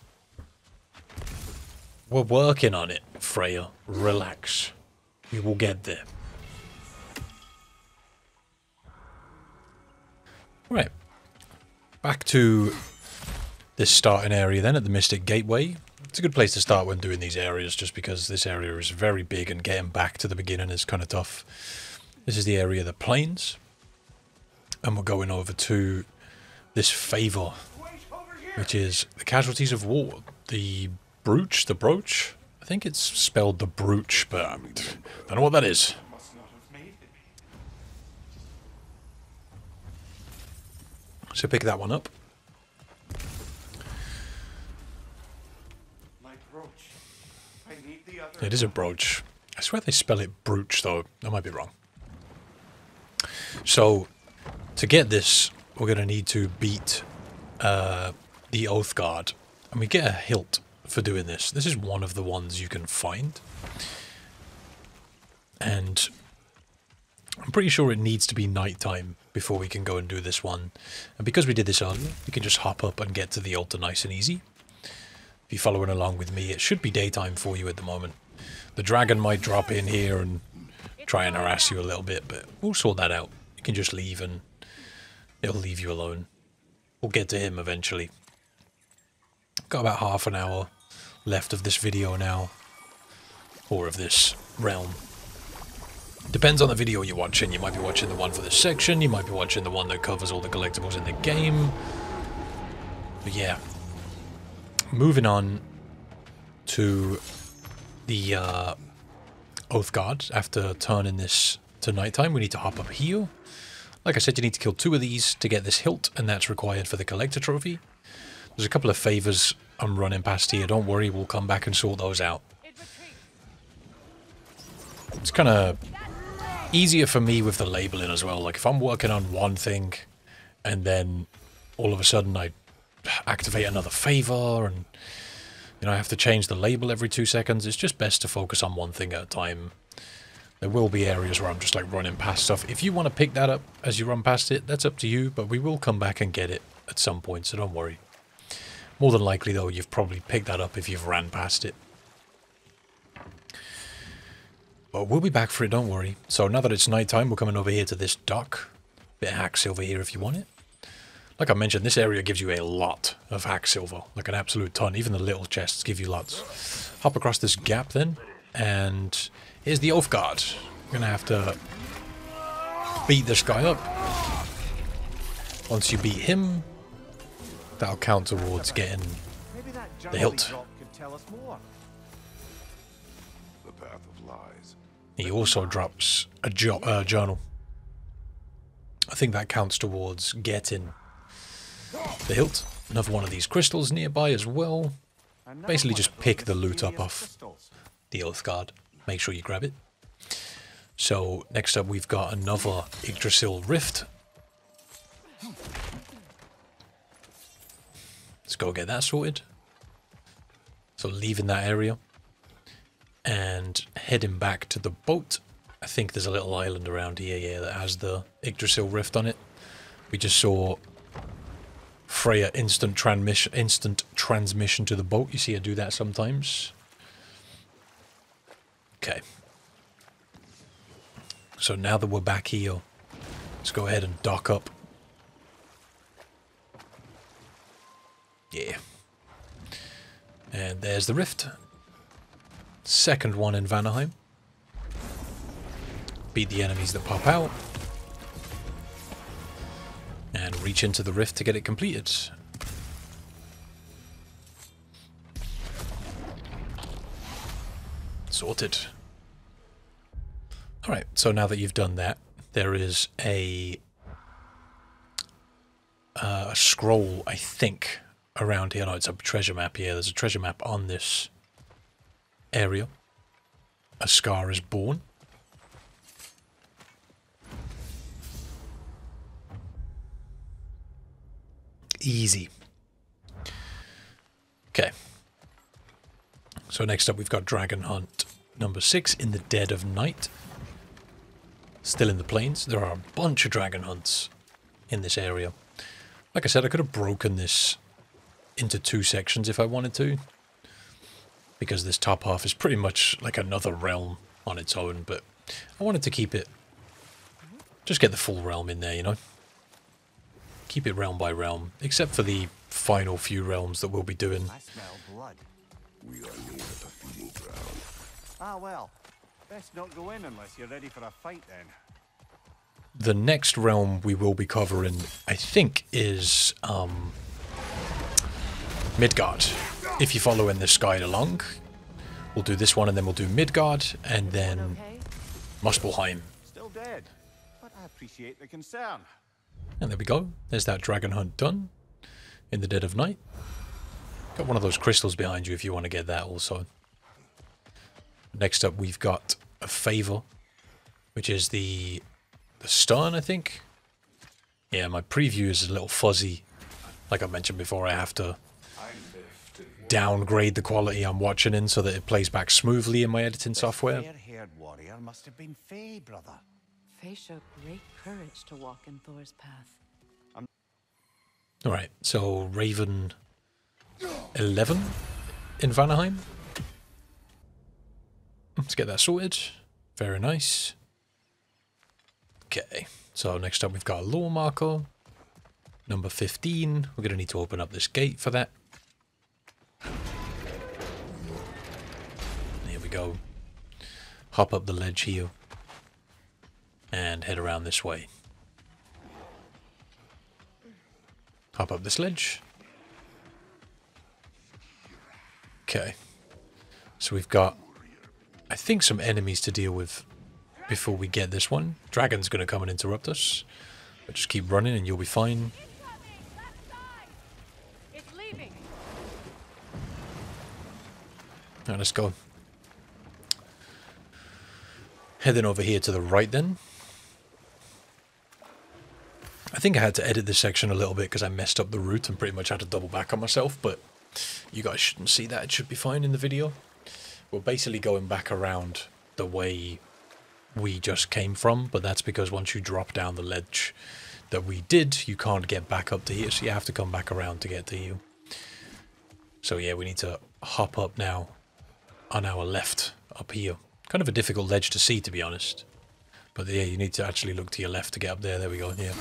We're working on it, Freya. Relax. We will get there. Right. Back to this starting area then at the Mystic Gateway. It's a good place to start when doing these areas just because this area is very big and getting back to the beginning is kind of tough. This is the area of the plains. And we're going over to this favor, which is the casualties of war. The brooch. I think it's spelled the brooch, but I don't know what that is. So pick that one up. It is a brooch. I swear they spell it brooch, though. I might be wrong. So to get this, we're going to need to beat the Oath Guard. And we get a hilt for doing this. This is one of the ones you can find. And I'm pretty sure it needs to be nighttime before we can go and do this one. And because we did this earlier, we can just hop up and get to the altar nice and easy. If you're following along with me, it should be daytime for you at the moment. The dragon might drop in here and try and harass you a little bit, but we'll sort that out. You can just leave and it'll leave you alone. We'll get to him eventually. Got about half an hour left of this video now. Or of this realm. Depends on the video you're watching. You might be watching the one for this section. You might be watching the one that covers all the collectibles in the game. But yeah. Moving on to the Oath Guard. After turning this to nighttime, we need to hop up here. Like I said, you need to kill 2 of these to get this hilt, and that's required for the collector trophy. There's a couple of favors I'm running past here. Don't worry, we'll come back and sort those out. It's kind of easier for me with the labeling as well. Like if I'm working on one thing and then all of a sudden I activate another favor and you know I have to change the label every 2 seconds, it's just best to focus on one thing at a time. There will be areas where I'm just like running past stuff. If you want to pick that up as you run past it, that's up to you, but we will come back and get it at some point, so don't worry. More than likely though, you've probably picked that up if you've ran past it. But we'll be back for it, don't worry. So now that it's nighttime, we're coming over here to this dock. Bit of hack silver here if you want it. Like I mentioned, this area gives you a lot of hack silver, like an absolute ton. Even the little chests give you lots. Hop across this gap then, and here's the Oath Guard. I'm going to have to beat this guy up. Once you beat him, that'll count towards getting the hilt. He also drops a journal. I think that counts towards getting the hilt. Another one of these crystals nearby as well. Basically just pick the loot up off the Oath Guard. Make sure you grab it. So next up we've got another Yggdrasil Rift. Let's go get that sorted. So leaving that area and heading back to the boat. I think there's a little island around here, yeah, that has the Yggdrasil Rift on it. We just saw Freya instant transmission to the boat. You see I do that sometimes. Okay. So now that we're back here, let's go ahead and dock up. Yeah. And there's the rift. Second one in Vanaheim. Beat the enemies that pop out. And reach into the rift to get it completed. Sorted. Alright, so now that you've done that, there is a scroll, I think, around here. No, it's a treasure map here. There's a treasure map on this area. A scar is born. Easy. Okay. So next up we've got Dragon Hunt number 6 in the dead of night. Still in the plains. There are a bunch of dragon hunts in this area. Like I said, I could have broken this into 2 sections if I wanted to, because this top half is pretty much like another realm on its own, but I wanted to keep it, just get the full realm in there, you know, keep it realm by realm, except for the final few realms that we'll be doing. I smell blood. We are near the feeding ground. Ah well, best not go in unless you're ready for a fight then. The next realm we will be covering, I think, is Midgard. If you're following this guide along, we'll do this one and then we'll do Midgard and then Muspelheim. Still dead, but I appreciate the concern. And there we go. There's that dragon hunt done in the dead of night. Got one of those crystals behind you if you want to get that also. Next up we've got a favor, which is the stun, I think. Yeah, my preview is a little fuzzy. Like I mentioned before, I have to downgrade the quality I'm watching in so that it plays back smoothly in my editing software. This fair-haired warrior must have been Fae, brother. Fae showed great courage to walk in Thor's path. Alright, so Raven 11 in Vanaheim. Let's get that sorted. Very nice. Okay, so next up we've got a lore marker. Number 15. We're going to need to open up this gate for that. Here we go. Hop up the ledge here and head around this way. Hop up this ledge. Okay, so we've got, I think, some enemies to deal with before we get this one. Dragon's going to come and interrupt us. But just keep running and you'll be fine. Alright, let's go. Heading over here to the right then. I think I had to edit this section a little bit because I messed up the route and pretty much had to double back on myself, but you guys shouldn't see that. It should be fine in the video. We're basically going back around the way we just came from, but that's because once you drop down the ledge that we did, you can't get back up to here, so you have to come back around to get to here. So yeah, we need to hop up now on our left up here. Kind of a difficult ledge to see, to be honest. But yeah, you need to actually look to your left to get up there. There we go, yeah.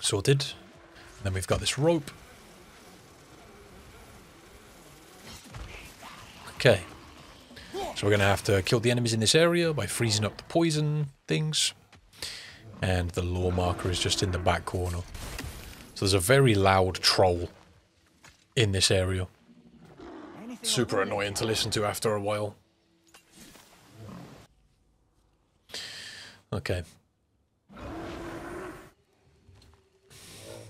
Sorted. And then we've got this rope. Okay. So we're going to have to kill the enemies in this area by freezing up the poison things. And the lore marker is just in the back corner. So there's a very loud troll in this area. Super annoying to listen to after a while. Okay.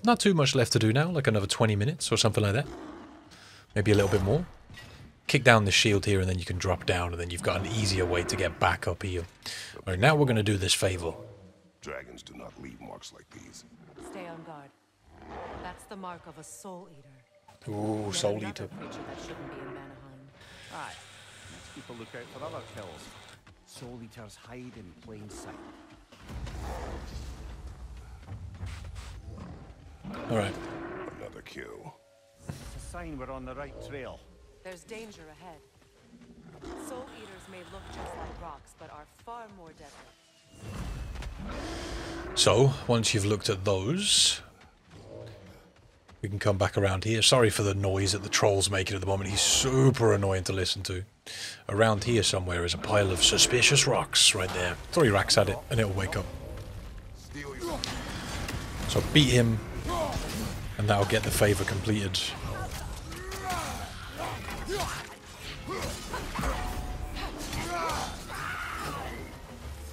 Not too much left to do now, like another 20 minutes or something like that. Maybe a little bit more. Kick down the shield here and then you can drop down and then you've got an easier way to get back up here. Alright, now we're going to do this favor. Dragons do not leave marks like these. Stay on guard. That's the mark of a soul eater. Ooh, soul eater. That shouldn't be in Vanaheim. Aye. Let's keep a lookout for other kills. Soul eaters hide in plain sight. All right. Another kill. It's a sign we're on the right trail. There's danger ahead. Soul eaters may look just like rocks, but are far more deadly. So, once you've looked at those, we can come back around here. Sorry for the noise that the troll's making at the moment. He's super annoying to listen to. Around here somewhere is a pile of suspicious rocks right there. Throw your axe at it and it'll wake up. So beat him and that'll get the favor completed.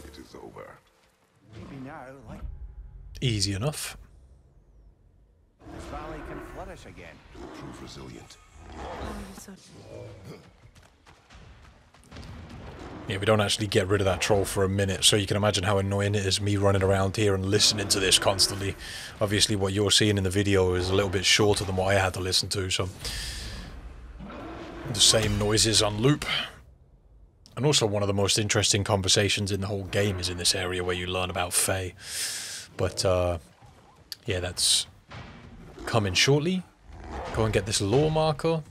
It is over. Easy enough. This valley can flourish again. It will prove resilient. Yeah, we don't actually get rid of that troll for a minute, so you can imagine how annoying it is me running around here and listening to this constantly. Obviously what you're seeing in the video is a little bit shorter than what I had to listen to, so the same noises on loop. And also one of the most interesting conversations in the whole game is in this area where you learn about Fae. But yeah, that's coming shortly. Go and get this lore marker.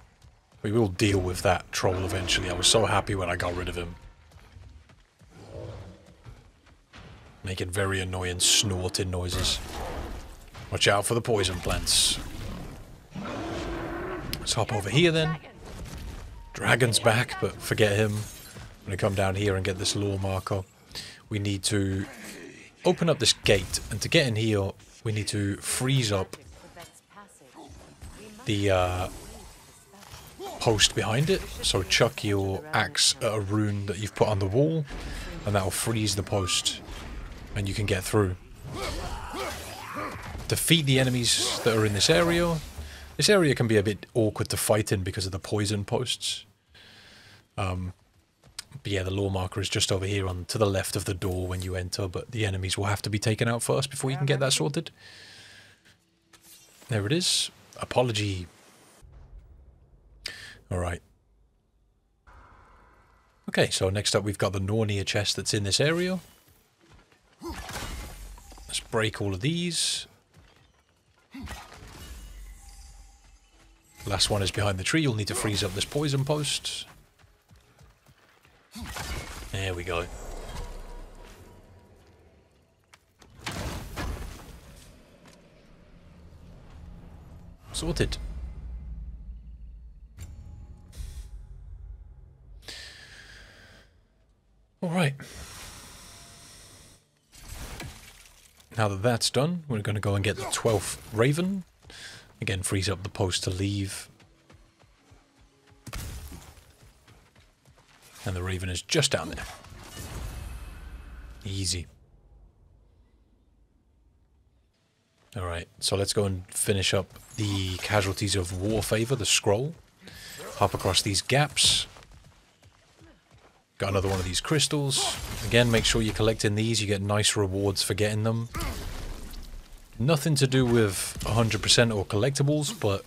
We will deal with that troll eventually. I was so happy when I got rid of him. Making very annoying snorting noises. Watch out for the poison plants. Let's hop over here then. Dragon's back, but forget him. I'm going to come down here and get this lore marker. We need to open up this gate. And to get in here, we need to freeze up the post behind it. So chuck your axe at a rune that you've put on the wall and that'll freeze the post and you can get through. Defeat the enemies that are in this area. This area can be a bit awkward to fight in because of the poison posts. But yeah, the lore marker is just over here on to the left of the door when you enter, but the enemies will have to be taken out first before you can get that sorted. There it is. Apology. Alright. Okay, so next up we've got the Nornir chest that's in this area. Let's break all of these. Last one is behind the tree. You'll need to freeze up this poison post. There we go. Sorted. Alright. Now that that's done, we're going to go and get the 12th Raven. Again, freeze up the post to leave. And the Raven is just down there. Easy. Alright, so let's go and finish up the Casualties of War Favor, the scroll. Hop across these gaps. Got another one of these crystals. Again, make sure you're collecting these. You get nice rewards for getting them. Nothing to do with 100% or collectibles, but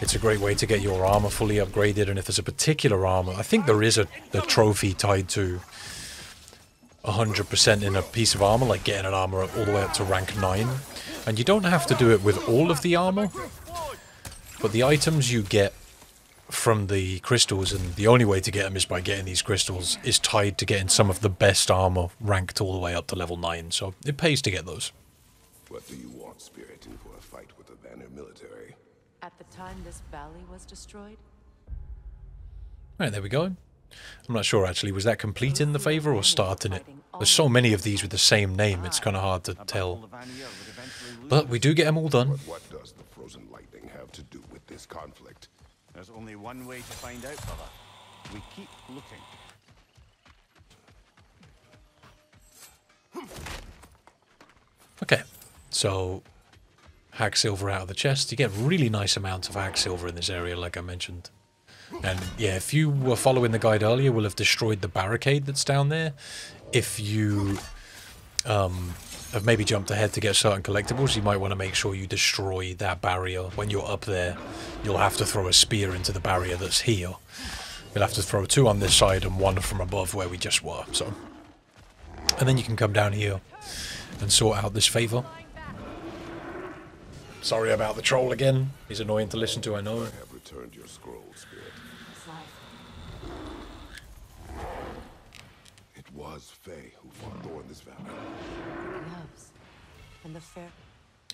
it's a great way to get your armor fully upgraded. And if there's a particular armor, I think there is a trophy tied to 100% in a piece of armor, like getting an armor all the way up to rank 9. And you don't have to do it with all of the armor, but the items you get from the crystals, and the only way to get them is by getting these crystals, is tied to getting some of the best armor ranked all the way up to level 9, so it pays to get those. What do you want, Spirit, for a fight with the Vanir military? At the time this valley was destroyed? Right, there we go. I'm not sure actually, was that completing the favor or starting it? There's so many of these with the same name, it's kind of hard to tell. But we do get them all done. But what does the frozen lightning have to do with this conflict? There's only one way to find out, brother. We keep looking. Okay, so Hag Silver out of the chest. You get really nice amounts of Hag Silver in this area, like I mentioned. And yeah, if you were following the guide earlier, we'll have destroyed the barricade that's down there. If you have maybe jumped ahead to get certain collectibles, you might want to make sure you destroy that barrier. When you're up there, you'll have to throw a spear into the barrier that's here. You'll have to throw two on this side and one from above where we just were. So, and then you can come down here and sort out this favor. Sorry about the troll again. He's annoying to listen to, I know. I have returned your scroll, Spirit. It was Fae who fought Thor in this valley.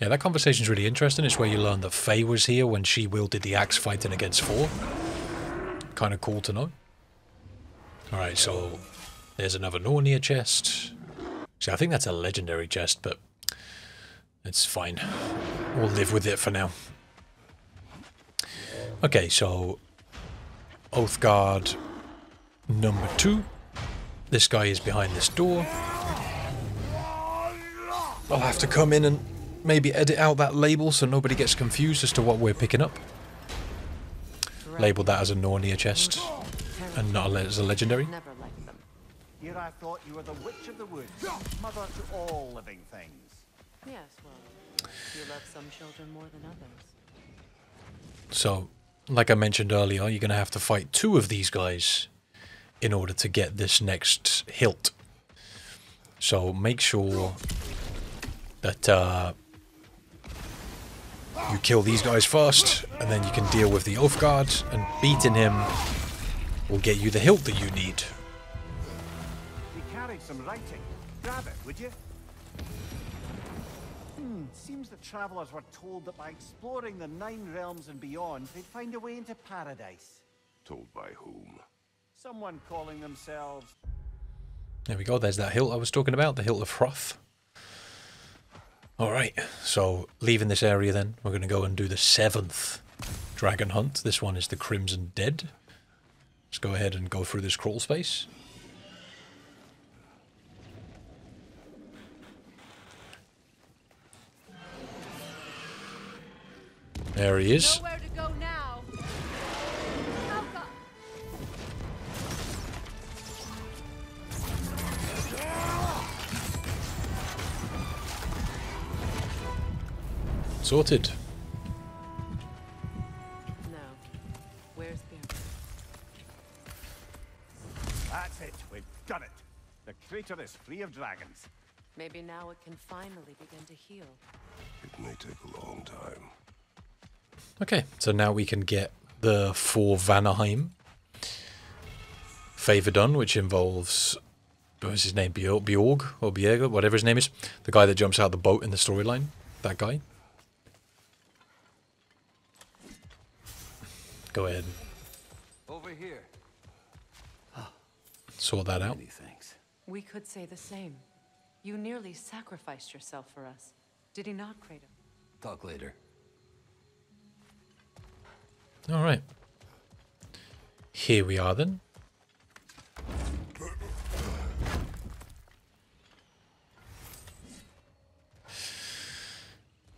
Yeah, that conversation's really interesting. It's where you learn that Fae was here when she wielded the axe fighting against Thor. Kind of cool to know. Alright, so there's another Nornir chest. See, I think that's a legendary chest, but it's fine. We'll live with it for now. Okay, so Oath Guard number 2. This guy is behind this door. I'll have to come in and maybe edit out that label so nobody gets confused as to what we're picking up. Label that as a Nornir chest and not as a legendary. Here I thought you were the witch of the woods, mother to all living things. Yes, well, you love some children more than others. So, like I mentioned earlier, you're going to have to fight two of these guys in order to get this next hilt. So make sure that you kill these guys first, and then you can deal with the Oath Guard, and beating him will get you the hilt that you need. You carried some writing. Grab it, would you? Seems the travelers were told that by exploring the 9 realms and beyond, they'd find a way into paradise. Told by whom? Someone calling themselves... There we go, there's that hilt I was talking about, the hilt of Hroth. Alright, so leaving this area then, we're going to go and do the 7th dragon hunt. This one is the Crimson Dead. Let's go ahead and go through this crawl space. There he is. Nowhere to go now. Sorted. No. Where's the... That's it. We've done it. The crater is free of dragons. Maybe now it can finally begin to heal. It may take a long time. Okay, so now we can get the 4 Vanaheim favor done, which involves, what was his name, Bjorg, or Bjerg, whatever his name is. The guy that jumps out the boat in the storyline, that guy. Go ahead. Over here. Sort that out. We could say the same. You nearly sacrificed yourself for us. Did he not, Kratos? Talk later. Alright. Here we are then.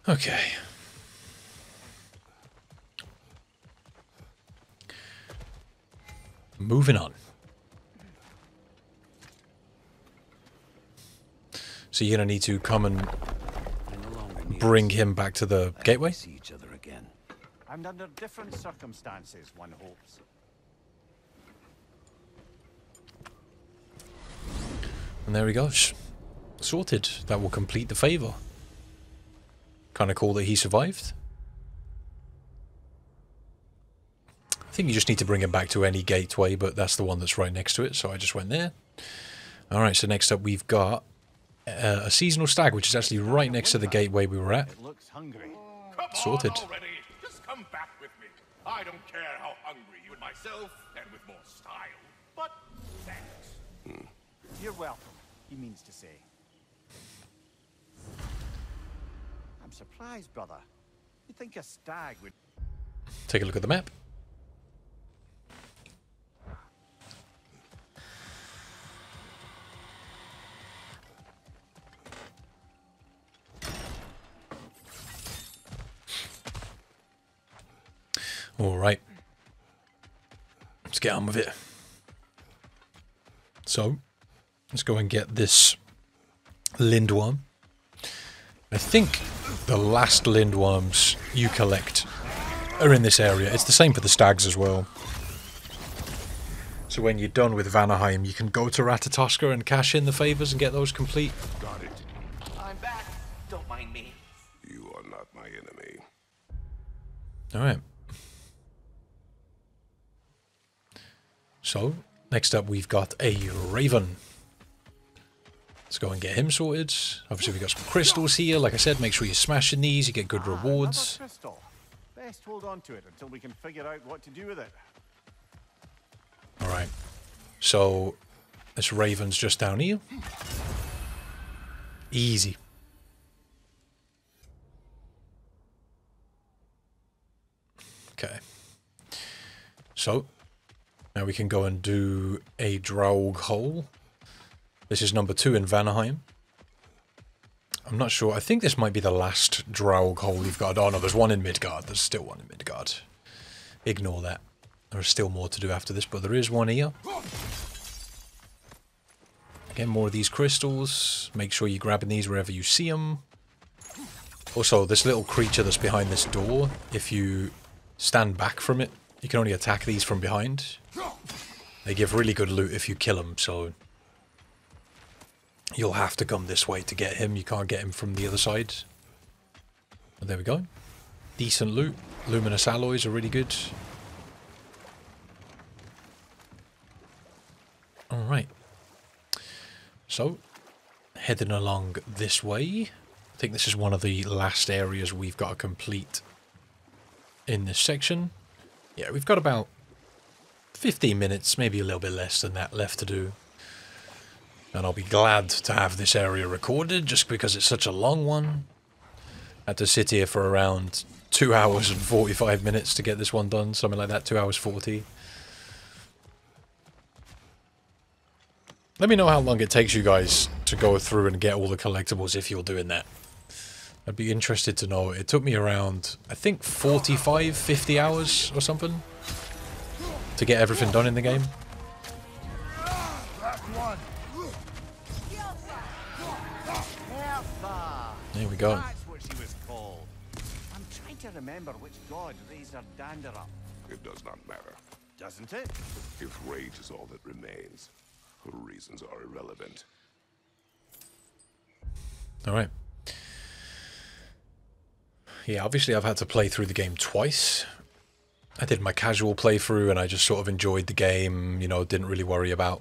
Okay. Moving on. So you're gonna need to come and bring him back to the gateway? See each other again. And under different circumstances, one hopes. And there he goes. Sorted. That will complete the favor. Kind of cool that he survived. I think you just need to bring him back to any gateway, but that's the one that's right next to it, so I just went there. Alright, so next up we've got a seasonal stag, which is actually right next to the gateway we were at. It looks hungry. Sorted. Just come back with me. I don't care how hungry you and myself, and with more style. But thanks. You're welcome, he means to say. I'm surprised, brother. You'd think a stag would... Take a look at the map. Alright. Let's get on with it. So... let's go and get this Lindworm. I think the last Lindworms you collect are in this area. It's the same for the stags as well. So when you're done with Vanaheim, you can go to Ratatoskr and cash in the favors and get those complete. Got it. I'm back. Don't mind me. You are not my enemy. Alright. So, next up we've got a Raven. Let's go and get him sorted. Obviously we've got some crystals here. Like I said, make sure you're smashing these, you get good rewards. Best hold on to it until we can figure out what to do with it. Alright. So this Raven's just down here. Easy. Okay. So now we can go and do a Draugr hole. This is number 2 in Vanaheim. I'm not sure. I think this might be the last Draugr hole you've got. Oh no, there's one in Midgard. There's still one in Midgard. Ignore that. There's still more to do after this, but there is one here. Again, more of these crystals. Make sure you're grabbing these wherever you see them. Also, this little creature that's behind this door, if you stand back from it, you can only attack these from behind. They give really good loot if you kill them, so... you'll have to come this way to get him. You can't get him from the other side. But there we go. Decent loot. Luminous alloys are really good. Alright. So, heading along this way. I think this is one of the last areas we've got to complete in this section. Yeah, we've got about 15 minutes, maybe a little bit less than that left to do. And I'll be glad to have this area recorded, just because it's such a long one. I had to sit here for around 2 hours and 45 minutes to get this one done, something like that, 2 hours 40. Let me know how long it takes you guys to go through and get all the collectibles if you're doing that. I'd be interested to know. It took me around, I think 45, 50 hours or something to get everything done in the game. There we go. That's what she was called. I'm trying to remember which god raised her dander up. It does not matter. Doesn't it? If rage is all that remains, her reasons are irrelevant. Alright. Yeah, obviously I've had to play through the game twice. I did my casual playthrough and I just sort of enjoyed the game, you know, didn't really worry about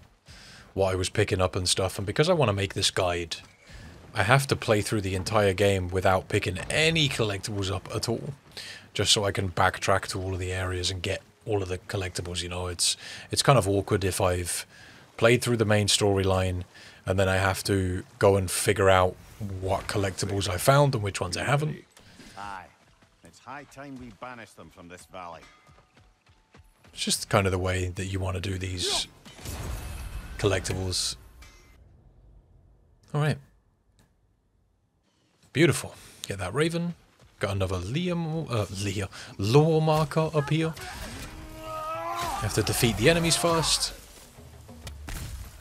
what I was picking up and stuff. And because I want to make this guide... I have to play through the entire game without picking any collectibles up at all, just so I can backtrack to all of the areas and get all of the collectibles, you know. It's kind of awkward if I've played through the main storyline and then I have to go and figure out what collectibles I found and which ones I haven't. Aye. It's high time we banish them from this valley. It's just kind of the way that you want to do these collectibles. All right. Beautiful. Get that Raven. Got another lore marker up here. I have to defeat the enemies first.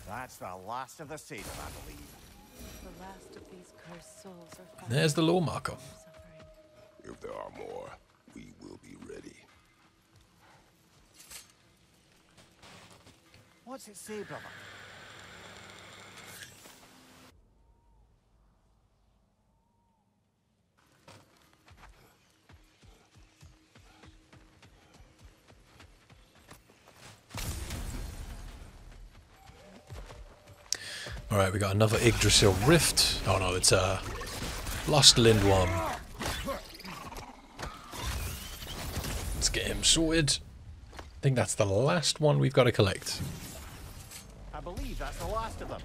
That's the last of the Seder, I believe. The last of these cursed souls are there's the lore marker. If there are more, we will be ready. What's it say, brother? Alright, we got another Yggdrasil rift. Oh no, it's a lost Lindworm. Let's get him sorted. I think that's the last one we've got to collect. I believe that's the last of them.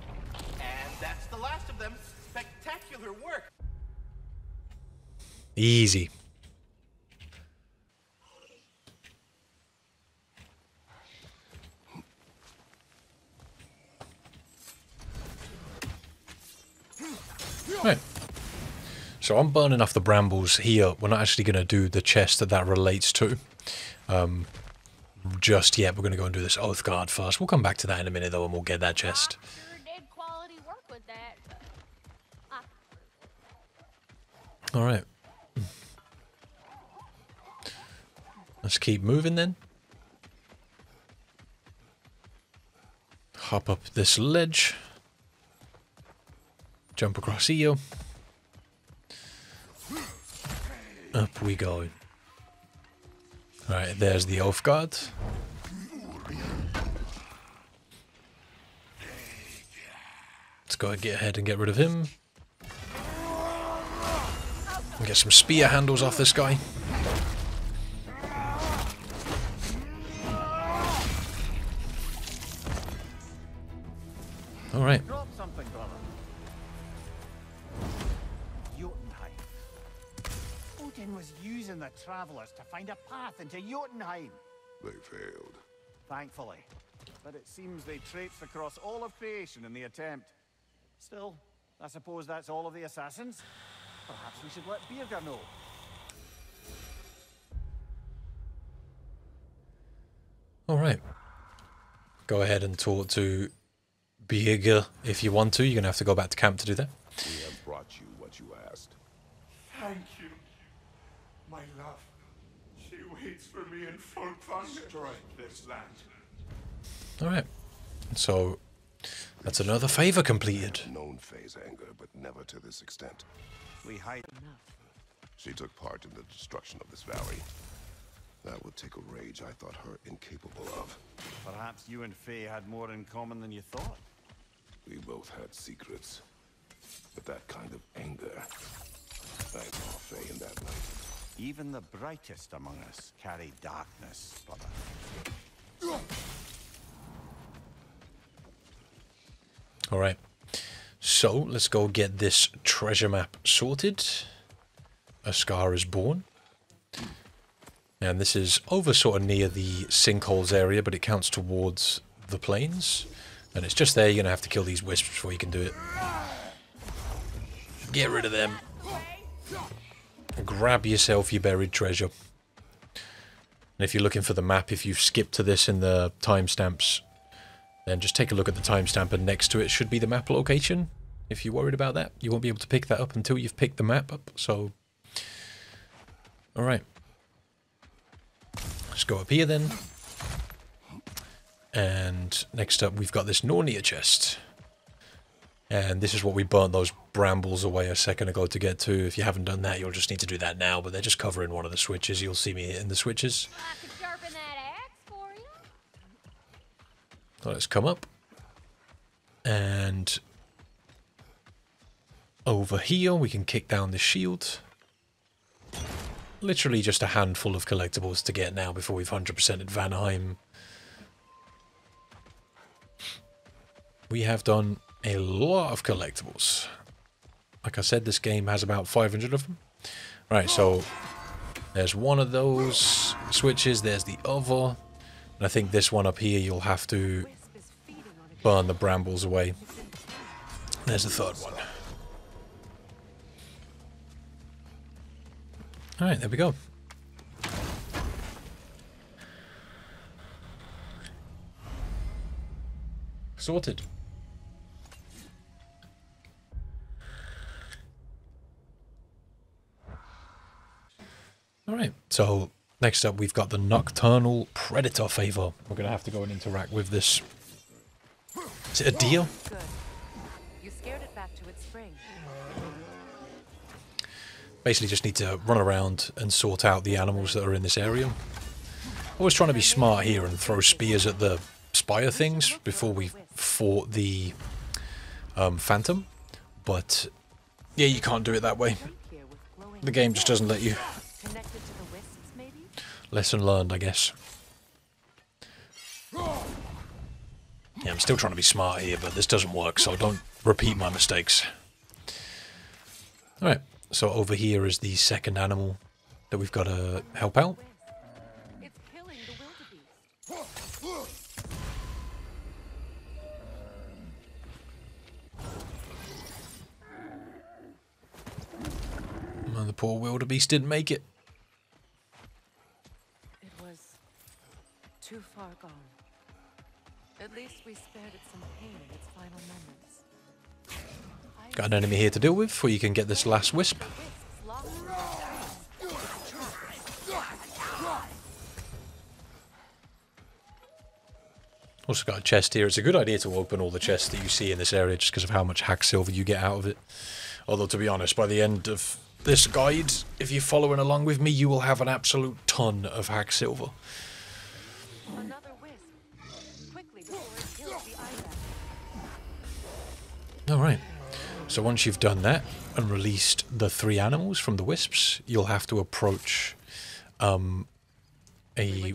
And that's the last of them. Spectacular work. Easy. Right. So I'm burning off the brambles here. We're not actually going to do the chest that relates to just yet. We're going to go and do this Oath Guard first. We'll come back to that in a minute, though, and we'll get that chest. Alright. Let's keep moving, then. Hop up this ledge. Jump across here. Up we go. Alright, there's the Oath Guard. Let's go and get ahead and get rid of him. And get some spear handles off this guy. Alright. The travelers to find a path into Jotunheim. They failed. Thankfully. But it seems they traipsed across all of creation in the attempt. Still, I suppose that's all of the assassins. Perhaps we should let Birger know. Alright. Go ahead and talk to Birger if you want to. You're going to have to go back to camp to do that. We have brought you what you asked. Thank you. My love, she waits for me in full thunder. Destroy this land. Alright, so that's another favor completed. Known Fae's anger, but never to this extent. We hide enough. She took part in the destruction of this valley. That would take a rage I thought her incapable of. Perhaps you and Fae had more in common than you thought. We both had secrets, but that kind of anger. Thank all Fae in that night. Even the brightest among us carry darkness, brother. Alright, so let's go get this treasure map sorted. A Scar is Born. And this is over sort of near the sinkholes area, but it counts towards the plains. And it's just there, you're going to have to kill these wisps before you can do it. Get rid of them. Grab yourself your buried treasure. And if you're looking for the map, if you've skipped to this in the timestamps, then just take a look at the timestamp, and next to it should be the map location. If you're worried about that, you won't be able to pick that up until you've picked the map up, so... Alright. Let's go up here then. And next up we've got this Nornir chest. And this is what we burnt those brambles away a second ago to get to. If you haven't done that, you'll just need to do that now, but they're just covering one of the switches. You'll see me hitting the switches. I could sharpen that axe for you. So let's come up. And over here, we can kick down the shield. Literally just a handful of collectibles to get now before we've 100%ed Vanaheim. We have done... a lot of collectibles. Like I said, this game has about 500 of them. Right, so there's one of those switches, there's the other. And I think this one up here, you'll have to burn the brambles away. There's the third one. Alright, there we go. Sorted. Alright, so next up we've got the Nocturnal Predator Favor. We're going to have to go and interact with this. Is it a deer? Good. You scared it back to its spring. Basically just need to run around and sort out the animals that are in this area. I was trying to be smart here and throw spears at the spire things before we fought the phantom, but yeah, you can't do it that way. The game just doesn't let you. Lesson learned, I guess. Yeah, I'm still trying to be smart here, but this doesn't work, so don't repeat my mistakes. Alright, so over here is the second animal that we've got to help out. The poor wildebeest didn't make it. It was too far gone. At least we spared it some pain in its final moments. Got an enemy here to deal with, or you can get this last wisp. Also got a chest here. It's a good idea to open all the chests that you see in this area just because of how much hack silver you get out of it. Although, to be honest, by the end of this guide, if you're following along with me, you will have an absolute ton of hack silver. Another wisp. Quickly before it kills the Ibex. Alright, so once you've done that and released the three animals from the wisps, you'll have to approach one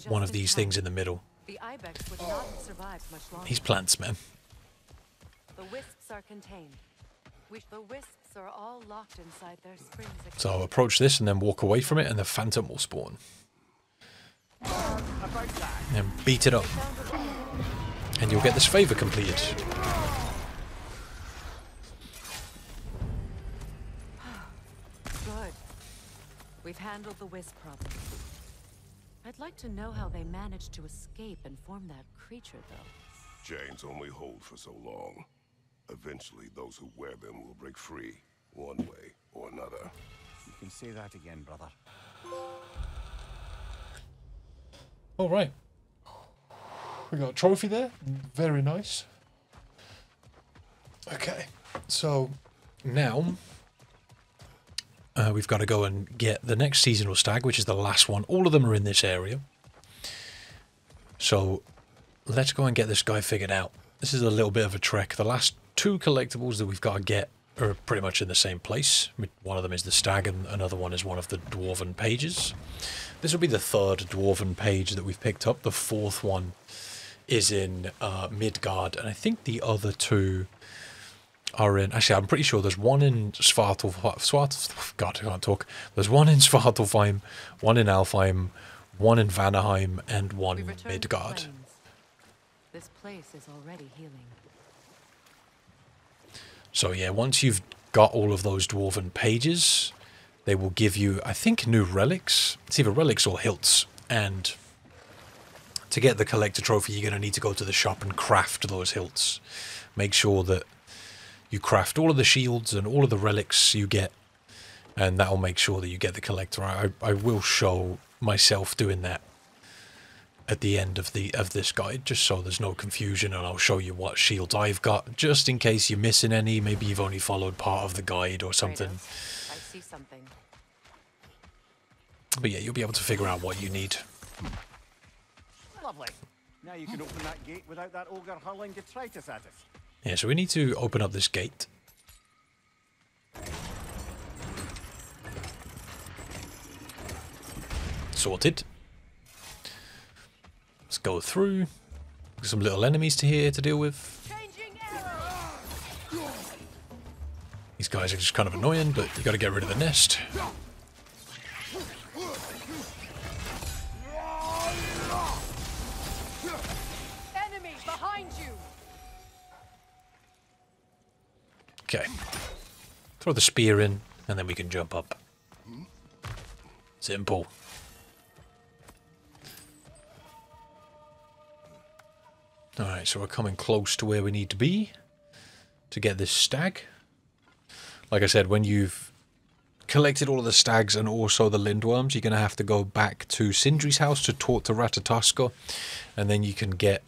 of these things in the middle. The Ibex would not have survived much longer. These plants, man. The wisps are contained. The wisps are all locked inside their springs. So I'll approach this and then walk away from it, and the phantom will spawn. And beat it up. And you'll get this favor completed. Good. We've handled the wisp problem. I'd like to know how they managed to escape and form that creature, though. Chains only hold for so long. Eventually, those who wear them will break free, one way or another. You can say that again, brother. All right. We got a trophy there. Very nice. Okay. So, now, we've got to go and get the next seasonal stag, which is the last one. All of them are in this area. So, let's go and get this guy figured out. This is a little bit of a trek. The last two collectibles that we've got to get are pretty much in the same place. One of them is the stag and another one is one of the dwarven pages. This will be the third dwarven page that we've picked up. The fourth one is in Midgard, and I think the other two are in... Actually, I'm pretty sure there's one in Svartalfheim. God, I can't talk. There's one in Svartalfheim, one in Alfheim, one in Vanaheim, and one in Midgard. This place is already healing. So yeah, once you've got all of those dwarven pages, they will give you, I think, new relics. It's either relics or hilts. And to get the collector trophy, you're going to need to go to the shop and craft those hilts. Make sure that you craft all of the shields and all of the relics you get, and that will make sure that you get the collector. I will show myself doing that at the end of this guide, just so there's no confusion, and I'll show you what shields I've got, just in case you're missing any. Maybe you've only followed part of the guide or something. Kratos, I see something. But yeah, you'll be able to figure out what you need. Lovely. Now you can open that gate without that ogre hurling detritus at us. Yeah, so we need to open up this gate. Sorted. Let's go through. Some little enemies to deal with. These guys are just kind of annoying, but you got to get rid of the nest. Enemy behind you. Okay. Throw the spear in, and then we can jump up. Simple. Alright, so we're coming close to where we need to be to get this stag. Like I said, when you've collected all of the stags and also the lindworms, you're going to have to go back to Sindri's house to talk to Ratatoskr, and then you can get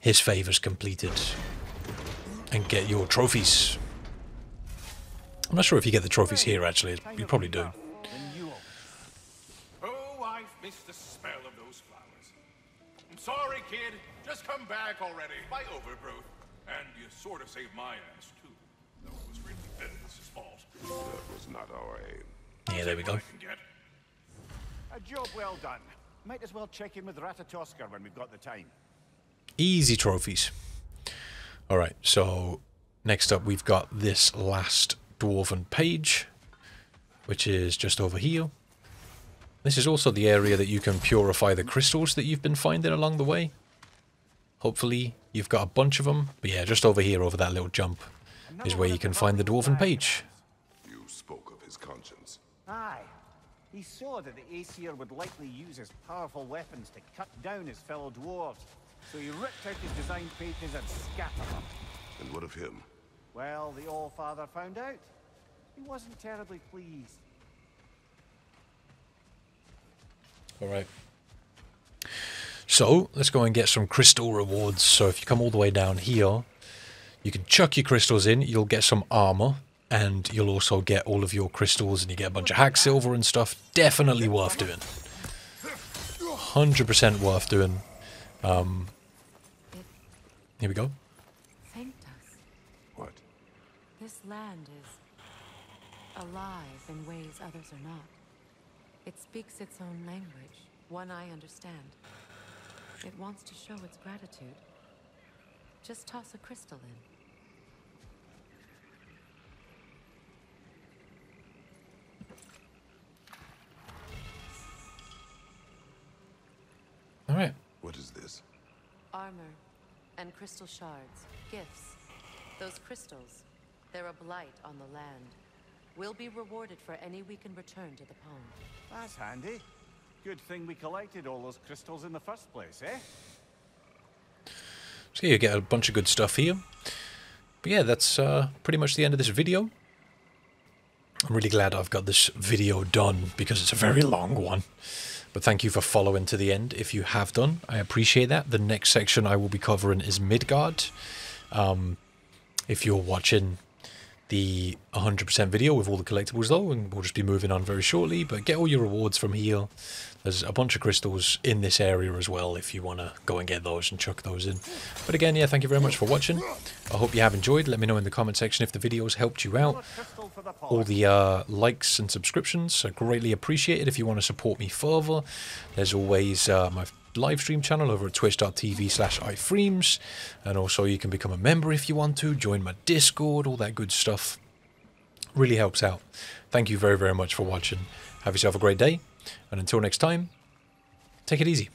his favors completed and get your trophies. I'm not sure if you get the trophies here, actually. You probably do. Oh, I've missed the smell of those flowers. I'm sorry, kid. Just come back already. My overgrowth. And you sort of saved my ass, too. Though it was really Dennis's fault. That was not our aim. Yeah, there we go. A job well done. Might as well check in with Ratatoskr when we've got the time. Easy trophies. Alright, so next up we've got this last dwarven page, which is just over here. This is also the area that you can purify the crystals that you've been finding along the way. Hopefully you've got a bunch of them. But yeah, just over here, over that little jump, is where you can find the dwarven page. You spoke of his conscience. Aye. He saw that the Aesir would likely use his powerful weapons to cut down his fellow dwarves. So he ripped out his design pages and scattered them. And what of him? Well, the Allfather found out. He wasn't terribly pleased. Alright. So, let's go and get some crystal rewards. So if you come all the way down here, you can chuck your crystals in, you'll get some armor, and you'll also get all of your crystals, and you get a bunch of hack silver and stuff. Definitely worth doing. 100% worth doing. Here we go. What? This land is alive in ways others are not. It speaks its own language, one I understand. It wants to show its gratitude. Just toss a crystal in. All right. What is this? Armor and crystal shards. Gifts. Those crystals, they're a blight on the land. We'll be rewarded for any we can return to the pond. That's handy. Good thing we collected all those crystals in the first place, eh? So you get a bunch of good stuff here. But yeah, that's pretty much the end of this video. I'm really glad I've got this video done because it's a very long one. But thank you for following to the end if you have done. I appreciate that. The next section I will be covering is Midgard. If you're watching the 100% video with all the collectibles though, and we'll just be moving on very shortly, but get all your rewards from here. There's a bunch of crystals in this area as well if you want to go and get those and chuck those in. But again, yeah, thank you very much for watching. I hope you have enjoyed. Let me know in the comment section if the video's helped you out. All the likes and subscriptions are greatly appreciated. If you want to support me further, there's always my live stream channel over at twitch.tv/ifreams, and also you can become a member if you want to, join my Discord, all that good stuff. Really helps out. Thank you very, very much for watching. Have yourself a great day, and until next time, take it easy.